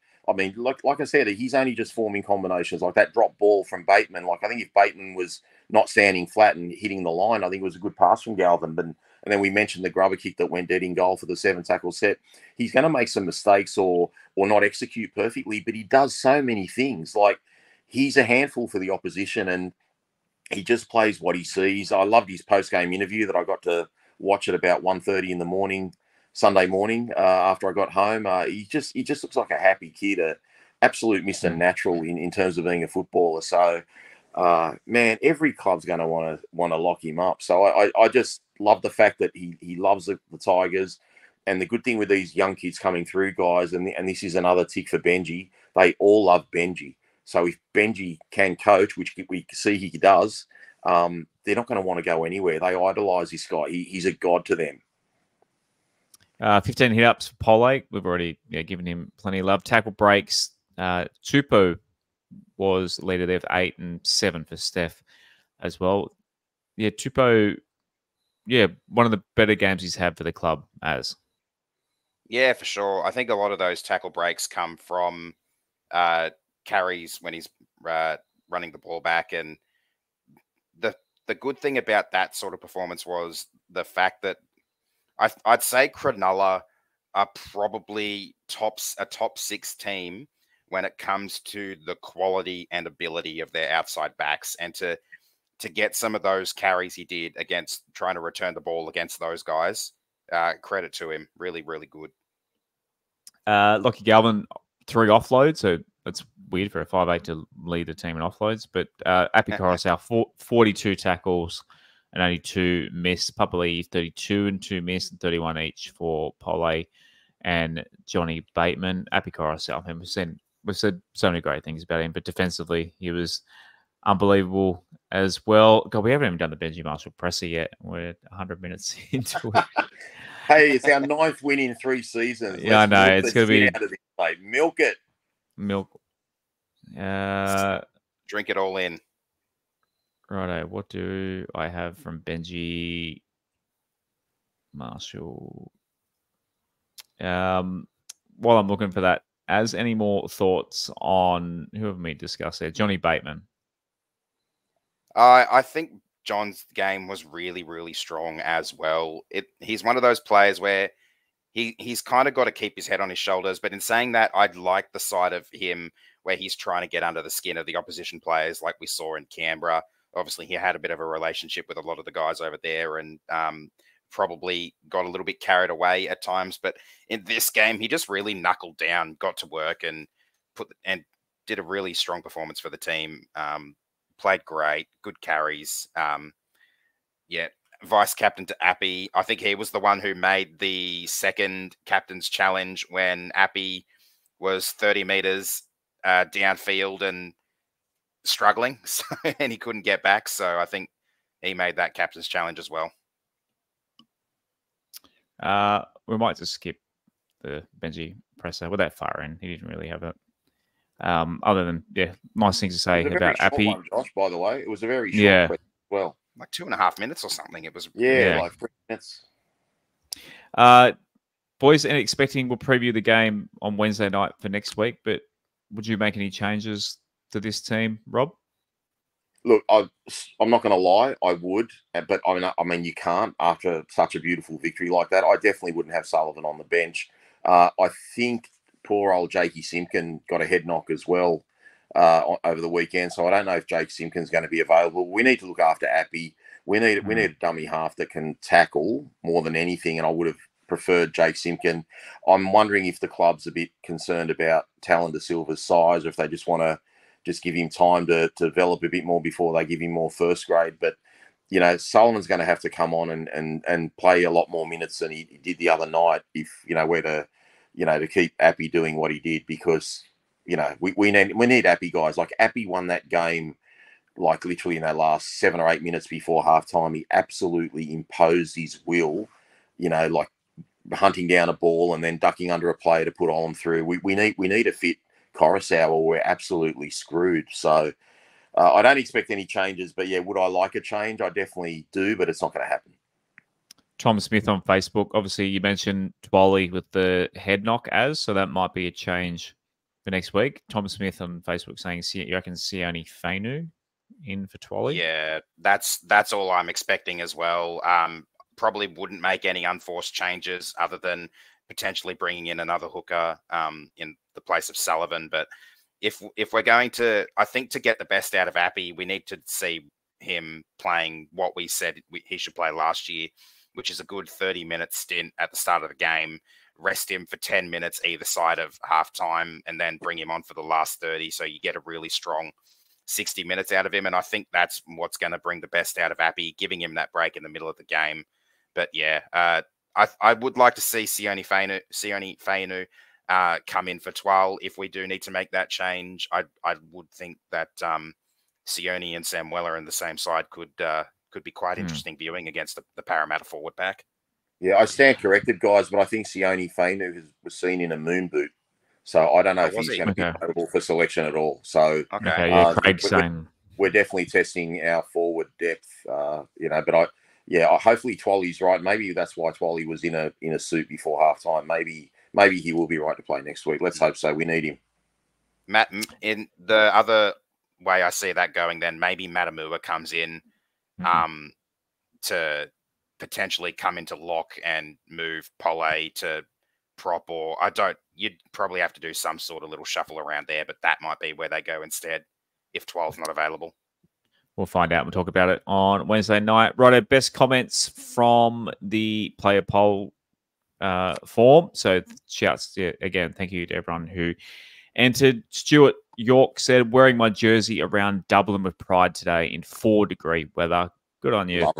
like I said, he's only just forming combinations. Like that drop ball from Bateman, like I think if Bateman was not standing flat and hitting the line, I think it was a good pass from Galvin. But and then we mentioned the grubber kick that went dead in goal for the 7-tackle set. He's going to make some mistakes or not execute perfectly, but he does so many things. Like, he's a handful for the opposition, and he just plays what he sees. I loved his post-game interview that I got to watch at about 1:30 in the morning, Sunday morning, after I got home. He just looks like a happy kid, an absolute Mr. Natural in terms of being a footballer. So, man, every club's going to want to lock him up. So I just love the fact that he loves the Tigers. And the good thing with these young kids coming through, guys, and this is another tick for Benji, they all love Benji. So if Benji can coach, which we see he does, they're not going to want to go anywhere. They idolise this guy. He's a god to them. 15 hit-ups for Pole. We've already given him plenty of love. Tackle breaks. Tupu was leader there for 8 and 7 for Steph as well. Yeah, Tupu, one of the better games he's had for the club as. Yeah, for sure. I think a lot of those tackle breaks come from carries when he's running the ball back. And the good thing about that sort of performance was the fact that I'd say Cronulla are probably a top 6 team when it comes to the quality and ability of their outside backs, and to get some of those carries he did against trying to return the ball against those guys, credit to him. Really, really good. Lachie Galvin, 3 offloads. So it's weird for a 5'8" to lead the team in offloads. But Api Koroisau, 42 tackles and only 2 missed. Papali'i, 32 and 2 missed, and 31 each for Pole and Johnny Bateman. Api Koroisau, we've said so many great things about him, but defensively he was unbelievable as well. God, we haven't even done the Benji Marshall presser yet. We're 100 minutes into it. Hey, it's our 9th win in 3 seasons. Yeah, I know. It's going to be... out of this play. Milk it. Milk. Drink it all in. Righto. What do I have from Benji Marshall? While I'm looking for that, as any more thoughts on who have we discussed there? Johnny Bateman. I think John's game was really, really strong as well. He's one of those players where he's kind of got to keep his head on his shoulders. But in saying that, I'd like the side of him where he's trying to get under the skin of the opposition players, like we saw in Canberra. Obviously, he had a bit of a relationship with a lot of the guys over there, and probably got a little bit carried away at times. But in this game, he just really knuckled down, got to work, and did a really strong performance for the team. Played great, good carries. Vice captain to Appy. I think he was the one who made the second captain's challenge when Appy was 30 metres downfield and struggling, and he couldn't get back. So I think he made that captain's challenge as well. We might just skip the Benji presser. We're that far in. He didn't really have it. Other than, nice things to say about Appy. One, Josh, by the way, it was a very short question as well. Like 2.5 minutes or something. It was like 3 minutes. Boys, and expecting we'll preview the game on Wednesday night for next week, but would you make any changes to this team, Rob? Look, I'm not going to lie, I would, but I mean, you can't after such a beautiful victory like that. I definitely wouldn't have Sullivan on the bench. I think poor old Jakey Simpkin got a head knock as well over the weekend, so I don't know if Jake Simpkin's going to be available. We need to look after Appy. We need a dummy half that can tackle more than anything, and I would have preferred Jake Simpkin. I'm wondering if the club's a bit concerned about Talon de Silva's size, or if they just want to just give him time to develop a bit more before they give him more first grade. But, you know, Sullivan's going to have to come on and play a lot more minutes than he did the other night if, you know, we're to keep Api doing what he did, because, you know, we need Api guys. Like, Api won that game, like, literally in their last 7 or 8 minutes before halftime. He absolutely imposed his will, you know, like hunting down a ball and then ducking under a player to put on through. We need a fit Koroisau or we're absolutely screwed. So I don't expect any changes, but yeah, would I like a change? I definitely do, but it's not going to happen. Tom Smith on Facebook. Obviously, you mentioned Twali with the head knock, so that might be a change for next week. Tom Smith on Facebook saying, you reckon Sione Fainu in for Twali? Yeah, that's all I'm expecting as well. Probably wouldn't make any unforced changes other than potentially bringing in another hooker in the place of Sullivan. But if we're going to, I think, to get the best out of Api, we need to see him playing what we said he should play last year, which is a good 30-minute stint at the start of the game, rest him for 10 minutes either side of halftime, and then bring him on for the last 30. So you get a really strong 60 minutes out of him. And I think that's what's going to bring the best out of Api, giving him that break in the middle of the game. But yeah, I would like to see Sione Fainu come in for Twal if we do need to make that change. I would think that Sione and Samuela in the same side could be quite interesting viewing against the Parramatta forward pack. Yeah, I stand corrected, guys, but I think Sione Fainu was seen in a moon boot. So I don't know if he's going to be available for selection at all. So okay, yeah, Craig's saying we're definitely testing our forward depth, you know. But hopefully Twali's right. Maybe that's why Twali was in a suit before halftime. Maybe he will be right to play next week. Let's hope so. We need him. Matt, in the other way I see that going, then maybe Matamua comes in to potentially come into lock and move Pole to prop, or you'd probably have to do some sort of little shuffle around there, but that might be where they go instead if 12's not available. We'll find out. We'll talk about it on Wednesday night. Righto, best comments from the player poll form. So shouts again. Thank you to everyone who entered. Stuart York said, wearing my jersey around Dublin with pride today in 4-degree weather. Good on you.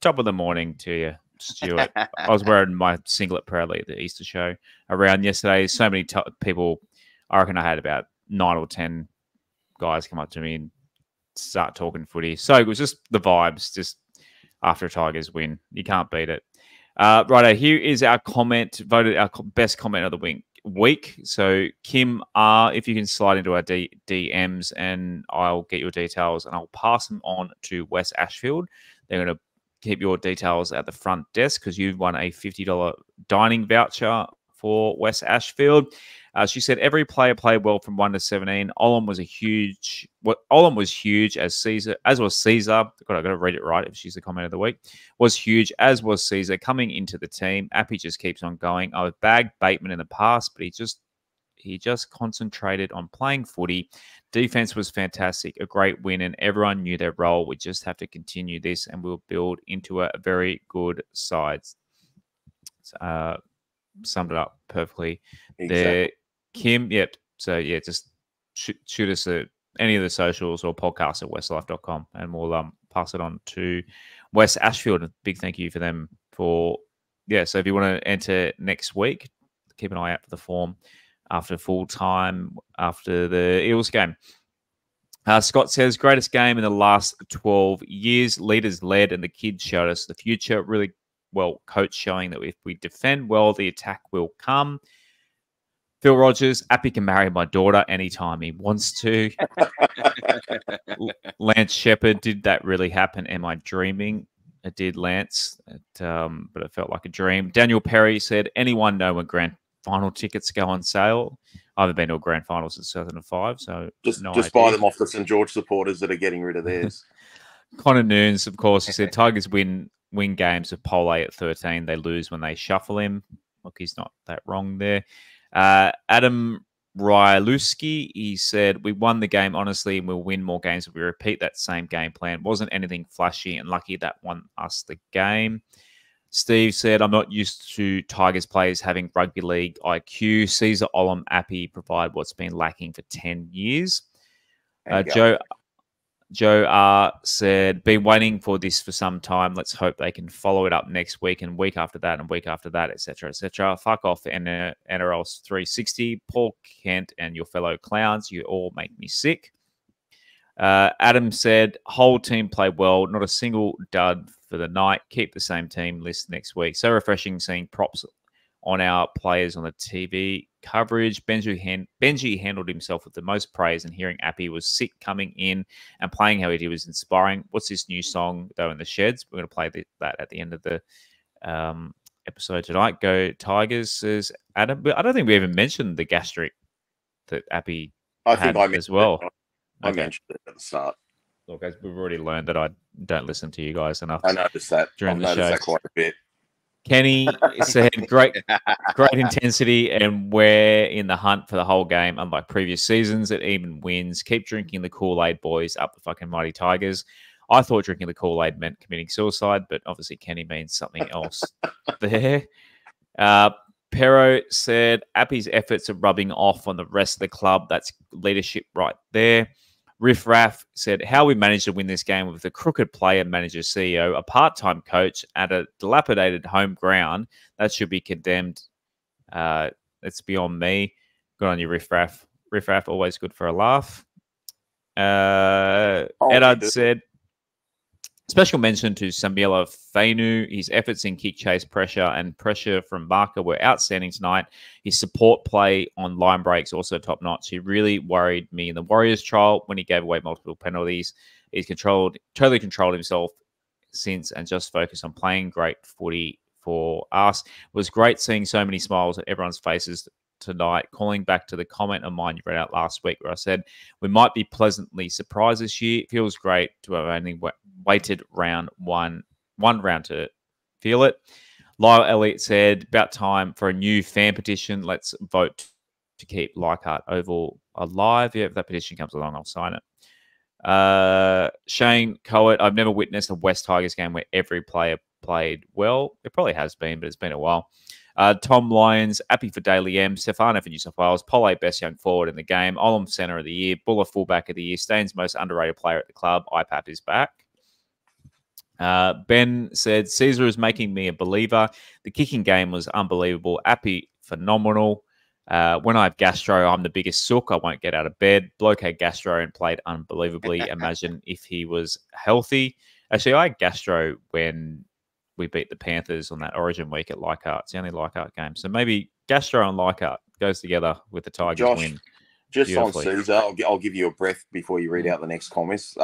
Top of the morning to you, Stuart. I was wearing my singlet proudly at the Easter show around yesterday. So many people, I reckon I had about 9 or 10 guys come up to me and start talking footy. So it was just the vibes, just after a Tigers win. You can't beat it. Righto, here is our comment, voted our best comment of the week. So Kim R, if you can slide into our DMs and I'll get your details and I'll pass them on to Wes Ashfield. They're going to keep your details at the front desk because you've won a $50 dining voucher for Wes Ashfield. She said every player played well from 1 to 17. Olam was huge as was Caesar. God, I got to read it right if she's the comment of the week. Was huge as was Caesar coming into the team. Api just keeps on going. I've bagged Bateman in the past, but he just concentrated on playing footy. Defense was fantastic, a great win, and everyone knew their role. We just have to continue this, and we'll build into a very good side. Summed it up perfectly there. Kim, yep. So, yeah, just shoot us at any of the socials or podcast at westlife.com, and we'll pass it on to Wes Ashfield. A big thank you for them for, yeah, so if you want to enter next week, keep an eye out for the form after full time, after the Eels game. Scott says, greatest game in the last 12 years. Leaders led, and the kids showed us the future. Really well coached, showing that if we defend well, the attack will come. Phil Rogers, Api can marry my daughter anytime he wants to. Lance Shepherd, did that really happen? Am I dreaming? It did, Lance, but it felt like a dream. Daniel Perry said, anyone know when Grant final tickets go on sale? I haven't been to a grand final since 2005, so just buy them off the St George supporters that are getting rid of theirs. Connor Nunes, of course, he said Tigers win games with Pole at 13. They lose when they shuffle him. Look, he's not that wrong there. Adam Ryluski, he said, we won the game honestly, and we'll win more games if we repeat that same game plan. Wasn't anything flashy, and lucky that won us the game. Steve said, I'm not used to Tigers players having rugby league IQ. Caesar, Olam, Api provide what's been lacking for 10 years. Joe R said, been waiting for this for some time. Let's hope they can follow it up next week and week after that and week after that, etc., etc. Fuck off, NRL's 360, Paul Kent and your fellow clowns. You all make me sick. Adam said, whole team played well. Not a single dud for the night. Keep the same team list next week. So refreshing seeing props on our players on the TV coverage. Benji handled himself with the most praise, and hearing Api was sick coming in and playing how he did was inspiring. What's this new song, though, in the sheds? We're going to play that at the end of the episode tonight. Go Tigers, says Adam. But I don't think we even mentioned the gastric that Api I mentioned it at the start. Look, as we've already learned that I don't listen to you guys enough. I noticed that during the show quite a bit. Kenny said, great intensity, and we're in the hunt for the whole game. Unlike previous seasons, it even wins. Keep drinking the Kool-Aid, boys. Up the fucking mighty Tigers. I thought drinking the Kool-Aid meant committing suicide, but obviously Kenny means something else there. Pero said, Api's efforts are rubbing off on the rest of the club. That's leadership right there. Riff Raff said, how we managed to win this game with a crooked player, manager, CEO, a part-time coach at a dilapidated home ground. That should be condemned. It's beyond me. Good on you, Riff Raff. Riff Raff, always good for a laugh. Edard said, special mention to Samuela Fainu. His efforts in kick chase pressure and pressure from marker were outstanding tonight. His support play on line breaks also top notch. He really worried me in the Warriors trial when he gave away multiple penalties. He's totally controlled himself since and just focused on playing great footy for us. It was great seeing so many smiles on everyone's faces tonight. Calling back to the comment of mine you read out last week where I said we might be pleasantly surprised this year. It feels great to have only waited one round to feel it. Lyle Elliott said, about time for a new fan petition. Let's vote to keep Leichhardt Oval alive. Yeah, if that petition comes along, I'll sign it. Shane Coet, I've never witnessed a West Tigers game where every player played well. It probably has been, but it's been a while. Tom Lyons, Api for Daily M, Stefano for New South Wales, Pole best young forward in the game, Olam centre of the year, Buller fullback of the year, Staines most underrated player at the club, IPAP is back. Ben said, Caesar is making me a believer. The kicking game was unbelievable. Api, phenomenal. When I have gastro, I'm the biggest sook. I won't get out of bed. Bloke had gastro and played unbelievably. Imagine if he was healthy. Actually, I had gastro when we beat the Panthers on that Origin week at Leichhardt. It's the only Leichhardt game. So maybe gastro and Leichhardt goes together with the Tigers Josh, win. Just on Caesar, I'll give you a breath before you read out the next comments.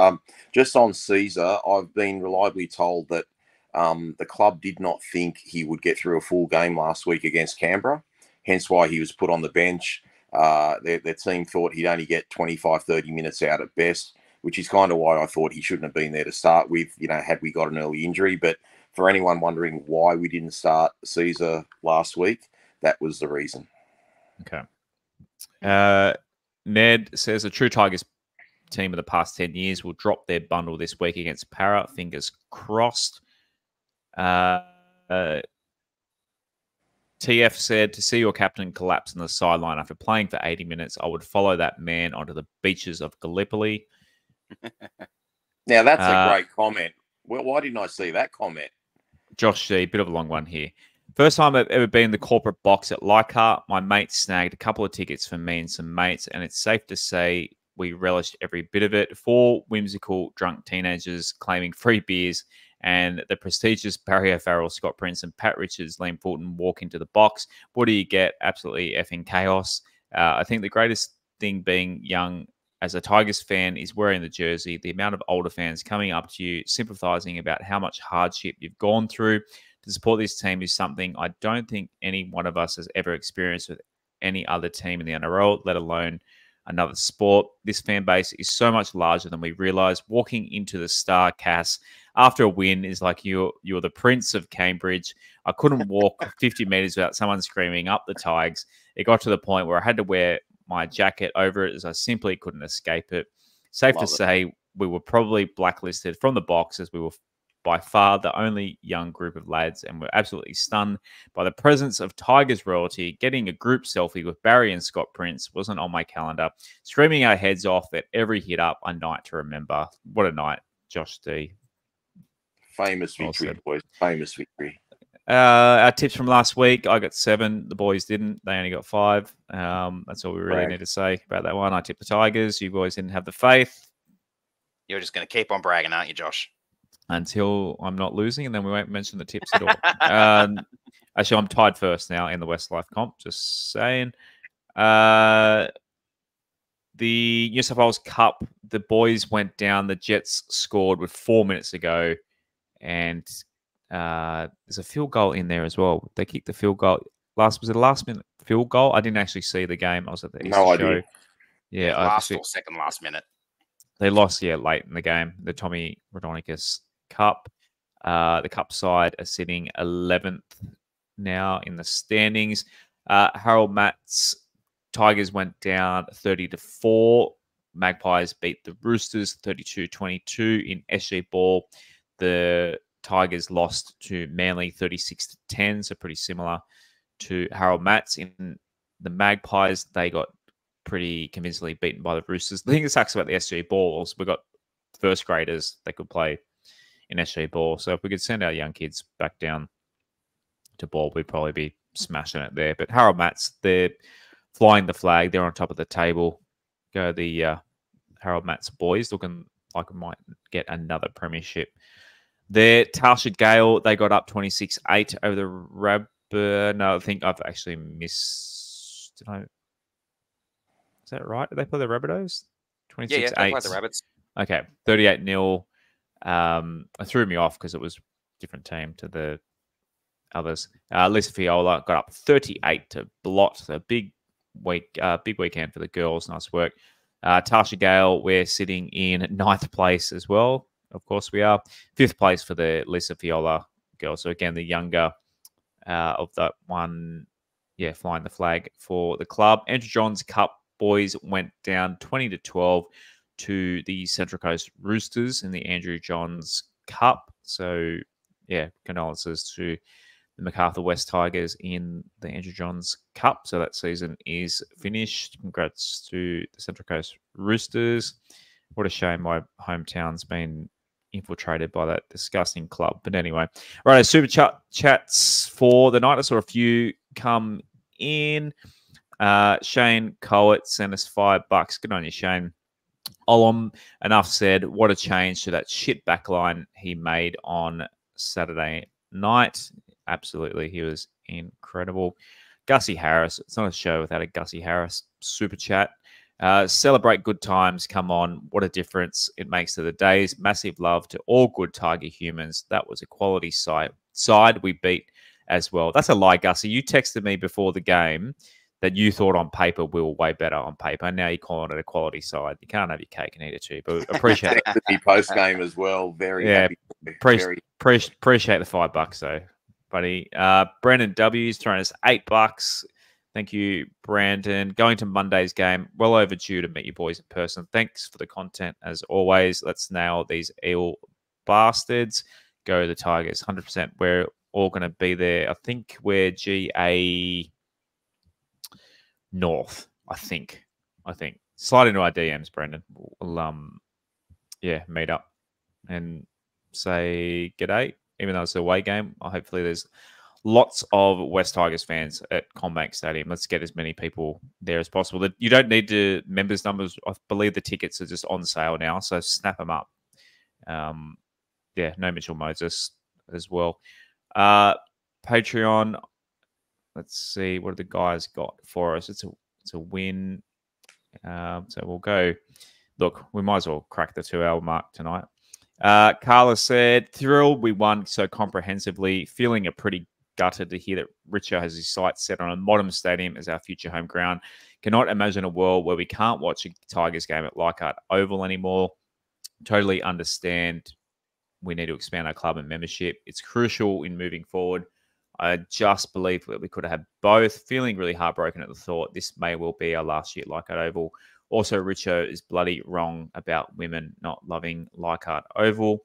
Just on Caesar, I've been reliably told that the club did not think he would get through a full game last week against Canberra, hence why he was put on the bench. Their team thought he'd only get 25, 30 minutes out at best, which is kind of why I thought he shouldn't have been there to start with, you know, had we got an early injury. But for anyone wondering why we didn't start Caesar last week, that was the reason. Okay. Ned says, a true Tigers team of the past 10 years will drop their bundle this week against Para. Fingers crossed. TF said, to see your captain collapse on the sideline after playing for 80 minutes, I would follow that man onto the beaches of Gallipoli. Now, that's a great comment. Well, why didn't I see that comment? Josh G, bit of a long one here. First time I've ever been in the corporate box at Leichhardt. My mate snagged a couple of tickets for me and some mates, and it's safe to say we relished every bit of it. 4 whimsical drunk teenagers claiming free beers, and the prestigious Barry O'Farrell, Scott Prince, and Pat Richards, Liam Fulton walk into the box. What do you get? Absolutely effing chaos. I think the greatest thing being young as a Tigers fan is wearing the jersey, the amount of older fans coming up to you, sympathising about how much hardship you've gone through. To support this team is something I don't think any one of us has ever experienced with any other team in the NRL, let alone another sport. This fan base is so much larger than we realise. Walking into the Star Cass after a win is like you're the Prince of Cambridge. I couldn't walk 50 metres without someone screaming up the Tigers. It got to the point where I had to wear my jacket over it as I simply couldn't escape it. Safe to say we were probably blacklisted from the box as we were by far the only young group of lads and were absolutely stunned by the presence of Tigers royalty. Getting a group selfie with Barry and Scott Prince wasn't on my calendar. Screaming our heads off at every hit up, a night to remember. What a night, Josh D. Famous victory, awesome. Boys. Famous victory. Our tips from last week, I got 7. The boys didn't. They only got 5. That's all we really need to say about that one. I tipped the Tigers. You boys didn't have the faith. You're just going to keep on bragging, aren't you, Josh? Until I'm not losing, and then we won't mention the tips at all. Actually, I'm tied first now in the Westlife comp, just saying. The New South Wales Cup, the boys went down. The Jets scored with 4 minutes to go, and... there's a field goal in there as well. They kicked the field goal. Was it a last-minute field goal? I didn't actually see the game. I was at the show. Yeah, last or second last minute. They lost, yeah, late in the game. The Tommy Rodonikis Cup. The Cup side are sitting 11th now in the standings. Harold Matt's Tigers went down 30-4. Magpies beat the Roosters 32-22 in SG ball. The Tigers lost to Manly 36-10, so pretty similar to Harold Matts. In the Magpies, they got pretty convincingly beaten by the Roosters. The thing that sucks about the SG balls, we've got first graders that could play in SG ball. So if we could send our young kids back down to ball, we'd probably be smashing it there. But Harold Matts, they're flying the flag. They're on top of the table. Go the Harold Matts boys, looking like we might get another premiership. There, Tarsha Gale, they got up 26-8 over the Rab. No, I think I've actually missed. Did I? Is that right? Did they play the Rabbitohs? 26-8. Yeah, they played the Rabbits. Okay, 38-0. I threw me off because it was a different team to the others. Lisa Fiola got up 38 to Blot. So big weekend for the girls. Nice work. Tarsha Gale, we're sitting in 9th place as well. Of course we are. 5th place for the Lisa Fiola girls. So again, the younger of that one, yeah, flying the flag for the club. Andrew Johns Cup boys went down 20-12 to the Central Coast Roosters in the Andrew Johns Cup. So yeah, condolences to the MacArthur West Tigers in the Andrew Johns Cup. So that season is finished. Congrats to the Central Coast Roosters. What a shame my hometown's been infiltrated by that disgusting club. But anyway, right, super chats for the night. I saw a few come in. Shane Cowett sent us $5. Good on you, Shane. Olam, enough said. What a change to that shit backline he made on Saturday night. Absolutely, he was incredible. Gussie Harris. It's not a show without a Gussie Harris super chat. Celebrate good times. Come on. What a difference it makes to the days. Massive love to all good Tiger humans. That was a quality side we beat as well. That's a lie, Gussie. You texted me before the game that you thought on paper we were way better on paper. Now you're calling it a quality side. You can't have your cake and eat it too, but appreciate it. Post game as well. Very happy. Appreciate the $5 though, buddy. Brandon W's throwing us $8. Thank you, Brandon. Going to Monday's game. Well overdue to meet you boys in person. Thanks for the content as always. Let's nail these Eel bastards. Go the Tigers. 100%. We're all going to be there. I think we're GA North. I think. Slide into our DMs, Brandon. We'll, yeah, meet up and say g'day. Even though it's an away game, hopefully there's lots of West Tigers fans at Combank Stadium. Let's get as many people there as possible. You don't need the members' numbers. I believe the tickets are just on sale now, so snap them up. Yeah, no Mitchell Moses as well. Patreon. Let's see what the guys got for us. It's a win. So we'll go. Look, we might as well crack the 2-hour mark tonight. Carla said, "Thrilled we won so comprehensively. Feeling a pretty." Gutted to hear that Richo has his sights set on a modern stadium as our future home ground. Cannot imagine a world where we can't watch a Tigers game at Leichhardt Oval anymore. Totally understand we need to expand our club and membership. It's crucial in moving forward. I just believe that we could have both. Feeling really heartbroken at the thought. This may well be our last year at Leichhardt Oval. Also, Richo is bloody wrong about women not loving Leichhardt Oval.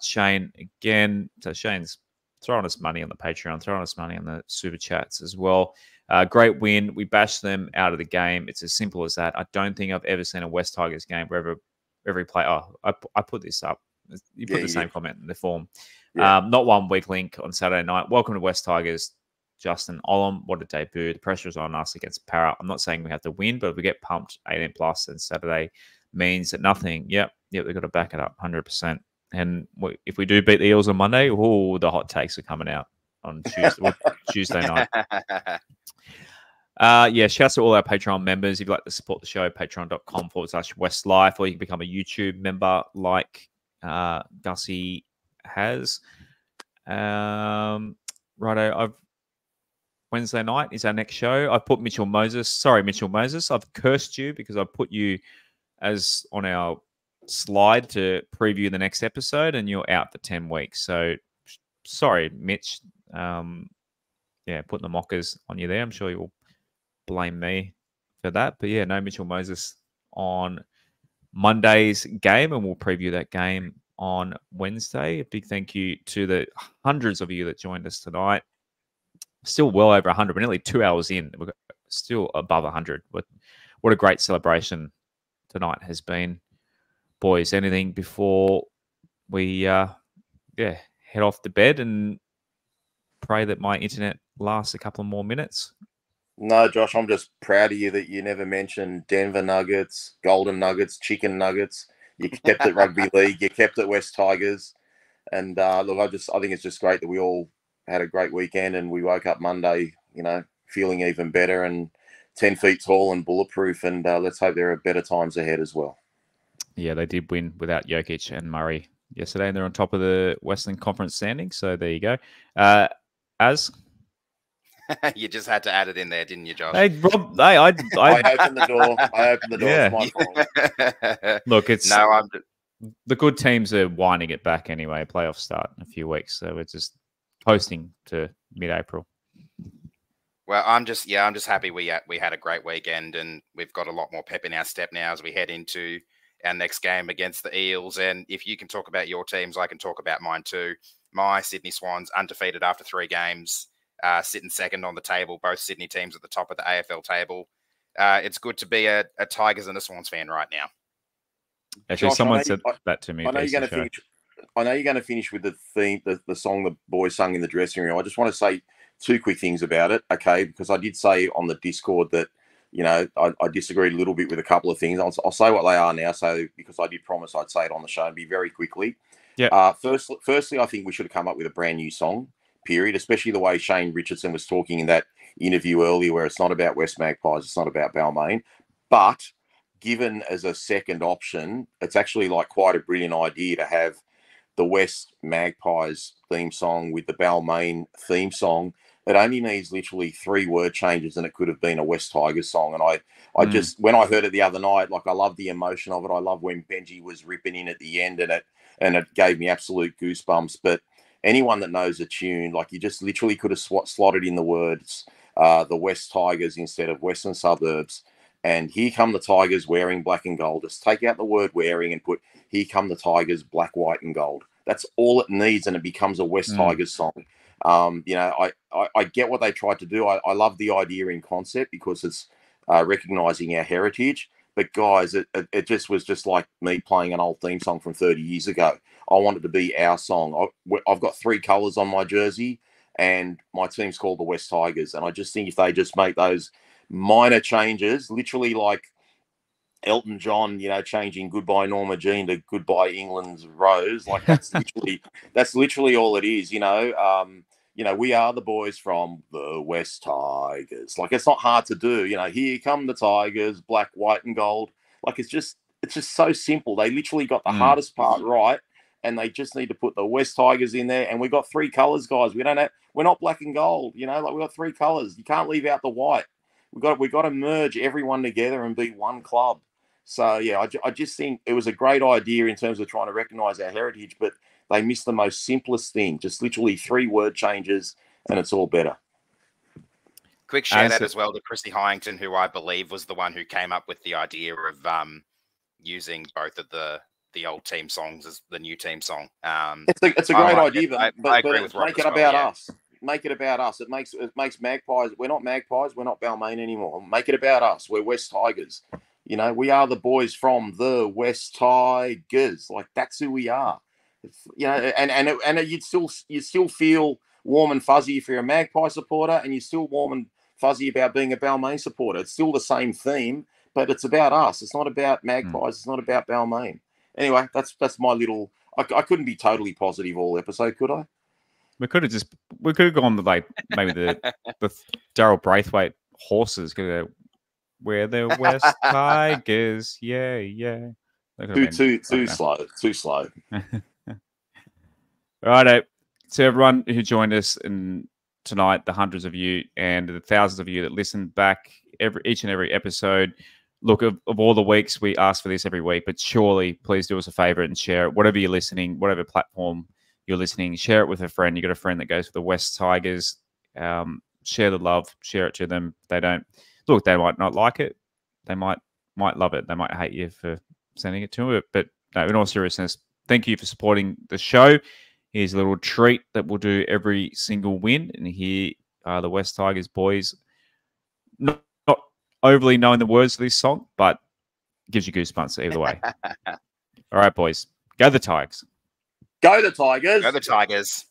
Shane again. So Shane's throwing us money on the Patreon, throwing us money on the Super Chats as well. Great win. We bashed them out of the game. It's as simple as that. I don't think I've ever seen a Wests Tigers game where every play... Oh, I put this up. You put the same comment in the form. Yeah. Not one weak link on Saturday night. Welcome to Wests Tigers, Justin Olam. What a debut. The pressure is on us against Para. I'm not saying we have to win, but if we get pumped 18 plus and Saturday means that nothing. Yep, we've got to back it up 100%. And if we do beat the Eels on Monday, oh, the hot takes are coming out on Tuesday, Tuesday night. Yeah, shouts to all our Patreon members. If you'd like to support the show, patreon.com/Westlife, or you can become a YouTube member like Gussie has. Righto, Wednesday night is our next show. I've put Mitchell Moses. Sorry, Mitchell Moses. I've cursed you because I put you as on our slide to preview the next episode, and you're out for 10 weeks. So sorry, Mitch. Yeah, putting the mockers on you there. I'm sure you'll blame me for that. But yeah, no Mitchell Moses on Monday's game, and we'll preview that game on Wednesday. A big thank you to the hundreds of you that joined us tonight. Still well over 100. We're nearly 2 hours in. We're still above 100. But what a great celebration tonight has been. Boys, anything before we head off to bed and pray that my internet lasts a couple of more minutes? No, Josh, I'm just proud of you that you never mentioned Denver Nuggets, Golden Nuggets, Chicken Nuggets. You kept it Rugby League. You kept it Wests Tigers. And, look, I think it's just great that we all had a great weekend and we woke up Monday, you know, feeling even better and 10 feet tall and bulletproof. And let's hope there are better times ahead as well. Yeah, they did win without Jokic and Murray yesterday, and they're on top of the Western Conference standing. So there you go. You just had to add it in there, didn't you, Josh? Hey, Rob, hey, I opened the door. I opened the door. Yeah. It's my Look, it's no, the good teams are winding it back anyway. Playoffs start in a few weeks, so we're just coasting to mid-April. Well, I'm just happy we had a great weekend, and we've got a lot more pep in our step now as we head into our next game against the Eels. And if you can talk about your teams, I can talk about mine too. My Sydney Swans, undefeated after 3 games, sitting second on the table, both Sydney teams at the top of the AFL table. It's good to be a Tigers and a Swans fan right now. Actually, Josh, someone said that to me. I know you're going to finish. I know you're going to finish with the theme, the song the boys sung in the dressing room. I just want to say 2 quick things about it, okay? Because I did say on the Discord that, you know, I disagreed a little bit with a couple of things. I'll say what they are now, so because I did promise I'd say it on the show and be very quickly. Yeah. Firstly, I think we should have come up with a brand new song, period, especially the way Shane Richardson was talking in that interview earlier where it's not about West Magpies, it's not about Balmain. But given as a second option, it's actually like quite a brilliant idea to have the West Magpies theme song with the Balmain theme song. It only needs literally 3 word changes and it could have been a West Tigers song. And I just, when I heard it the other night, like I love the emotion of it. I love when Benji was ripping in at the end, and it gave me absolute goosebumps. But anyone that knows a tune, like you just literally could have slotted in the words, the West Tigers instead of Western Suburbs. And here come the Tigers wearing black and gold. Just take out the word wearing and put here come the Tigers black, white and gold. That's all it needs. And it becomes a West Tigers song. You know, I get what they tried to do. I love the idea in concept because it's recognising our heritage. But, guys, it just was just like me playing an old theme song from 30 years ago. I wanted to be our song. I've got 3 colours on my jersey and my team's called the West Tigers. And I just think if they just make those minor changes, literally like Elton John, you know, changing Goodbye Norma Jean to Goodbye England's Rose, like that's literally that's literally all it is, you know. You know, we are the boys from the West Tigers. Like it's not hard to do, you know. Here come the Tigers, black, white, and gold. Like it's just so simple. They literally got the hardest part right, and they just need to put the West Tigers in there. And we got 3 colours, guys. We don't have, we're not black and gold, you know. Like we got 3 colours. You can't leave out the white. We got to merge everyone together and be one club. So, yeah, I just think it was a great idea in terms of trying to recognise our heritage, but they missed the most simplest thing, just literally 3 word changes, and it's all better. Quick shout out as well to Christy Hyington, who I believe was the one who came up with the idea of using both of the old team songs as the new team song. It's a great idea, but make it about us. Make it about us. It makes Magpies. We're not Magpies. We're not Balmain anymore. Make it about us. We're Wests Tigers. You know, we are the boys from the Wests Tigers. Like, that's who we are. It's, you know, and you still feel warm and fuzzy if you're a Magpie supporter, and you're still warm and fuzzy about being a Balmain supporter. It's still the same theme, but it's about us. It's not about Magpies. It's not about Balmain. Anyway, that's my little. I couldn't be totally positive all episode, could I? We could have gone with like maybe the Daryl Braithwaite horses, because we're the Wests Tigers. Yeah, yeah. Too slow. Righto. To everyone who joined us tonight, the hundreds of you and the thousands of you that listened back each and every episode. Look, of all the weeks, we ask for this every week, but surely please do us a favor and share it. Whatever you're listening, whatever platform you're listening, share it with a friend. You got a friend that goes for the Wests Tigers. Share the love, share it to them. They don't look. They might not like it. They might love it. They might hate you for sending it to it. But no, in all seriousness, thank you for supporting the show. Here's a little treat that we'll do every single win. And here are the Wests Tigers boys. Not overly knowing the words of this song, but gives you goosebumps either way. All right, boys. Go the Tigers. Go the Tigers. Go the Tigers.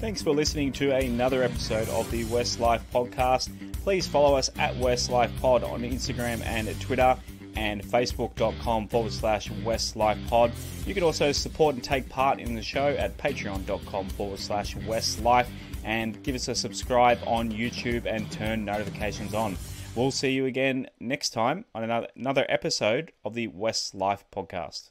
Thanks for listening to another episode of the Wests Life podcast. Please follow us at Wests Life Pod on Instagram and Twitter, and facebook.com/Wests Life Pod. You can also support and take part in the show at patreon.com/Wests Life, and give us a subscribe on YouTube and turn notifications on. We'll see you again next time on another episode of the Wests Life podcast.